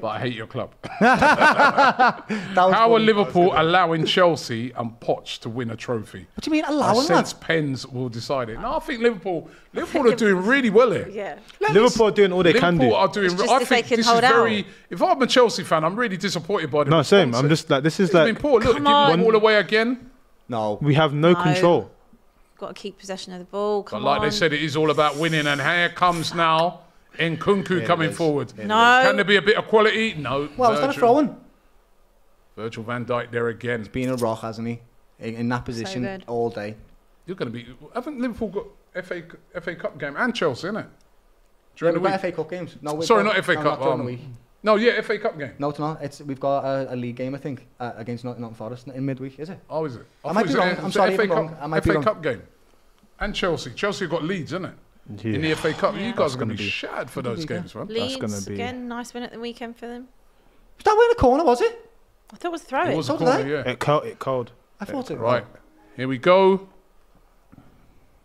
But I hate your club. How are Liverpool allowing Chelsea and Poch to win a trophy? What do you mean allowing? I sense Pens will decide it. No, I think Liverpool are doing really well here. Yeah, Liverpool are doing all they can do. Liverpool are doing. I think this is very. If I'm a Chelsea fan, I'm really disappointed by the. No, same. I'm just like this is like. Poor. Look, giving them all away again. No, we have no control. Got to keep possession of the ball. Come on. But like they said, it is all about winning, and here comes now. Nkunku coming forward. No. Can there be a bit of quality? No. Well, it's not a throw-in. Virgil van Dijk there again. He's been a rock, hasn't he? In that position all day. You're going to be... Haven't Liverpool got FA Cup game and Chelsea, innit? During the week. FA Cup games. No, sorry, not FA Cup. No, yeah, FA Cup game. No, it's not. It's, we've got a league game, I think, against Nottingham Forest in midweek, is it? Oh, is it? I might be wrong. I'm sorry, FA Cup game. And Chelsea. Chelsea have got Leeds, innit? Yeah. In the FA Cup, you guys are going to be shattered for those games, man. Leeds, that's be... again, nice win at the weekend for them. Was that way in the corner, was it? I thought it was a throw-in. It was a corner, yeah. It curled. I thought it was. Right, here we go.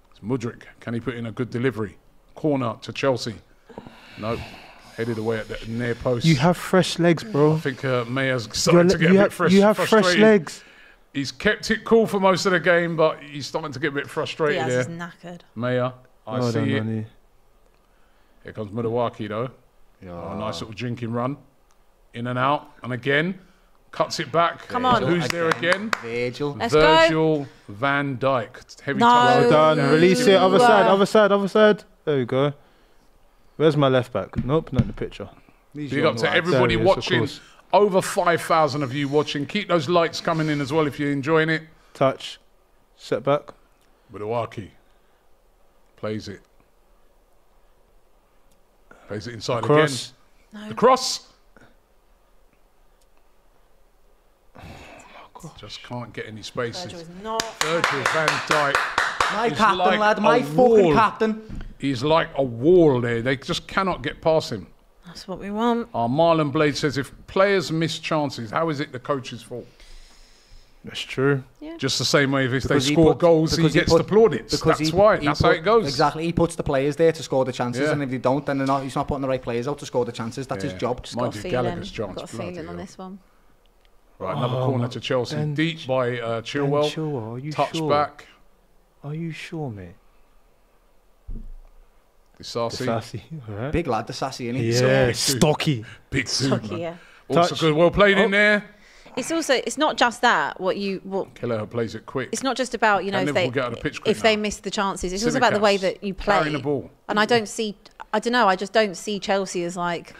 It's Mudryk. Can he put in a good delivery? Corner to Chelsea. No, headed away at the near post. You have fresh legs, bro. I think Mayer's starting to get a bit fresh. You have fresh legs. He's kept it cool for most of the game, but he's starting to get a bit frustrated there. Diaz is knackered. Mayer. I see it. Here comes Mudawaki, though. Yeah. Oh, nice little jinking run. In and out. And again, cuts it back. Come on. Who's there again? Virgil. Let's Virgil go. Van Dijk. Heavy touch. Well done. Release it. Other side, other side, other side. There we go. Where's my left back? Nope, not in the picture. Big up to everybody watching. Over 5,000 of you watching. Keep those likes coming in as well if you're enjoying it. Touch. Set back. Mudawaki. Plays it. Plays it inside cross. Again. No. The cross. Oh my God. Just can't get any spaces. Virgil Van Dijk. My captain, like lad. My fucking captain. He's like a wall there. They just cannot get past him. That's what we want. Our Marlon Blade says, if players miss chances, how is it the coach's fault? That's true. Yeah. Just the same way if they score goals, he gets the plaudits. That's why. That's how it goes. Exactly. He puts the players there to score the chances, and if they don't, then he's not putting the right players out to score the chances. That's his job. Just got a feeling. Got a feeling on this one. Right, another corner to Chelsea. Deep by Chilwell. Touch back. Are you sure, mate? Disasi. Big lad, Disasi, isn't he? Yeah, stocky. Big stocky, yeah. Also good. Well played in there. It's also, it's not just that, what Kelleher plays it quick. It's not just about, you know, if they miss the chances. It's also about the way that you play. Carrying the ball. And I don't see, I don't know, I just don't see Chelsea as like...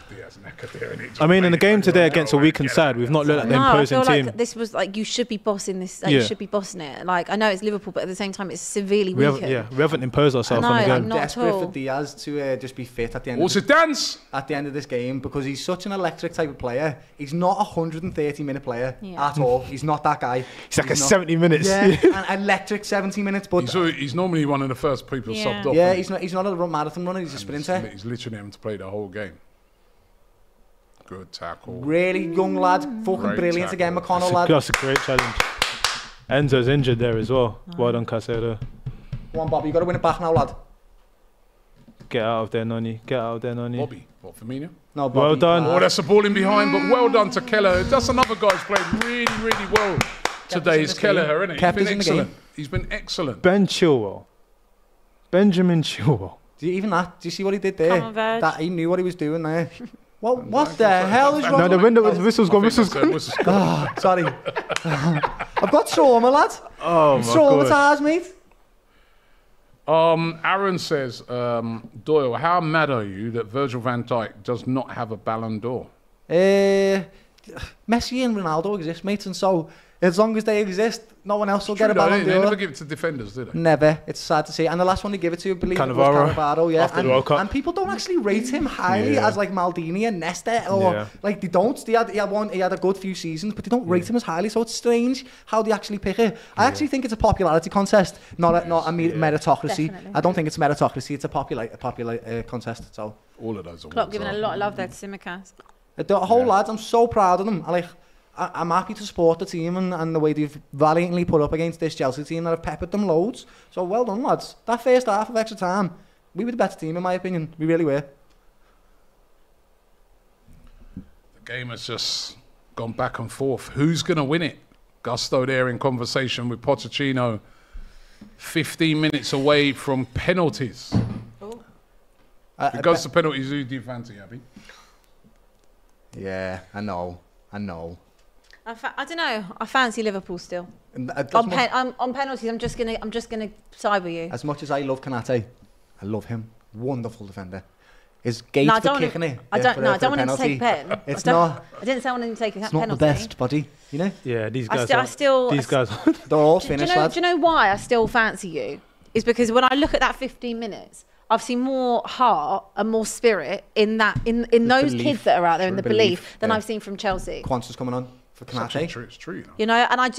I mean, in the game today against a weakened side, we've not looked at the imposing team. Like this was like, you should be bossing this, like, you should be bossing it. Like, I know it's Liverpool, but at the same time, it's severely weakened. Yeah, we haven't imposed ourselves on the game. I'm desperate for Diaz to just be fit at the end of this game, because he's such an electric type of player. He's not a 130-minute player. At all. He's not that guy. He's like a 70 minutes. Yeah, an electric 70 minutes. But he's normally one of the first people subbed off. Yeah, he's not a marathon runner, he's a sprinter. He's literally having to play the whole game. Good tackle. Really young lad, fucking great brilliant tackle. Again, McConnell lad. That's a great challenge. Enzo's injured there as well. Well done, Caicedo. Come on, Bobby, you've got to win it back now, lad. Get out of there, Noni. Get out of there, Noni. Bobby. What, Firmino? No, Bobby. Well done. Oh, that's a ball in behind, but well done to Kelleher. That's another guy who's played really, really well today. It's Kelleher, isn't he? He's been excellent. He's been excellent. Ben Chilwell. Benjamin Chilwell. Do you see what he did there? Come on, Veg. He knew what he was doing there. What the hell is wrong? No, the window with whistle's gone. Whistle's gone. Oh, sorry. I've got trauma, lad. Oh, my God. Traumatised, mate. Aaron says, Doyle, how mad are you that Virgil van Dijk does not have a Ballon d'Or? Messi and Ronaldo exist, mate, and so as long as they exist, no one else will get a Ballon d'Or. They never give it to defenders, do they? Never. It's sad to see. And the last one they give it to, I believe, was Cannavaro, yeah. After the World Cup. And people don't actually rate him highly as like Maldini and Nesta, or like they don't. He had a good few seasons, but they don't rate him as highly. So it's strange how they actually pick it. I actually think it's a popularity contest, not a meritocracy. Definitely. I don't think it's meritocracy. It's a popular contest. So all of those. Klopp giving a lot of love there to Tsimikas. The whole lads, I'm so proud of them. I'm happy to support the team and the way they've valiantly put up against this Chelsea team that have peppered them loads. So well done, lads. That first half of extra time, we were the better team in my opinion. We really were. The game has just gone back and forth. Who's going to win it? Gusto there in conversation with Pochettino. 15 minutes away from penalties. Oh. If it goes to penalties, who do you fancy, Abby? Yeah, I know. I don't know. I fancy Liverpool still. On penalties, I'm just gonna side with you. As much as I love Konate, I love him. Wonderful defender. His gate for kicking it. I don't want him to take a pen. It's not. I didn't say I wanted him to take a penalty. It's not the best, buddy. You know. Yeah, these guys. These guys. They're all finished. Do you know why I still fancy you? Is because when I look at that 15 minutes. I've seen more heart and more spirit in that in those kids that are out there in the belief than I've seen from Chelsea. Quanta's coming on for Konate. It's true, you know. And I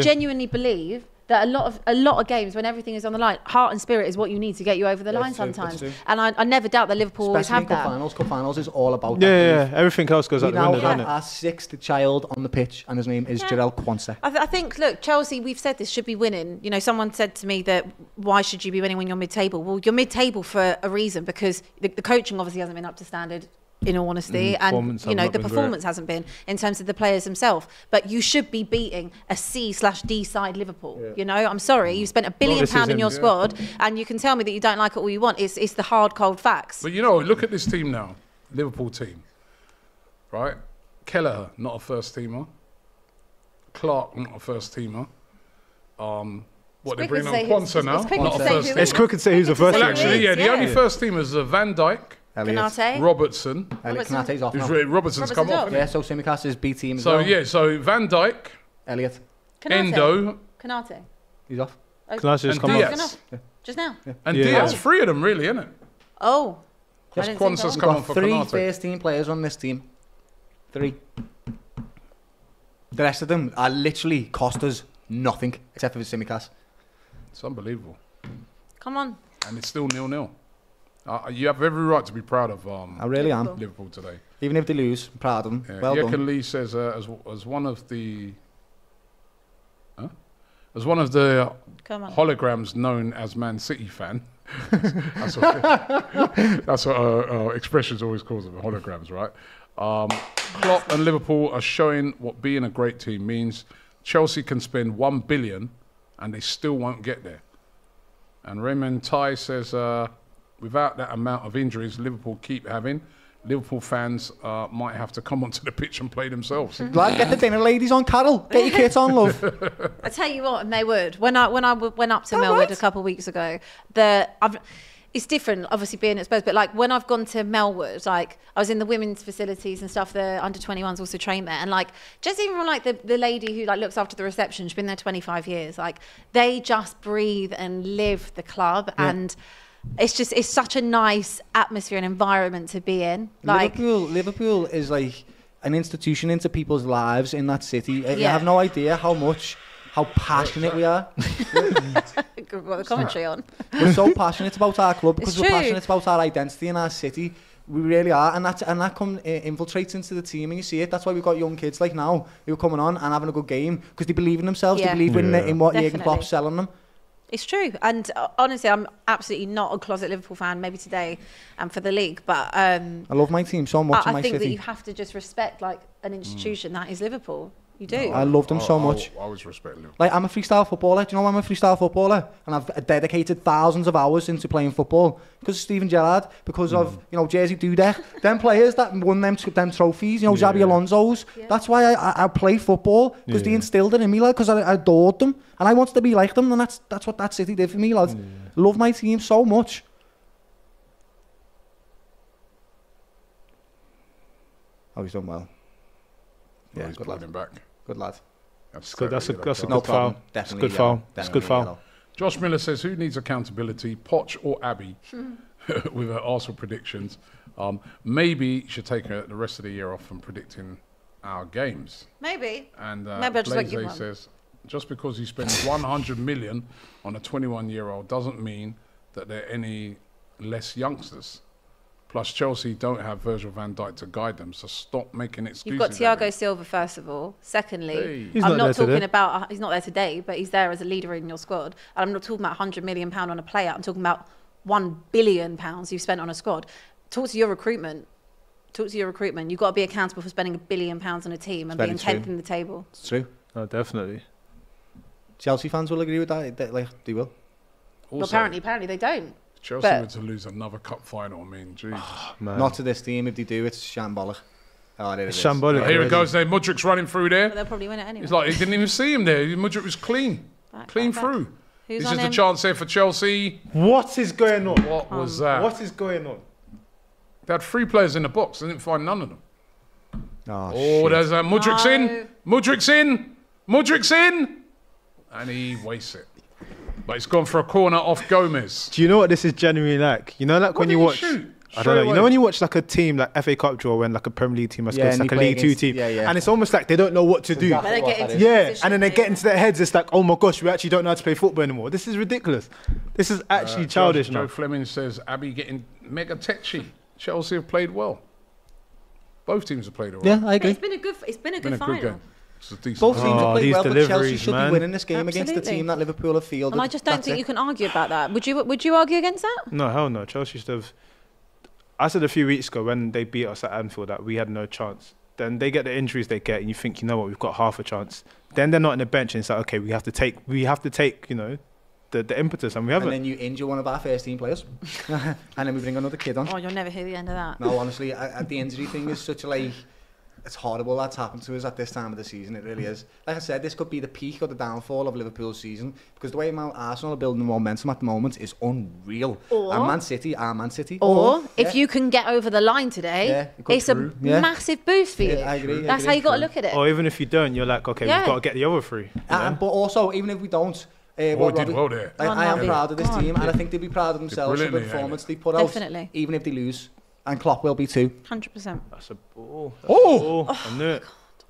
genuinely believe that a lot of games when everything is on the line, heart and spirit is what you need to get you over the line sometimes. And I never doubt that Liverpool always have that. Cup finals is all about that. Yeah, everything else goes out the window, doesn't it? Our sixth child on the pitch, and his name is Jarrell Quanta. I think, look, Chelsea, we've said this, should be winning. You know, someone said to me that, why should you be winning when you're mid-table? Well, you're mid-table for a reason, because the coaching obviously hasn't been up to standard, in all honesty, and you know the performance hasn't been in terms of the players themselves. But you should be beating a C/D side Liverpool. Yeah. You know, I'm sorry, you spent £1 billion in your squad, and you can tell me that you don't like it all you want. It's the hard, cold facts. But you know, look at this team now, Liverpool team, right? Kelleher, not a first teamer. Clark, not a first teamer. What they bring on Quanta now? It's quick and say who's the first. Well, actually, yeah, the only first teamers are Van Dijk. Elliot. Elliot Konate's off now. Robertson's come off. Yeah, so Simicast is B team as well. So yeah, so Van Dijk, Elliot, Endo, Konate. He's off. Konate's come off. Just now. Yeah. And Diaz, three of them really, isn't it? Oh. Because Quanta's come on for Konate. Three first team players on this team. Three. The rest of them are literally cost us nothing except for Simicast. It's unbelievable. Come on. And it's still 0-0. You have every right to be proud of I really am. Liverpool today. Even if they lose, I'm proud of them. Yeah. Well done. Lee says, as one of the holograms known as Man City fan, that's what, that's what our expressions always call them, holograms, right? Klopp and Liverpool are showing what being a great team means. Chelsea can spend £1 billion and they still won't get there. And Raymond Tai says... without that amount of injuries Liverpool keep having, Liverpool fans might have to come onto the pitch and play themselves. Get the dinner ladies on, Carol. Get your kids on, love. I tell you what, and they would. When I went up to Melwood a couple of weeks ago, it's different, obviously, being exposed, but like when I've gone to Melwood, like I was in the women's facilities and stuff, the under 21s also train there. And like, just even from like the lady who like looks after the reception, she's been there 25 years. Like they just breathe and live the club and it's just, it's such a nice atmosphere and environment to be in. Like Liverpool is like an institution into people's lives in that city. Yeah. You have no idea how passionate we are. We've got the commentary on. We're so passionate about our club because we're passionate about our identity and our city. We really are, and that infiltrates into the team, and you see it. That's why we've got young kids like now who are coming on and having a good game because they believe in themselves. Yeah. They believe in what Jurgen Klopp's selling them. It's true, and honestly, I'm absolutely not a closet Liverpool fan. Maybe today, and for the league, but I love my team so much. I think that you have to just respect like an institution that is Liverpool. You do. No, I love them so much. I always respect Liverpool. Like I'm a freestyle footballer. Do you know I'm a freestyle footballer, and I've dedicated thousands of hours into playing football because of Steven Gerrard, because of Jerzy Dudek, them players that won them trophies. You know Xabi Alonso's. Yeah. That's why I play football because they instilled it in me, like because I adored them and I wanted to be like them, and that's what that city did for me, lad. Yeah. Love my team so much. Oh, he's done well. Yeah, he's good lad. Back. Good lad. That's a good foul. Josh Miller says, who needs accountability, Poch or Abby, with her Arsenal predictions? Maybe she should take the rest of the year off from predicting our games. Maybe. And Blaise says, just because you spend $100 million on a 21-year-old doesn't mean that there are any less youngsters. Plus, Chelsea don't have Virgil van Dijk to guide them, so stop making excuses. You've got Thiago Silva, first of all. Secondly, I'm not talking about... He's not there today, but he's there as a leader in your squad. And I'm not talking about £100 million on a player. I'm talking about £1 billion you've spent on a squad. Talk to your recruitment Talk to your recruitment. You've got to be accountable for spending £1 billion on a team and being 10th in the table. It's true. Oh, definitely. Chelsea fans will agree with that. They will. Also, apparently they don't. Chelsea were to lose another cup final, I mean, Jesus. Oh, not to this team. If they do, it's shambolic. Oh, there it is. Shambolic. Here it goes there. Mudrick's running through there. But they'll probably win it anyway. It's like he didn't even see him there. Mudrick was clean. Back through. Who's this is the chance here for Chelsea. What is going on? What was that? What is going on? They had 3 players in the box. They didn't find none of them. Oh, there's Mudrick's in. Mudrick's in. Mudrick's in. And he wastes it. But he's gone for a corner off Gomez. Do you know what this is genuinely like? You know, like what when you watch... I don't know. You know when you watch like a team, like FA Cup draw, when like a Premier League team, it's like a League 2 team, and it's almost like they don't know what to do. And then they get into their heads. It's like, oh my gosh, we actually don't know how to play football anymore. This is ridiculous. This is actually childish. Joe Fleming says Abby getting mega tetchy. Chelsea have played well. Both teams have played all right. Yeah, I agree. It's been a good. It's been a good final. Both teams have played well, but Chelsea should be winning this game against the team that Liverpool have fielded. And I just don't think you can argue about that. Would you? Would you argue against that? No, hell no. Chelsea should have. I said a few weeks ago when they beat us at Anfield that we had no chance. Then they get the injuries they get, and you think, you know what, we've got half a chance. Then they're not in the bench, and it's like, okay, we have to take, you know, the impetus, and we haven't. And then you injure one of our first team players, and then we bring another kid on. Oh, you'll never hear the end of that. No, honestly, the injury thing is such a it's horrible that's happened to us at this time of the season. It really is. Like I said, this could be the peak or the downfall of Liverpool's season, because the way Arsenal are building momentum at the moment is unreal. Or, and Man City. Or if you can get over the line today, it's a massive boost for you. I agree. That's how you got to look at it. Or even if you don't, you're like, okay, we've got to get the other 3. But also, even if we don't, I am proud of this team, and I think they'll be proud of themselves for the performance they put out, even if they lose. And Klopp will be too. 100%. That's a ball. Oh! I knew it.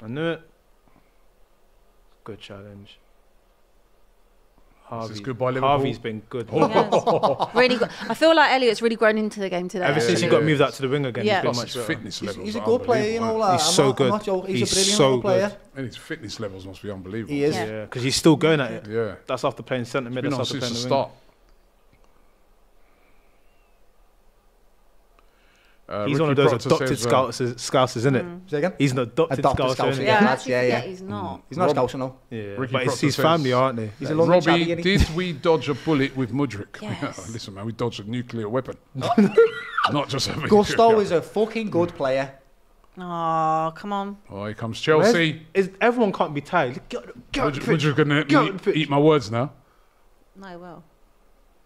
I knew it. Good challenge. Harvey. This is good by Liverpool. Harvey's been good. Oh. Really good. I feel like Elliot's really grown into the game today. Ever since he got moved out to the wing again, his fitness levels. He's a good player, you know. He's so good. He's a brilliant player. And his fitness levels must be unbelievable. He is. Yeah, because he's still going at it. Yeah. That's after playing centre mid. That's after playing the wing. He's one of those adopted scousers, isn't it? Say again? He's an adopted scouser. Yeah, he's not. He's not a scouser, no. Yeah, but it's his family, aren't they? He's a long Robbie, did we dodge a bullet with Mudrick? Yes. Listen, man, we dodged a nuclear weapon. Not just a nuclear weapon. Gusto is a fucking good player. Oh, come on. Oh, here comes Chelsea. Everyone can't be tired. Mudrick's going to eat my words now. No, he will.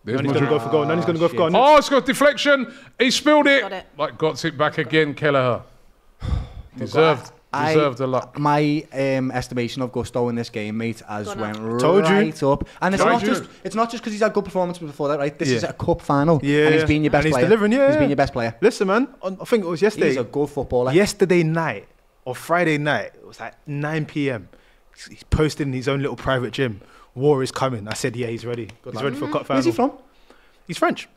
Nani's going to go for goal. Nani's going to go for goal. Oh, it's got deflection. He spilled it. Got it back again, Kelleher. Deserved the luck. My estimation of Gusto in this game, mate, went right up. And it's not just because he's had good performances before that, right? This is a cup final. Yeah. And he's been your best player. He's delivering, He's been your best player. Listen, man, I think it was yesterday. He's a good footballer. Yesterday night or Friday night, it was like 9 p.m. He's posted in his own little private gym. War is coming. I said, yeah, he's ready. He's ready for a cup final. Where's he from? He's French.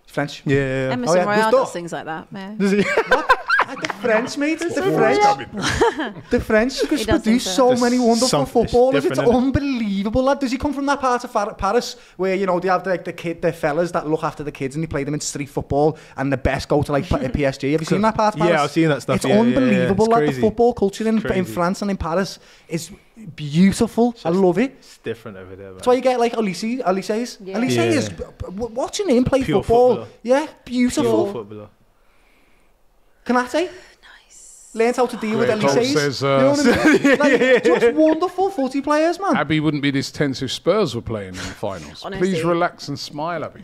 Yeah. Emerson Royale does things like that, man. Does he? The French, mate. The French produce so many wonderful footballers. It's unbelievable, lad. Does he come from that part of Paris where, you know, they have like the fellas that look after the kids and they play them in street football and the best go to like PSG? Have you seen that part of Paris? Yeah, I've seen that stuff. It's unbelievable, lad. The football culture in France and in Paris is beautiful. I love it. It's different over there, man. That's why you get like Alysse's. Is watching him play football. Yeah, beautiful footballer. Konate? Nice. Learned how to deal with Elliot says, you know what I mean? Just wonderful footy players, man. Abby wouldn't be this tense if Spurs were playing in the finals. Honestly. Please relax and smile, Abby.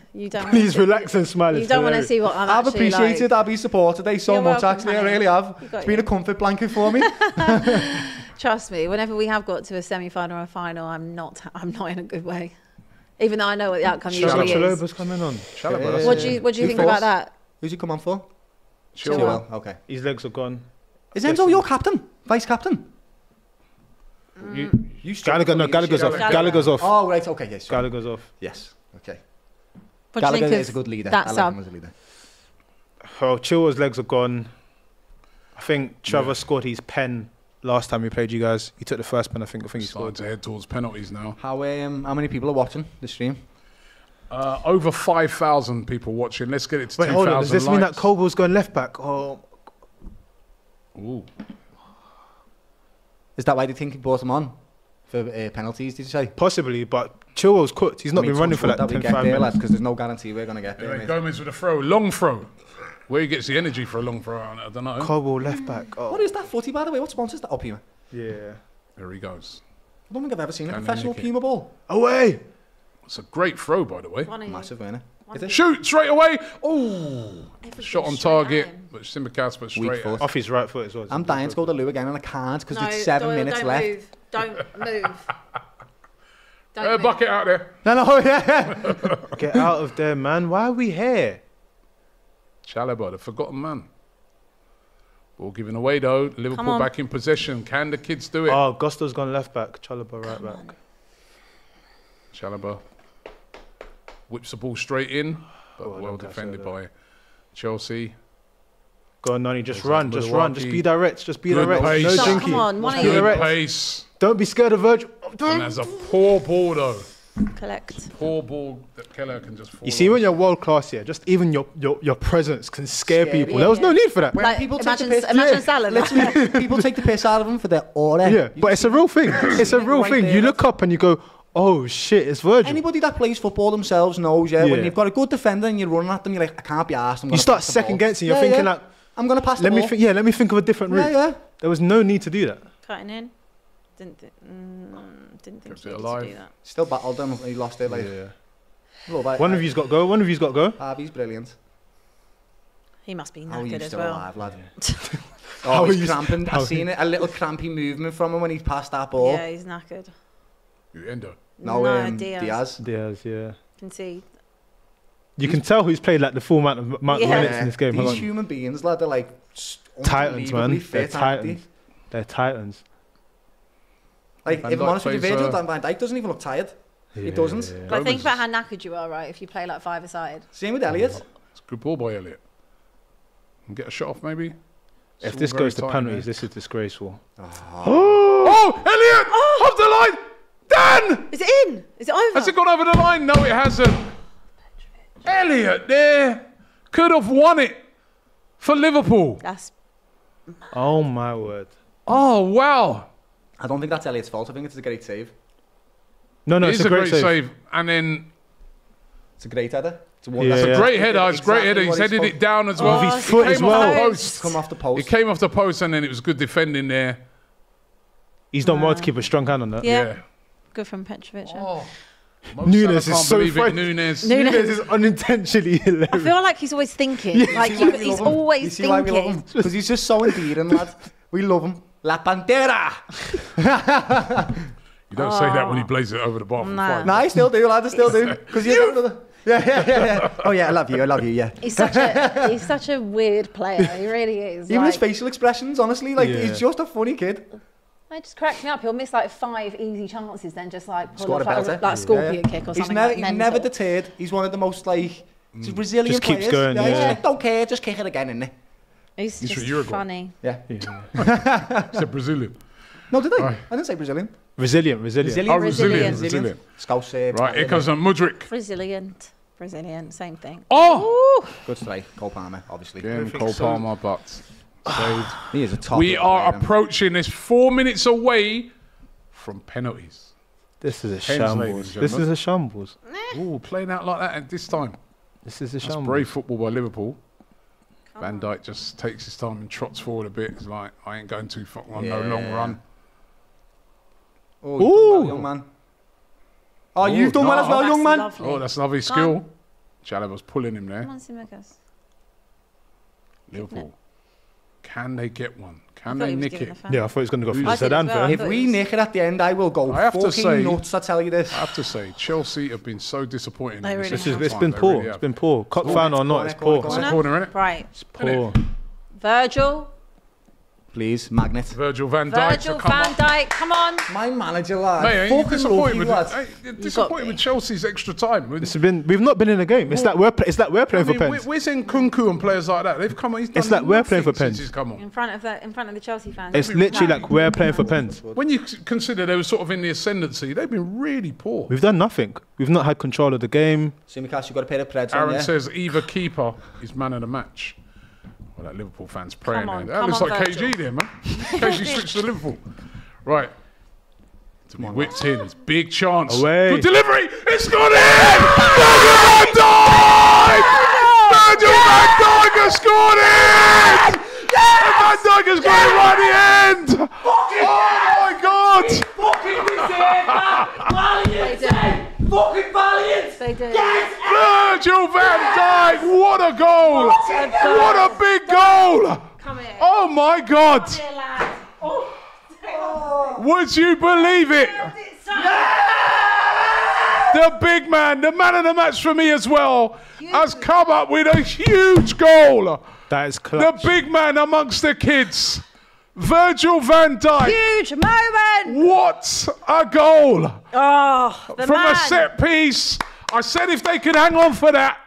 Please relax and smile. You don't want to see what I'm I've appreciated like. Abby's support today so much, actually. I really have. It's been a comfort blanket for me. Trust me, whenever we have got to a semi-final or a final, I'm not in a good way. Even though I know what the outcome usually is. Chalaba's coming on. What do you think about that? Who's he come on for? Chilwell. Okay. His legs are gone. Is Endo your captain? Vice captain? Gallagher's off. Oh, right. Okay. Yes. Gallagher's off. Yes. Okay. Gallagher is a good leader. That's I like him as a leader. Well, Chilwell's legs are gone. I think Trevor scored his pen last time we played you guys. He took the first pen, I think he scored. To head towards penalties now. How many people are watching the stream? Over 5,000 people watching. Let's get it to 2,000 likes. Does this mean that Colwill's going left back? Ooh. Is that why they think he brought him on? For penalties, did you say? Possibly, but Chilwell's cooked. He's not been running for like 10-5 minutes. Because there's no guarantee we're going to get there. Anyway, Gomez with a throw, long throw. Where he gets the energy for a long throw, I don't know. Colwill left back. Oh. What is that footy, by the way? What sponsors that? Oh, Puma. Yeah. There he goes. I don't think I've ever seen a professional Puma ball. Away! It's a great throw, by the way. Massive, isn't it? Shoot, straight away. Oh, shot on target. But Simicast went straight off his right foot as well. I'm dying to go to Lou again, and I can't because there's 7 minutes left. Don't move. Don't move. Bucket out there. No, no, yeah. Get out of there, man. Why are we here? Chalobah, the forgotten man. Ball given away, though. Liverpool back in possession. Can the kids do it? Oh, Gusto's gone left back. Chalobah right back. Chalobah whips the ball straight in, but well defended by Chelsea. Go on, Nani, just run, just run. Just be direct, just be direct. No jinky. Good pace. Don't be scared of Virgil. And that's a poor ball, though. Collect. Poor ball that Kelleher can just fall. You see, when you're world class here, just even your presence can scare people. There was no need for that. Like, people imagine Salah. Literally, people take the piss out of them for their aura. Yeah, but it's a real thing. It's a real thing. You look up and you go, oh shit, it's Virgil. Anybody that plays football themselves knows, when you've got a good defender and you're running at them, you're like, I can't be arsed. You start second guessing, you're thinking like, I'm going to pass the ball. Yeah, let me think of a different route. Yeah, yeah. There was no need to do that. Cutting in. Didn't think he needed to do that. Still battled him. He lost it. Like, one of you's got to go. One of you's got to go. Harvey's brilliant. He must be knackered as well. Alive, lad. Oh, he's cramping. I've seen it. A little crampy movement from him when he passed that ball. Yeah, he's knackered. Endo. No, Diaz. Diaz, yeah. Can see. You can tell who's played like the full amount of minutes in this game. These human beings, lad, they're like titans, man. They're titans. They're titans. Like, if I'm honest with you, Virgil Van Dijk doesn't even look tired. He doesn't. Yeah, yeah. But think about how knackered you are, right? If you play like five-a-side. Same with Elliot. It's a good ball by Elliot. And get a shot off, maybe. If this goes to penalties, this is disgraceful. Oh, Elliot! Off the line! Dan! Is it in? Is it over? Has it gone over the line? No, it hasn't. Elliot there could have won it for Liverpool. That's mad. Oh my word. Oh wow. I don't think that's Elliot's fault. I think it's a great save. No, no, it's a great save. And then it's a great header. It's a great header. It's a great header. He's headed it down as well. With his foot as well. It's come off the post. It came off the post, and then it was good defending there. He's done well to keep a strong hand on that. Yeah. Good from Petrovic. Oh. Nunez is so funny. Nunez is unintentionally hilarious. I feel like he's always thinking. Yeah, like he's always thinking. Because he's just so endearing, lad. We love him. La Pantera. You don't say that when he blazes it over the bar. No, I still do, lad. I still do. Because yeah. Oh yeah, I love you. I love you. Yeah. He's such a weird player. He really is. Even his facial expressions, honestly, like he's just a funny kid. They just cracked me up. He'll miss like 5 easy chances, then just like pull off like a scorpion kick or something. He's never deterred. He's one of the most like Brazilian players. Keeps going. Yeah, he's like, don't care, just kick it again, isn't he? He's just funny. Yeah. He said Brazilian. No, did I? Right. I didn't say Brazilian. Resilient. Scouse. Right, here comes Mudryk. Resilient, same thing. Oh, good strike, Cole Palmer, obviously. Yeah, Cole Palmer, but. He is a top. We are approaching this 4 minutes away from penalties. This is a shambles. This is a shambles. Ooh, playing out like that at this time. This is a shambles. That's brave football by Liverpool. Van Dijk just takes his time and trots forward a bit. He's like, I ain't going too far on no long run. Oh, young man. Oh, you've done well as well, young man. Lovely. Oh, that's lovely skill. Chalobah's pulling him there. Come on, Simicast. Liverpool. Can they get one? Can they nick it? Yeah, I thought it was going to go through the Zidane. Well, if we nick it at the end, I will go fucking nuts, I tell you this. I have to say, Chelsea have been so disappointing. Really it's been poor. Really it's been poor. Cop fan or not, it's poor. It's a corner, isn't it? Right. It's poor. Virgil. Please, magnet. Virgil Van Dijk. Come on. My manager, lad. Mate, ain't you disappointed with Chelsea's extra time? It's been, we've not been in a game. It's like we're playing for pens. We're seeing Nkunku and players like that. They've come on. It's like we're playing for pens. In front of the Chelsea fans. It's literally like we're playing for pens. When you consider they were sort of in the ascendancy, they've been really poor. We've done nothing. We've not had control of the game. Simicast, you've got to pay the pledge. Aaron says either keeper is man of the match. Well, that Liverpool fan's praying there. That looks like KG there, man. KG switched to Liverpool. Right. He whipped in. It's big chance. Away. Good delivery. It's gone in. Van Dijk! Van Dijk has scored it! And Van Dijk has got it right at the end. Oh my God! Fucking deserve fucking valiant! They do. Yes! Virgil van Dijk! What a goal! What a big goal! Come here. Oh my God! Come here, lad. Oh. Oh. Would you believe it? Yeah. The big man, the man of the match for me as well, has come up with a huge goal. That is clutch. The big man amongst the kids, Virgil van Dijk. Huge moment. What a goal. Oh, the From a set piece. I said if they could hang on for that.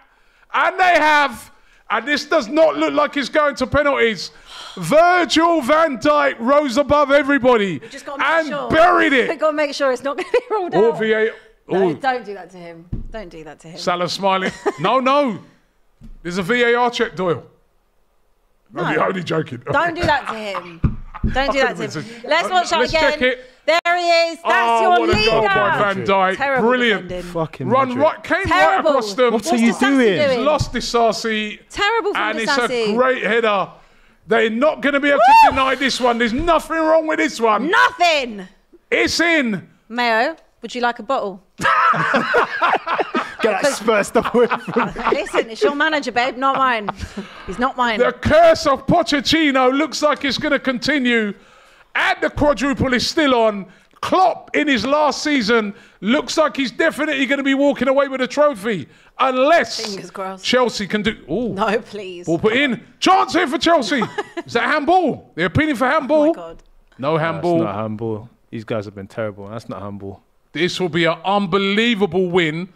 And they have. And this does not look like it's going to penalties. Virgil van Dijk rose above everybody and buried it. We've got to make sure it's not going to be ruled out. No, don't do that to him. Don't do that to him. Salah smiling. No, no. There's a VAR check, Doyle. No. I'm only joking. Don't do that to him. Don't do that to him. Let's watch that again. Check it. There he is. That's your leader. Oh, Van Dijk. Terrible. Brilliant. Fucking run right. Came right across them. What are you doing? He's lost Disasi. Terrible from Disasi. And it's a great header. They're not going to be able to deny this one. There's nothing wrong with this one. Nothing. It's in. Mayo, would you like a bottle? Get that Spur stuff away from me. Listen, it's your manager, babe, not mine. He's not mine. The curse of Pochettino looks like it's going to continue. And the quadruple is still on. Klopp, in his last season, looks like he's definitely going to be walking away with a trophy. Unless Chelsea can do... Ooh. No, please. We'll put in. Chance here for Chelsea. Is that handball? They're appealing for handball. Oh my God. No handball. No, that's not handball. These guys have been terrible. That's not handball. This will be an unbelievable win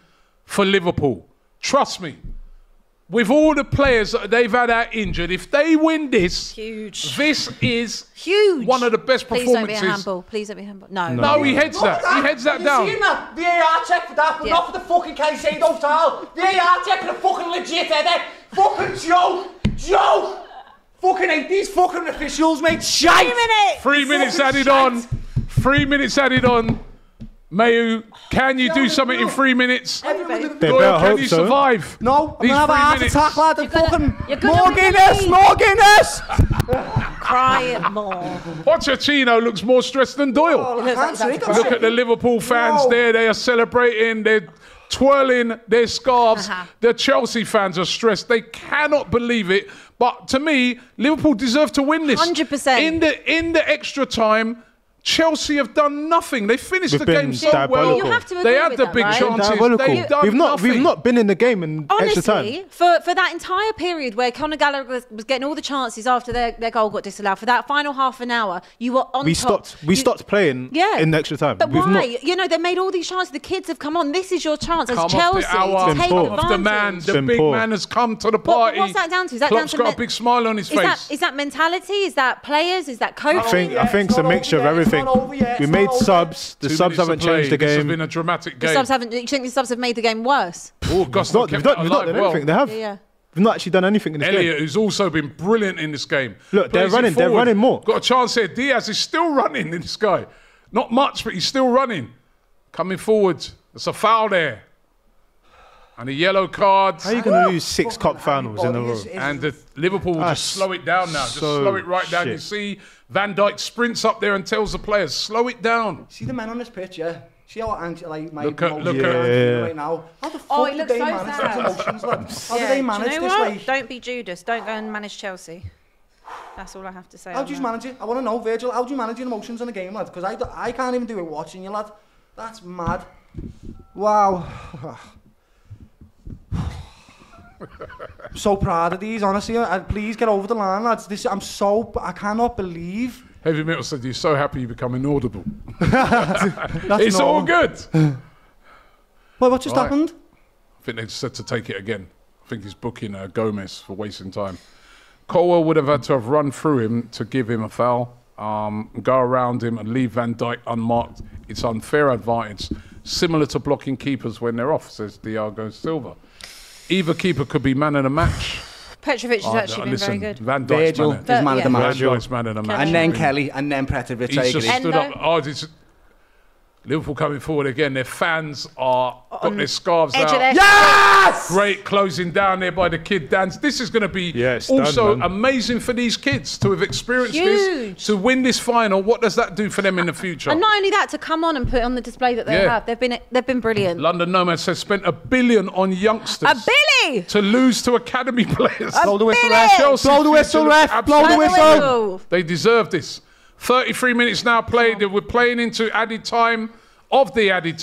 for Liverpool. Trust me. With all the players that they've had out injured, if they win this, this is huge. One of the best performances. Please don't be a handball. Please don't be a handball. No. No, he heads that. He heads that down. You seen that? VAR check for that, but not for the fucking Caicedo foul. VAR check for the fucking legit header. Fucking joke. Joke. Fucking hate these fucking officials, mate. Shite. 3 minutes. 3 minutes added on. 3 minutes added on. Mayu, can you do something in 3 minutes? Doyle, can you survive? No, I'm going to have a heart attack, lad. More Guinness, more Guinness! Crying more. Pochettino looks more stressed than Doyle. Oh, look at the Liverpool fans there. They are celebrating. They're twirling their scarves. The Chelsea fans are stressed. They cannot believe it. But to me, Liverpool deserve to win this. 100%. In the extra time... Chelsea have done nothing. They finished the game so well. You have to agree with that, right? Chances. They've done nothing. We've not been in the game in extra time. Honestly, for that entire period where Conor Gallagher was getting all the chances after their goal got disallowed, for that final half an hour, you were on top. We stopped playing in the extra time. But why? You know, they made all these chances. The kids have come on. This is your chance as Chelsea to take advantage. The big man has come to the party. What's that down to? Is that down to... Klopp's got a big smile on his face. Is that mentality? Is that players? Is that coaching? I think it's a mixture of everything. We made subs. The subs haven't changed the game. This has been a dramatic game. The subs haven't. You think the subs have made the game worse? Oh, Gusto, we've not done anything. They have. Yeah. We've not actually done anything in this game. Elliot, who's also been brilliant in this game. Look, they're running. They're running more. Got a chance here. Diaz is still running. This guy, not much, but he's still running. Coming forward. There's a foul there. And a yellow card. How are you going to lose 6 cup finals in a row? And Liverpool will just slow it down now. Just slow it right down. You see Van Dijk sprints up there and tells the players, slow it down. See the men on this pitch, yeah? See how angry, like, my look at right now. How the fuck did they manage their emotions? Like, how do they manage this? Like? Don't be Judas. Don't go and manage Chelsea. That's all I have to say. How do you manage it? I want to know, Virgil, how do you manage your emotions in a game, lad? Because I can't even do it watching you, lad. That's mad. Wow. I'm so proud of these, honestly. Please get over the line, lads. I cannot believe. Heavy Metal said you're so happy you become inaudible. It's normal. All good. Well, what just happened? I think they said to take it again. I think he's booking Gomez for wasting time. Colwill would have had to have run through him to give him a foul, go around him and leave Van Dijk unmarked. It's unfair advantage, similar to blocking keepers when they're off, says Diago Silva. Either keeper could be man of the match. Petrovic has actually been very good. Van Dijk's man of the match. And then Kelly, and then Petrovic. He's just stood up. Liverpool coming forward again. Their fans are got their scarves out. Yes! Great closing down there by the kid Dans. This is going to be also amazing for these kids to have experienced this, to win this final. What does that do for them in the future? And not only that, to come on and put on the display that they have. They've been brilliant. London Nomads has spent $1 billion on youngsters. $1 billion! To lose to academy players. Blow the whistle, ref. Blow the whistle, ref. Blow the whistle. They deserve this. 33 minutes now played. We're playing into added time Elliot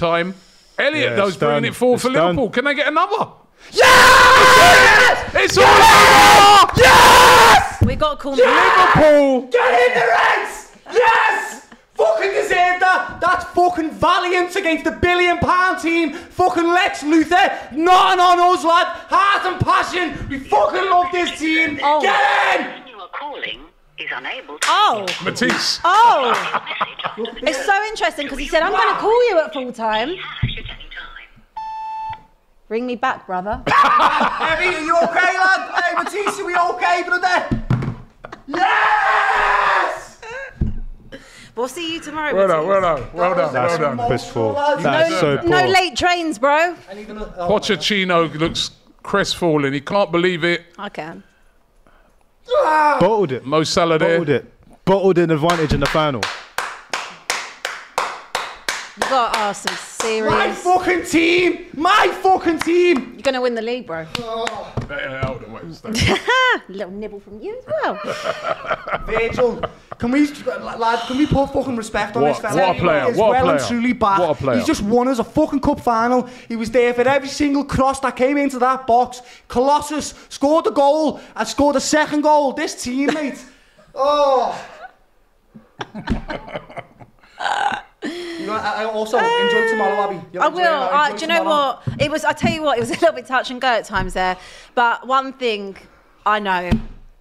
bringing it forward for Liverpool. Can they get another? Yes! It's all over! Yes! We got to call Liverpool. Get in the race! Yes! Fucking deserve that. That's fucking valiant against the £1 billion team. Fucking Lex Luthor. Nothing on us, lad. Heart and passion. We fucking love this team. Oh. Get in! You are calling. He's unable to Matisse. It's so interesting because he said, I'm going to call you at full time. Ring me back, brother. Abby, are you okay, lad? Hey, Matisse, are we okay, brother? Yes! We'll see you tomorrow. Well done. That's four. That's so poor. No late trains, bro. Pochettino looks crestfallen. He can't believe it. I can. Bottled it. Mo Salah there. Bottled it. Bottled an advantage in the final. You got to ask some serious. My fucking team! My fucking team! You're going to win the league, bro. A little nibble from you as well. Virgil, can we put fucking respect on this fella? What a player. What a player. He's just won us a fucking cup final. He was there for every single cross that came into that box. Colossus scored the goal and scored the second goal. This team, mate. I also enjoy tomorrow, Abby. Do you know what? It was, I tell you what, it was a little bit touch and go at times there. But one thing I know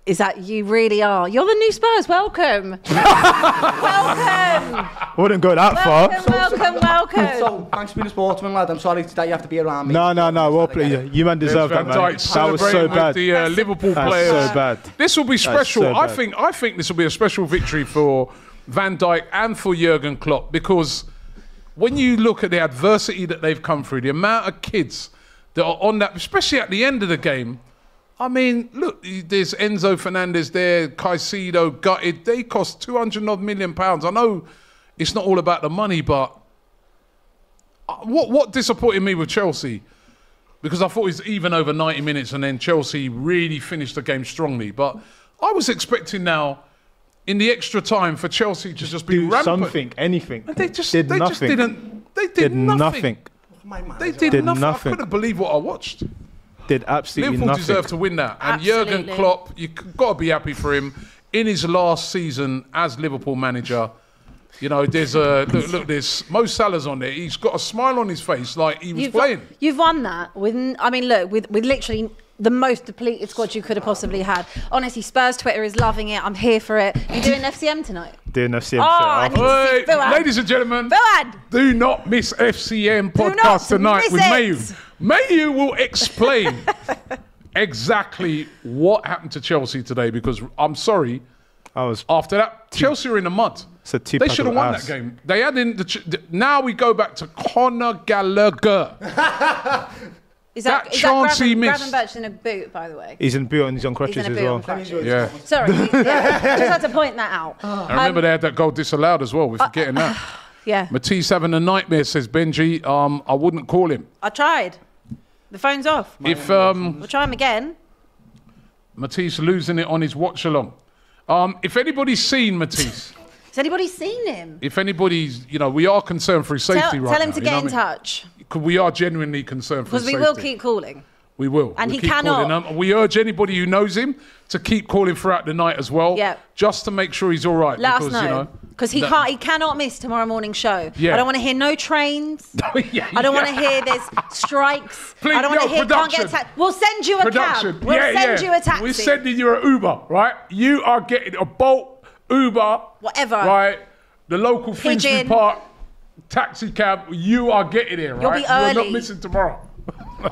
is that you really are. You're the new Spurs. Welcome. Welcome. Wouldn't go that far. Welcome. So, thanks for being a sportsman, lad. I'm sorry today you have to be around me. No. Well played. You man deserve that, man. That was so bad. The Liverpool players. That's so bad. This will be special. So I think this will be a special victory for Van Dijk and for Jurgen Klopp, because when you look at the adversity that they've come through, the amount of kids that are on that, especially at the end of the game, I mean, look, there's Enzo Fernandez there, Caicedo, gutted. They cost £200-odd million. I know it's not all about the money, but what disappointed me with Chelsea, because I thought it was even over 90 minutes and then Chelsea really finished the game strongly. But I was expecting now, in the extra time, for Chelsea to just be rampant. Something, anything. And they just did nothing. They did nothing. I couldn't believe what I watched. Did absolutely nothing. Liverpool deserved to win that. And Jurgen Klopp, you've got to be happy for him. In his last season as Liverpool manager, you know, there's a look. There's Mo Salah's on there. He's got a smile on his face like he was playing. You've won that with. I mean, look, with literally the most depleted squad you could have possibly had. Honestly, Spurs Twitter is loving it. I'm here for it. You doing FCM tonight? Doing FCM. Ladies and gentlemen, do not miss FCM podcast tonight with Mayu. Mayu will explain exactly what happened to Chelsea today, because I'm sorry, after that, Chelsea are in the mud. They should have won that game. They had in the. Now we go back to Conor Gallagher. Is that chance he missed? Gravenberch's in a boot, by the way. He's in a boot and he's on crutches as well. Yeah. Sorry, just had to point that out. I remember they had that goal disallowed as well. We're forgetting that. Yeah. Matisse having a nightmare, says Benji. I wouldn't call him. I tried. The phone's off. We'll try him again. Matisse losing it on his watch along. If anybody's seen Matisse. Has anybody seen him? If anybody's, you know, we are concerned for his safety right now. Tell him to get in touch. We are genuinely concerned for his safety. Because we will keep calling. We will. And he cannot. We urge anybody who knows him to keep calling throughout the night as well. Yeah. Just to make sure he's all right. Let us know. Because you know, he cannot miss tomorrow morning's show. Yeah. I don't want to hear no trains. I don't want to hear there's strikes. Please, I don't want to hear can't get attacked. We'll send you a cab. We'll send you a taxi. We're sending you an Uber, right? You are getting a Bolt, Uber. Whatever. Right? The local Finsbury Park taxi cab, you are getting here, right? You'll be early. You're not missing tomorrow.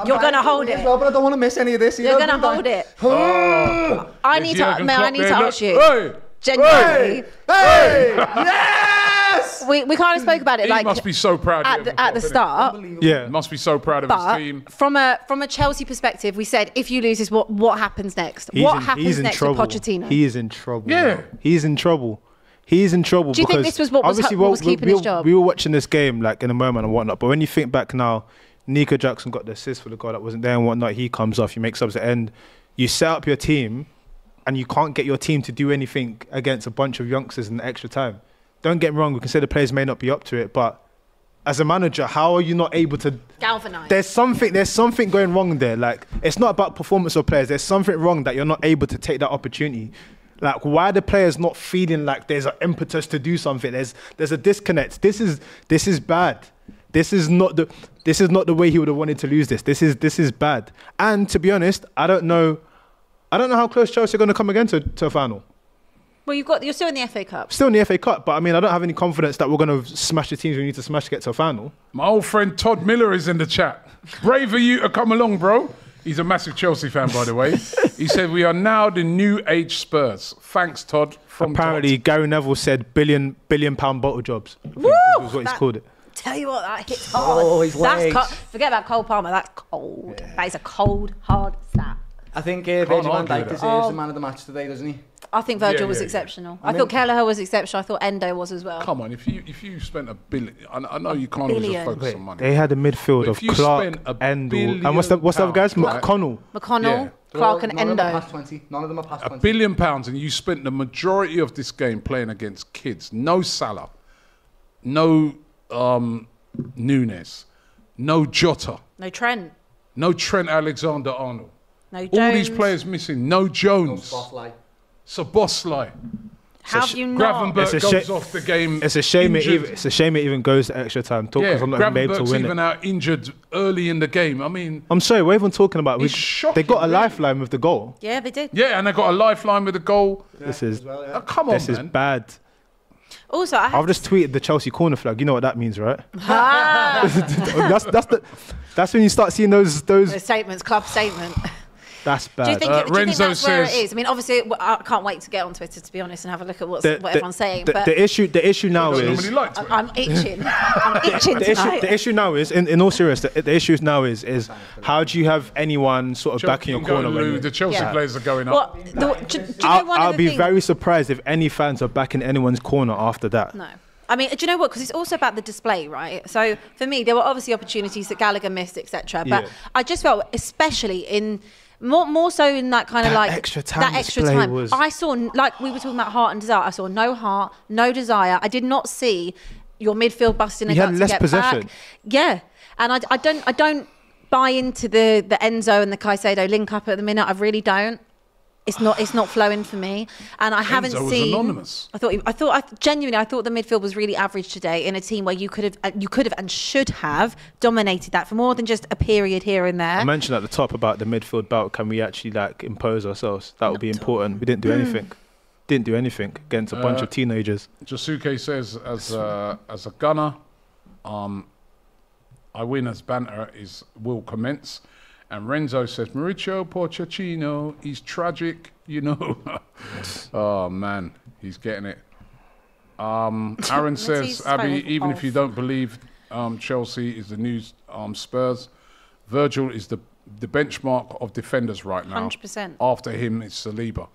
You're going to hold it. Well, but I don't want to miss any of this. You're going to hold it. Oh. I need to ask you. Hey. Genuinely. Hey. Yes! We kind of spoke about it. He like, must be so proud at the start. Yeah. Must be so proud of his team. From a Chelsea perspective, we said, if you lose, is what happens next? What happens next to Pochettino? He is in trouble. Yeah. He's in trouble. He's in trouble. Do you think this was what was keeping his job? We were watching this game like in a moment and whatnot, but when you think back now, Nico Jackson got the assist for the goal that wasn't there and whatnot. He comes off, you make subs at the end. You set up your team and you can't get your team to do anything against a bunch of youngsters in the extra time. Don't get me wrong, we can say the players may not be up to it, but as a manager, how are you not able to galvanise? There's something going wrong there. Like, it's not about performance of players. There's something wrong that you're not able to take that opportunity. Like, why are the players not feeling like there's an impetus to do something? There's a disconnect. This is bad. This is not the way he would have wanted to lose this. This is bad. And to be honest, I don't know how close Chelsea are going to come again to a final. Well, you're still in the FA Cup. Still in the FA Cup, but I mean, I don't have any confidence that we're going to smash the teams we need to smash to get to a final. My old friend Todd Miller is in the chat. Brave of you to come along, bro. He's a massive Chelsea fan, by the way. He said, we are now the new age Spurs. Thanks, Todd. Apparently, Gary Neville said billion pound bottle jobs. Woo! Is what he's called it. Tell you what, that hits hard. Oh, his legs. Forget about Cole Palmer. That's cold. Yeah. That is a cold, hard stat. I think Virgil van Dijk deserves the man of the match today, doesn't he? I think Virgil was exceptional. I thought Kelleher was exceptional. I thought Endo was as well. Come on, if you spent $1 billion, I know you can't always just focus on money. They had a midfield of Clark, Endo, and what's that guy's name? McConnell. Yeah. Clark and Endo. None of them are past 20. £1 billion, and you spent the majority of this game playing against kids. No Salah, no Nunez, no Jota, no Trent Alexander Arnold. No Jones. All these players missing. No Jones. Szoboszlai. How have you not? Gravenberch goes off the game. It's a shame it even goes to extra time. Because I'm not able to win it. Even out injured early in the game. I mean, I'm sorry, we're even talking about. They got a lifeline with the goal. Yeah, they did. Yeah, and they got a lifeline with the goal. Yeah, this is come on, this is bad. Also, I've just tweeted the Chelsea corner flag. You know what that means, right? That's when you start seeing those statements, club statement. That's bad. Do you think that's where it is? I mean, obviously, I can't wait to get on Twitter, to be honest, and have a look at what everyone's saying. But the issue now is... I'm itching. I'm itching tonight. The issue now is, in all seriousness, the issue now is how do you have anyone sort of back in your corner? The Chelsea players are going up. I'll be very surprised if any fans are back in anyone's corner after that. No. I mean, do you know what? Because it's also about the display, right? So for me, there were obviously opportunities that Gallagher missed, etc. But I just felt, especially in... More so in that kind of like that extra time. I saw, like we were talking about heart and desire. I saw no heart, no desire. I did not see your midfield busting a gut to get back. Yeah, and I don't buy into the Enzo and the Caicedo link up at the minute. I really don't. It's not flowing for me, and I haven't seen. Enzo was anonymous. I genuinely thought the midfield was really average today in a team where you could have and should have dominated that for more than just a period here and there. I mentioned at the top about the midfield bout. Can we actually like impose ourselves? That would be important. We didn't do anything. Didn't do anything against a bunch of teenagers. Josuke says, as a gunner, I win as banter will commence. And Renzo says, Mauricio Pochettino, he's tragic, you know. Oh, man, he's getting it. Aaron says, Abby, even if you don't believe Chelsea is the new Spurs, Virgil is the benchmark of defenders right now. 100%. After him is Saliba.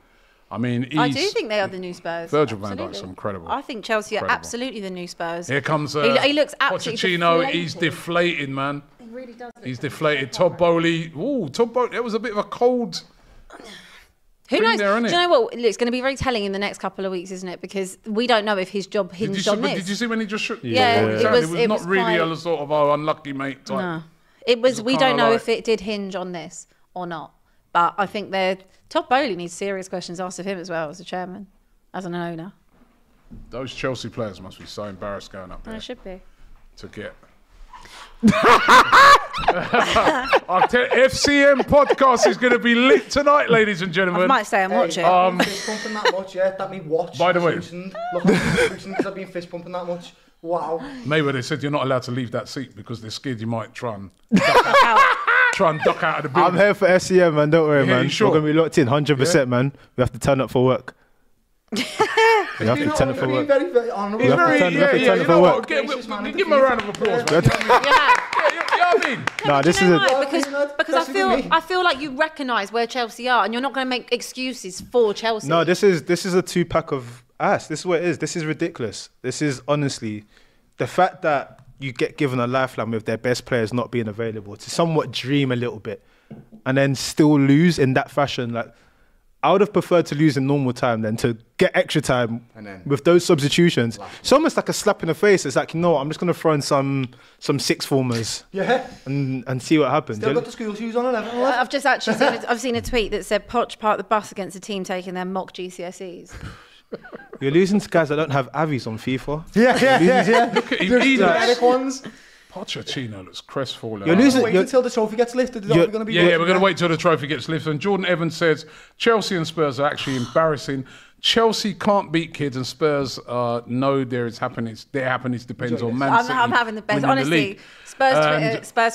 I mean, I do think they are the new Spurs. Virgil van Dijk's incredible. I think Chelsea are absolutely the new Spurs. Here comes he looks absolutely Pochettino. Deflated. He's deflating, man. He really does. He's deflated. Todd Bowley. Ooh, Todd Bowley. That was a bit of a cold. Who knows? There, do you know what? It's going to be very telling in the next couple of weeks, isn't it? Because we don't know if his job hinged on this. Did you see when he just shook? Yeah, yeah. It was not really quite... a sort of unlucky mate type. No, it was. We don't know if it did hinge on this or not. But I think Todd Bowley needs serious questions asked of him as well as the chairman, as an owner. Those Chelsea players must be so embarrassed going up there. They should be. To get. Our FCM podcast is going to be lit tonight, ladies and gentlemen. I might say I'm watching. Fist pumping that much, yeah. That me watch. By the way, look, I've been fist pumping that much. Wow. Maybe they said you're not allowed to leave that seat because they're scared you might try and. try and duck out of the building. I'm here for FCM, man. Don't worry, man. Sure? We're going to be locked in 100%, man. We have to turn up for work. We have to turn up for work. Give him a round of applause. No, this is because I feel like you recognise where Chelsea are, and you're not going to make excuses for Chelsea. No, this is a two pack of ass. This is what it is. This is ridiculous. This is honestly the fact that you get given a lifeline with their best players not being available to somewhat dream a little bit, and then still lose in that fashion. Like, I would have preferred to lose in normal time than to get extra time with those substitutions. It's almost like a slap in the face. It's like, you know what, I'm just going to throw in some six-formers and see what happens. Still got the school shoes on. I've just actually seen I've seen a tweet that said, Poch parked the bus against a team taking their mock GCSEs. You're losing to guys that don't have avies on FIFA. Yeah. Look at these athletic ones. Pochettino looks crestfallen. You're losing. Wait until the trophy gets lifted. We're going to wait till the trophy gets lifted. And Jordan Evans says Chelsea and Spurs are actually embarrassing. Chelsea can't beat kids, and Spurs know there is happiness. Their happiness depends on Man City. I'm having the best, honestly. Spurs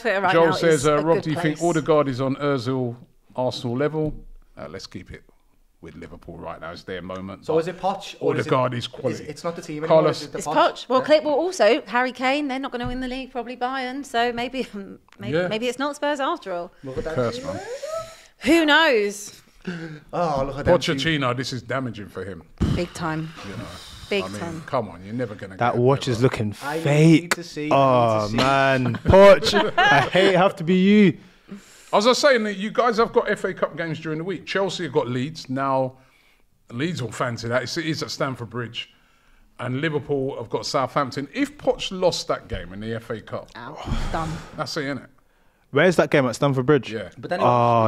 Twitter right now. Joel says, "Rob, do you think Odegaard is on Ozil Arsenal level? Let's keep it with Liverpool right now. It's their moment. So is it Poch or Odegaard is quality? It's not the team anymore. Carlos, it's Poch. Well, Klopp will also Harry Kane. They're not going to win the league, probably Bayern. So maybe it's not Spurs after all. Look at that. Curse, man. Who knows? Oh, look at that. Pochettino, this is damaging for him. Big time. You know. Big time. Come on, you're never gonna. That watch is looking fake. Oh man, Poch, I hate have to be you. As I was saying, you guys have got FA Cup games during the week. Chelsea have got Leeds. Now, Leeds will fancy that. It is at Stamford Bridge. And Liverpool have got Southampton. If Poch lost that game in the FA Cup, that's it, innit? Where's that game at Stamford Bridge? Yeah. But then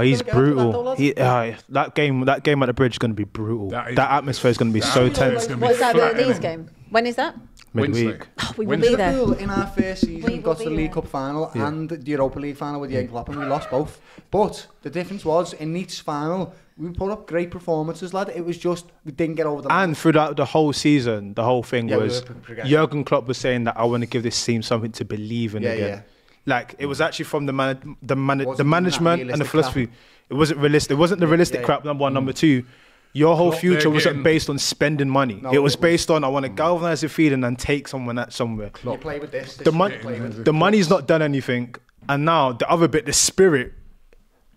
he's brutal. That game at the Bridge is going to be brutal. That atmosphere is going to be so tense. What's that Leeds game? When is that? Midweek. Oh, we will be there. Liverpool in our first season got to the League Cup final and the Europa League final with Jurgen Klopp, and we lost both. But the difference was in each final we put up great performances, lad. It was just we didn't get over the line. And throughout the whole season, the whole thing was Jurgen Klopp was saying that I want to give this team something to believe in again. Yeah. Like it was actually from the management and the philosophy. Crap. It wasn't realistic. It wasn't the realistic crap. Number one, number two. Your whole future wasn't based on spending money. No, it was based on, I want to galvanise the feeling and take someone at somewhere. You play with this. The money's not done anything. And now the other bit, the spirit.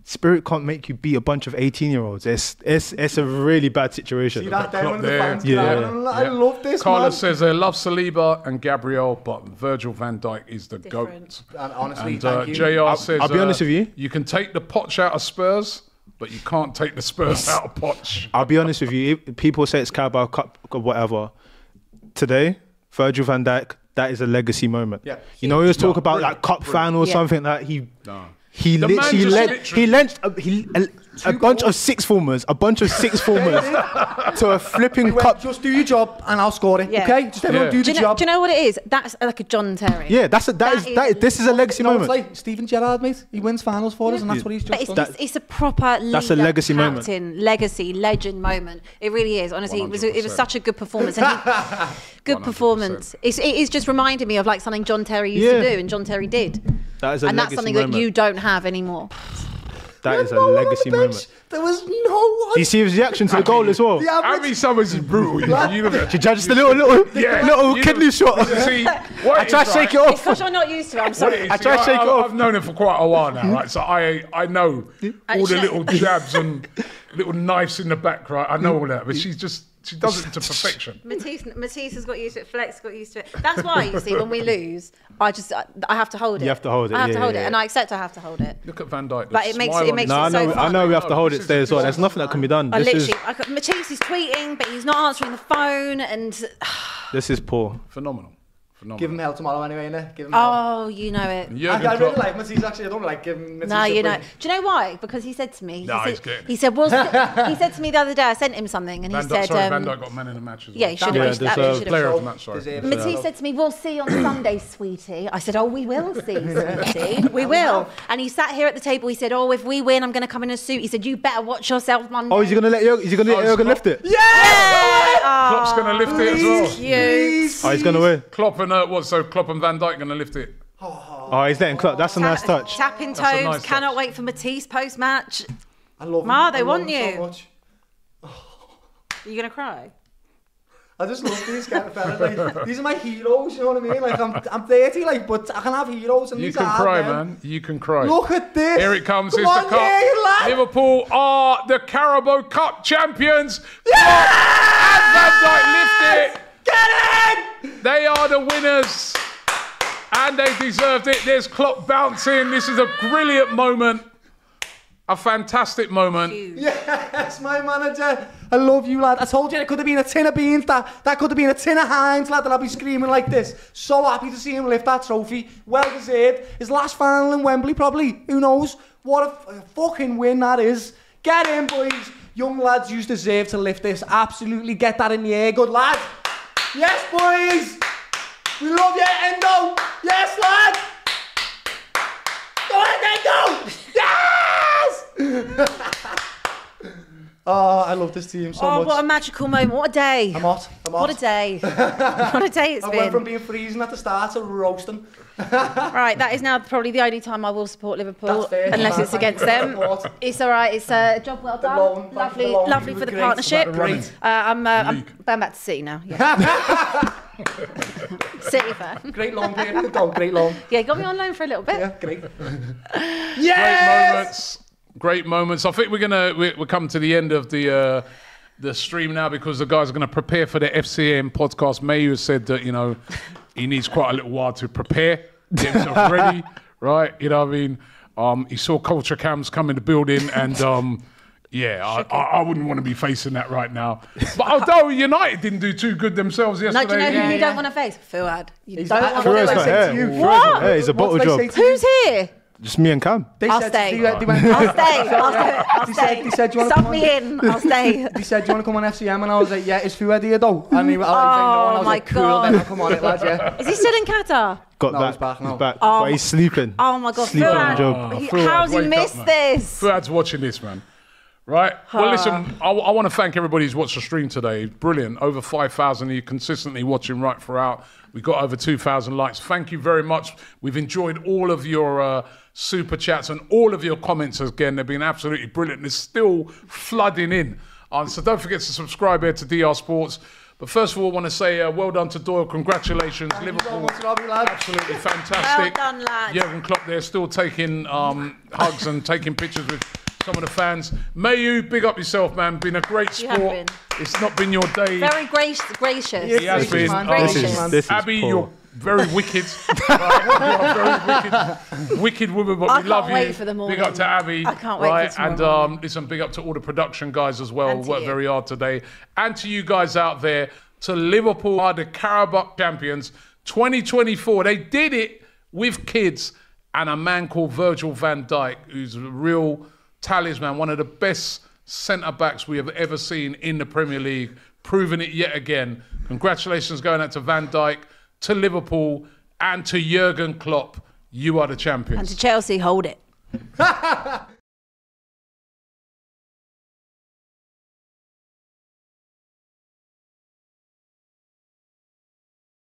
Spirit can't make you beat a bunch of 18-year-olds. It's a really bad situation. See that down the fans I love this, Carlos says they love Saliba and Gabriel, but Virgil van Dijk is the GOAT. And honestly, JR says, I'll be honest with you. You can take the Poch out of Spurs, but you can't take the Spurs out of Poch. I'll be honest with you. People say it's Carabao Cup or whatever. Today, Virgil van Dijk, that is a legacy moment. Yeah. You know, he was talking about that cup final or something that he... No. He launched a bunch of six-formers, to a flipping cup. Just do your job and I'll score it, okay? Just everyone do the job. Do you know what it is? That's like a John Terry. Yeah, this is a legacy moment. It's like Steven Gerrard, mate. He wins finals for us and that's what he's just done. It's a proper legacy moment. Legacy, legend moment. It really is. Honestly, it was such a good performance. Good performance. It just reminded me of like something John Terry used to do and John Terry did. That's something that you don't have anymore. That is a legacy moment. There was no one. You see his reaction to the goal as well. Abby Summers is brutal. She judges the little kidney shot. See, I try to shake it off. It's because you're not used to it, I'm sorry. I try to shake it off. I've known him for quite a while now, right? So I know all the little jabs and little knives in the back, right? I know all that, but she's just... She does it to perfection. Matisse has got used to it. Flex got used to it. That's why, you see, when we lose, I have to hold it. You have to hold it. I have to hold it, and I accept I have to hold it. Look at Van Dijk. But it makes it so fun. I know we have to hold it today as well. There's nothing that can be done. Matisse is tweeting, but he's not answering the phone, and this is poor. Phenomenal. Give him hell tomorrow anyway, innit? Give him hell. Oh, you know it. I really like Matisse, actually. I don't like giving Matisse. No, you know. Do you know why? Because he said to me... he said to me the other day, I sent him something, and Van Dijk got man in the match as well. Yeah, he should have. Player of the match, sorry. Matisse said to me, we'll see you on Sunday, sweetie. I said, oh, we will see, sweetie. We will. And he sat here at the table. He said, oh, if we win, I'm going to come in a suit. He said, you better watch yourself, Monday. Oh, is he going to let Jürgen lift it? Yeah! Klopp's going to lift it as well. He's going to win. Klopp and Van Dijk going to lift it. Oh, Oh, he's letting Klopp. That's a nice touch. Tapping toes. Cannot wait for Matisse post-match. I love him. Ma, they want you. So much. Are you going to cry? I just love these kind of fellas. Like, these are my heroes, you know what I mean? Like, I'm 30, like, but I can have heroes. And you can cry, man. You can cry. Look at this. Here it comes. It's the cup. Liverpool are the Carabao Cup champions. Yes! And Van Dijk lift it. Get in! They are the winners. And they deserved it. There's Klopp bouncing. This is a brilliant moment. A fantastic moment. Yes, my manager. I love you, lad. I told you it could have been a tin of beans. That could have been a tin of Heinz, lad, and I'll be screaming like this. So happy to see him lift that trophy. Well deserved. His last final in Wembley, probably. Who knows? What a fucking win that is. Get in, boys. Young lads, you deserve to lift this. Absolutely get that in the air. Good lad. Yes, boys. We love you, Endo. Yes, lad. Go on, Endo. Yeah! Oh, I love this team so much. What a magical moment. What a day. I'm hot. I'm hot. What a day. What a day it's been. I went from being freezing at the start to roasting. Right, that is now probably the only time I will support Liverpool, unless it's against them. It's all right. It's a job well done. Lovely, lovely for the partnership. I'm going back to City now. Yeah. City fan. Great loan period. Great loan. Yeah, got me on loan for a little bit. Yeah, great. Yes! Great moments. Great moments. I think we'll come to the end of the stream now, because the guys are going to prepare for the FCM podcast. Mayu has said that, you know, he needs quite a little while to prepare, get himself ready, right? You know what I mean? He saw culture cams come in the building, and yeah, I wouldn't want to be facing that right now. But although United didn't do too good themselves yesterday. No, do you know who you don't want to face? Fuad. What? He's a bottle job. Who's here? Just me and Cam. They said, do you want to come on? I'll stay. They said, do you want to come on FCM? And I was like, yeah, is Fuad here though? And he was like, cool, then I'll come on it, lads, yeah. Is he still in Qatar? He's back now. He's back. Oh, but he's sleeping. Oh my God, Fuad. How's he missed this? Fuad's watching this, man. Right? Well, listen, I want to thank everybody who's watched the stream today. Brilliant. Over 5,000 of you consistently watching right throughout. We got over 2,000 likes. Thank you very much. We've enjoyed all of your super chats and all of your comments again. They've been absolutely brilliant. They're still flooding in. So don't forget to subscribe here to DR Sports. But first of all, I want to say well done to Doyle. Congratulations. Liverpool, absolutely fantastic. Well done, lads. Jurgen Klopp there still taking hugs and taking pictures with some of the fans. Mayu, big up yourself, man. Been a great sport. It's not been your day. Very gracious. Yes, he has been. This is Abby, poor. You're very wicked. Right, you're a very wicked woman, but we love you. For the big up to Abby. I can't wait for tomorrow. And listen, big up to all the production guys as well. Worked very hard today. And to you guys out there, to Liverpool are the Carabao champions 2024. They did it with kids and a man called Virgil van Dijk, who's a real talisman, one of the best centre-backs we have ever seen in the Premier League, proving it yet again. Congratulations going out to Van Dijk, to Liverpool, and to Jurgen Klopp. You are the champions. And to Chelsea, hold it.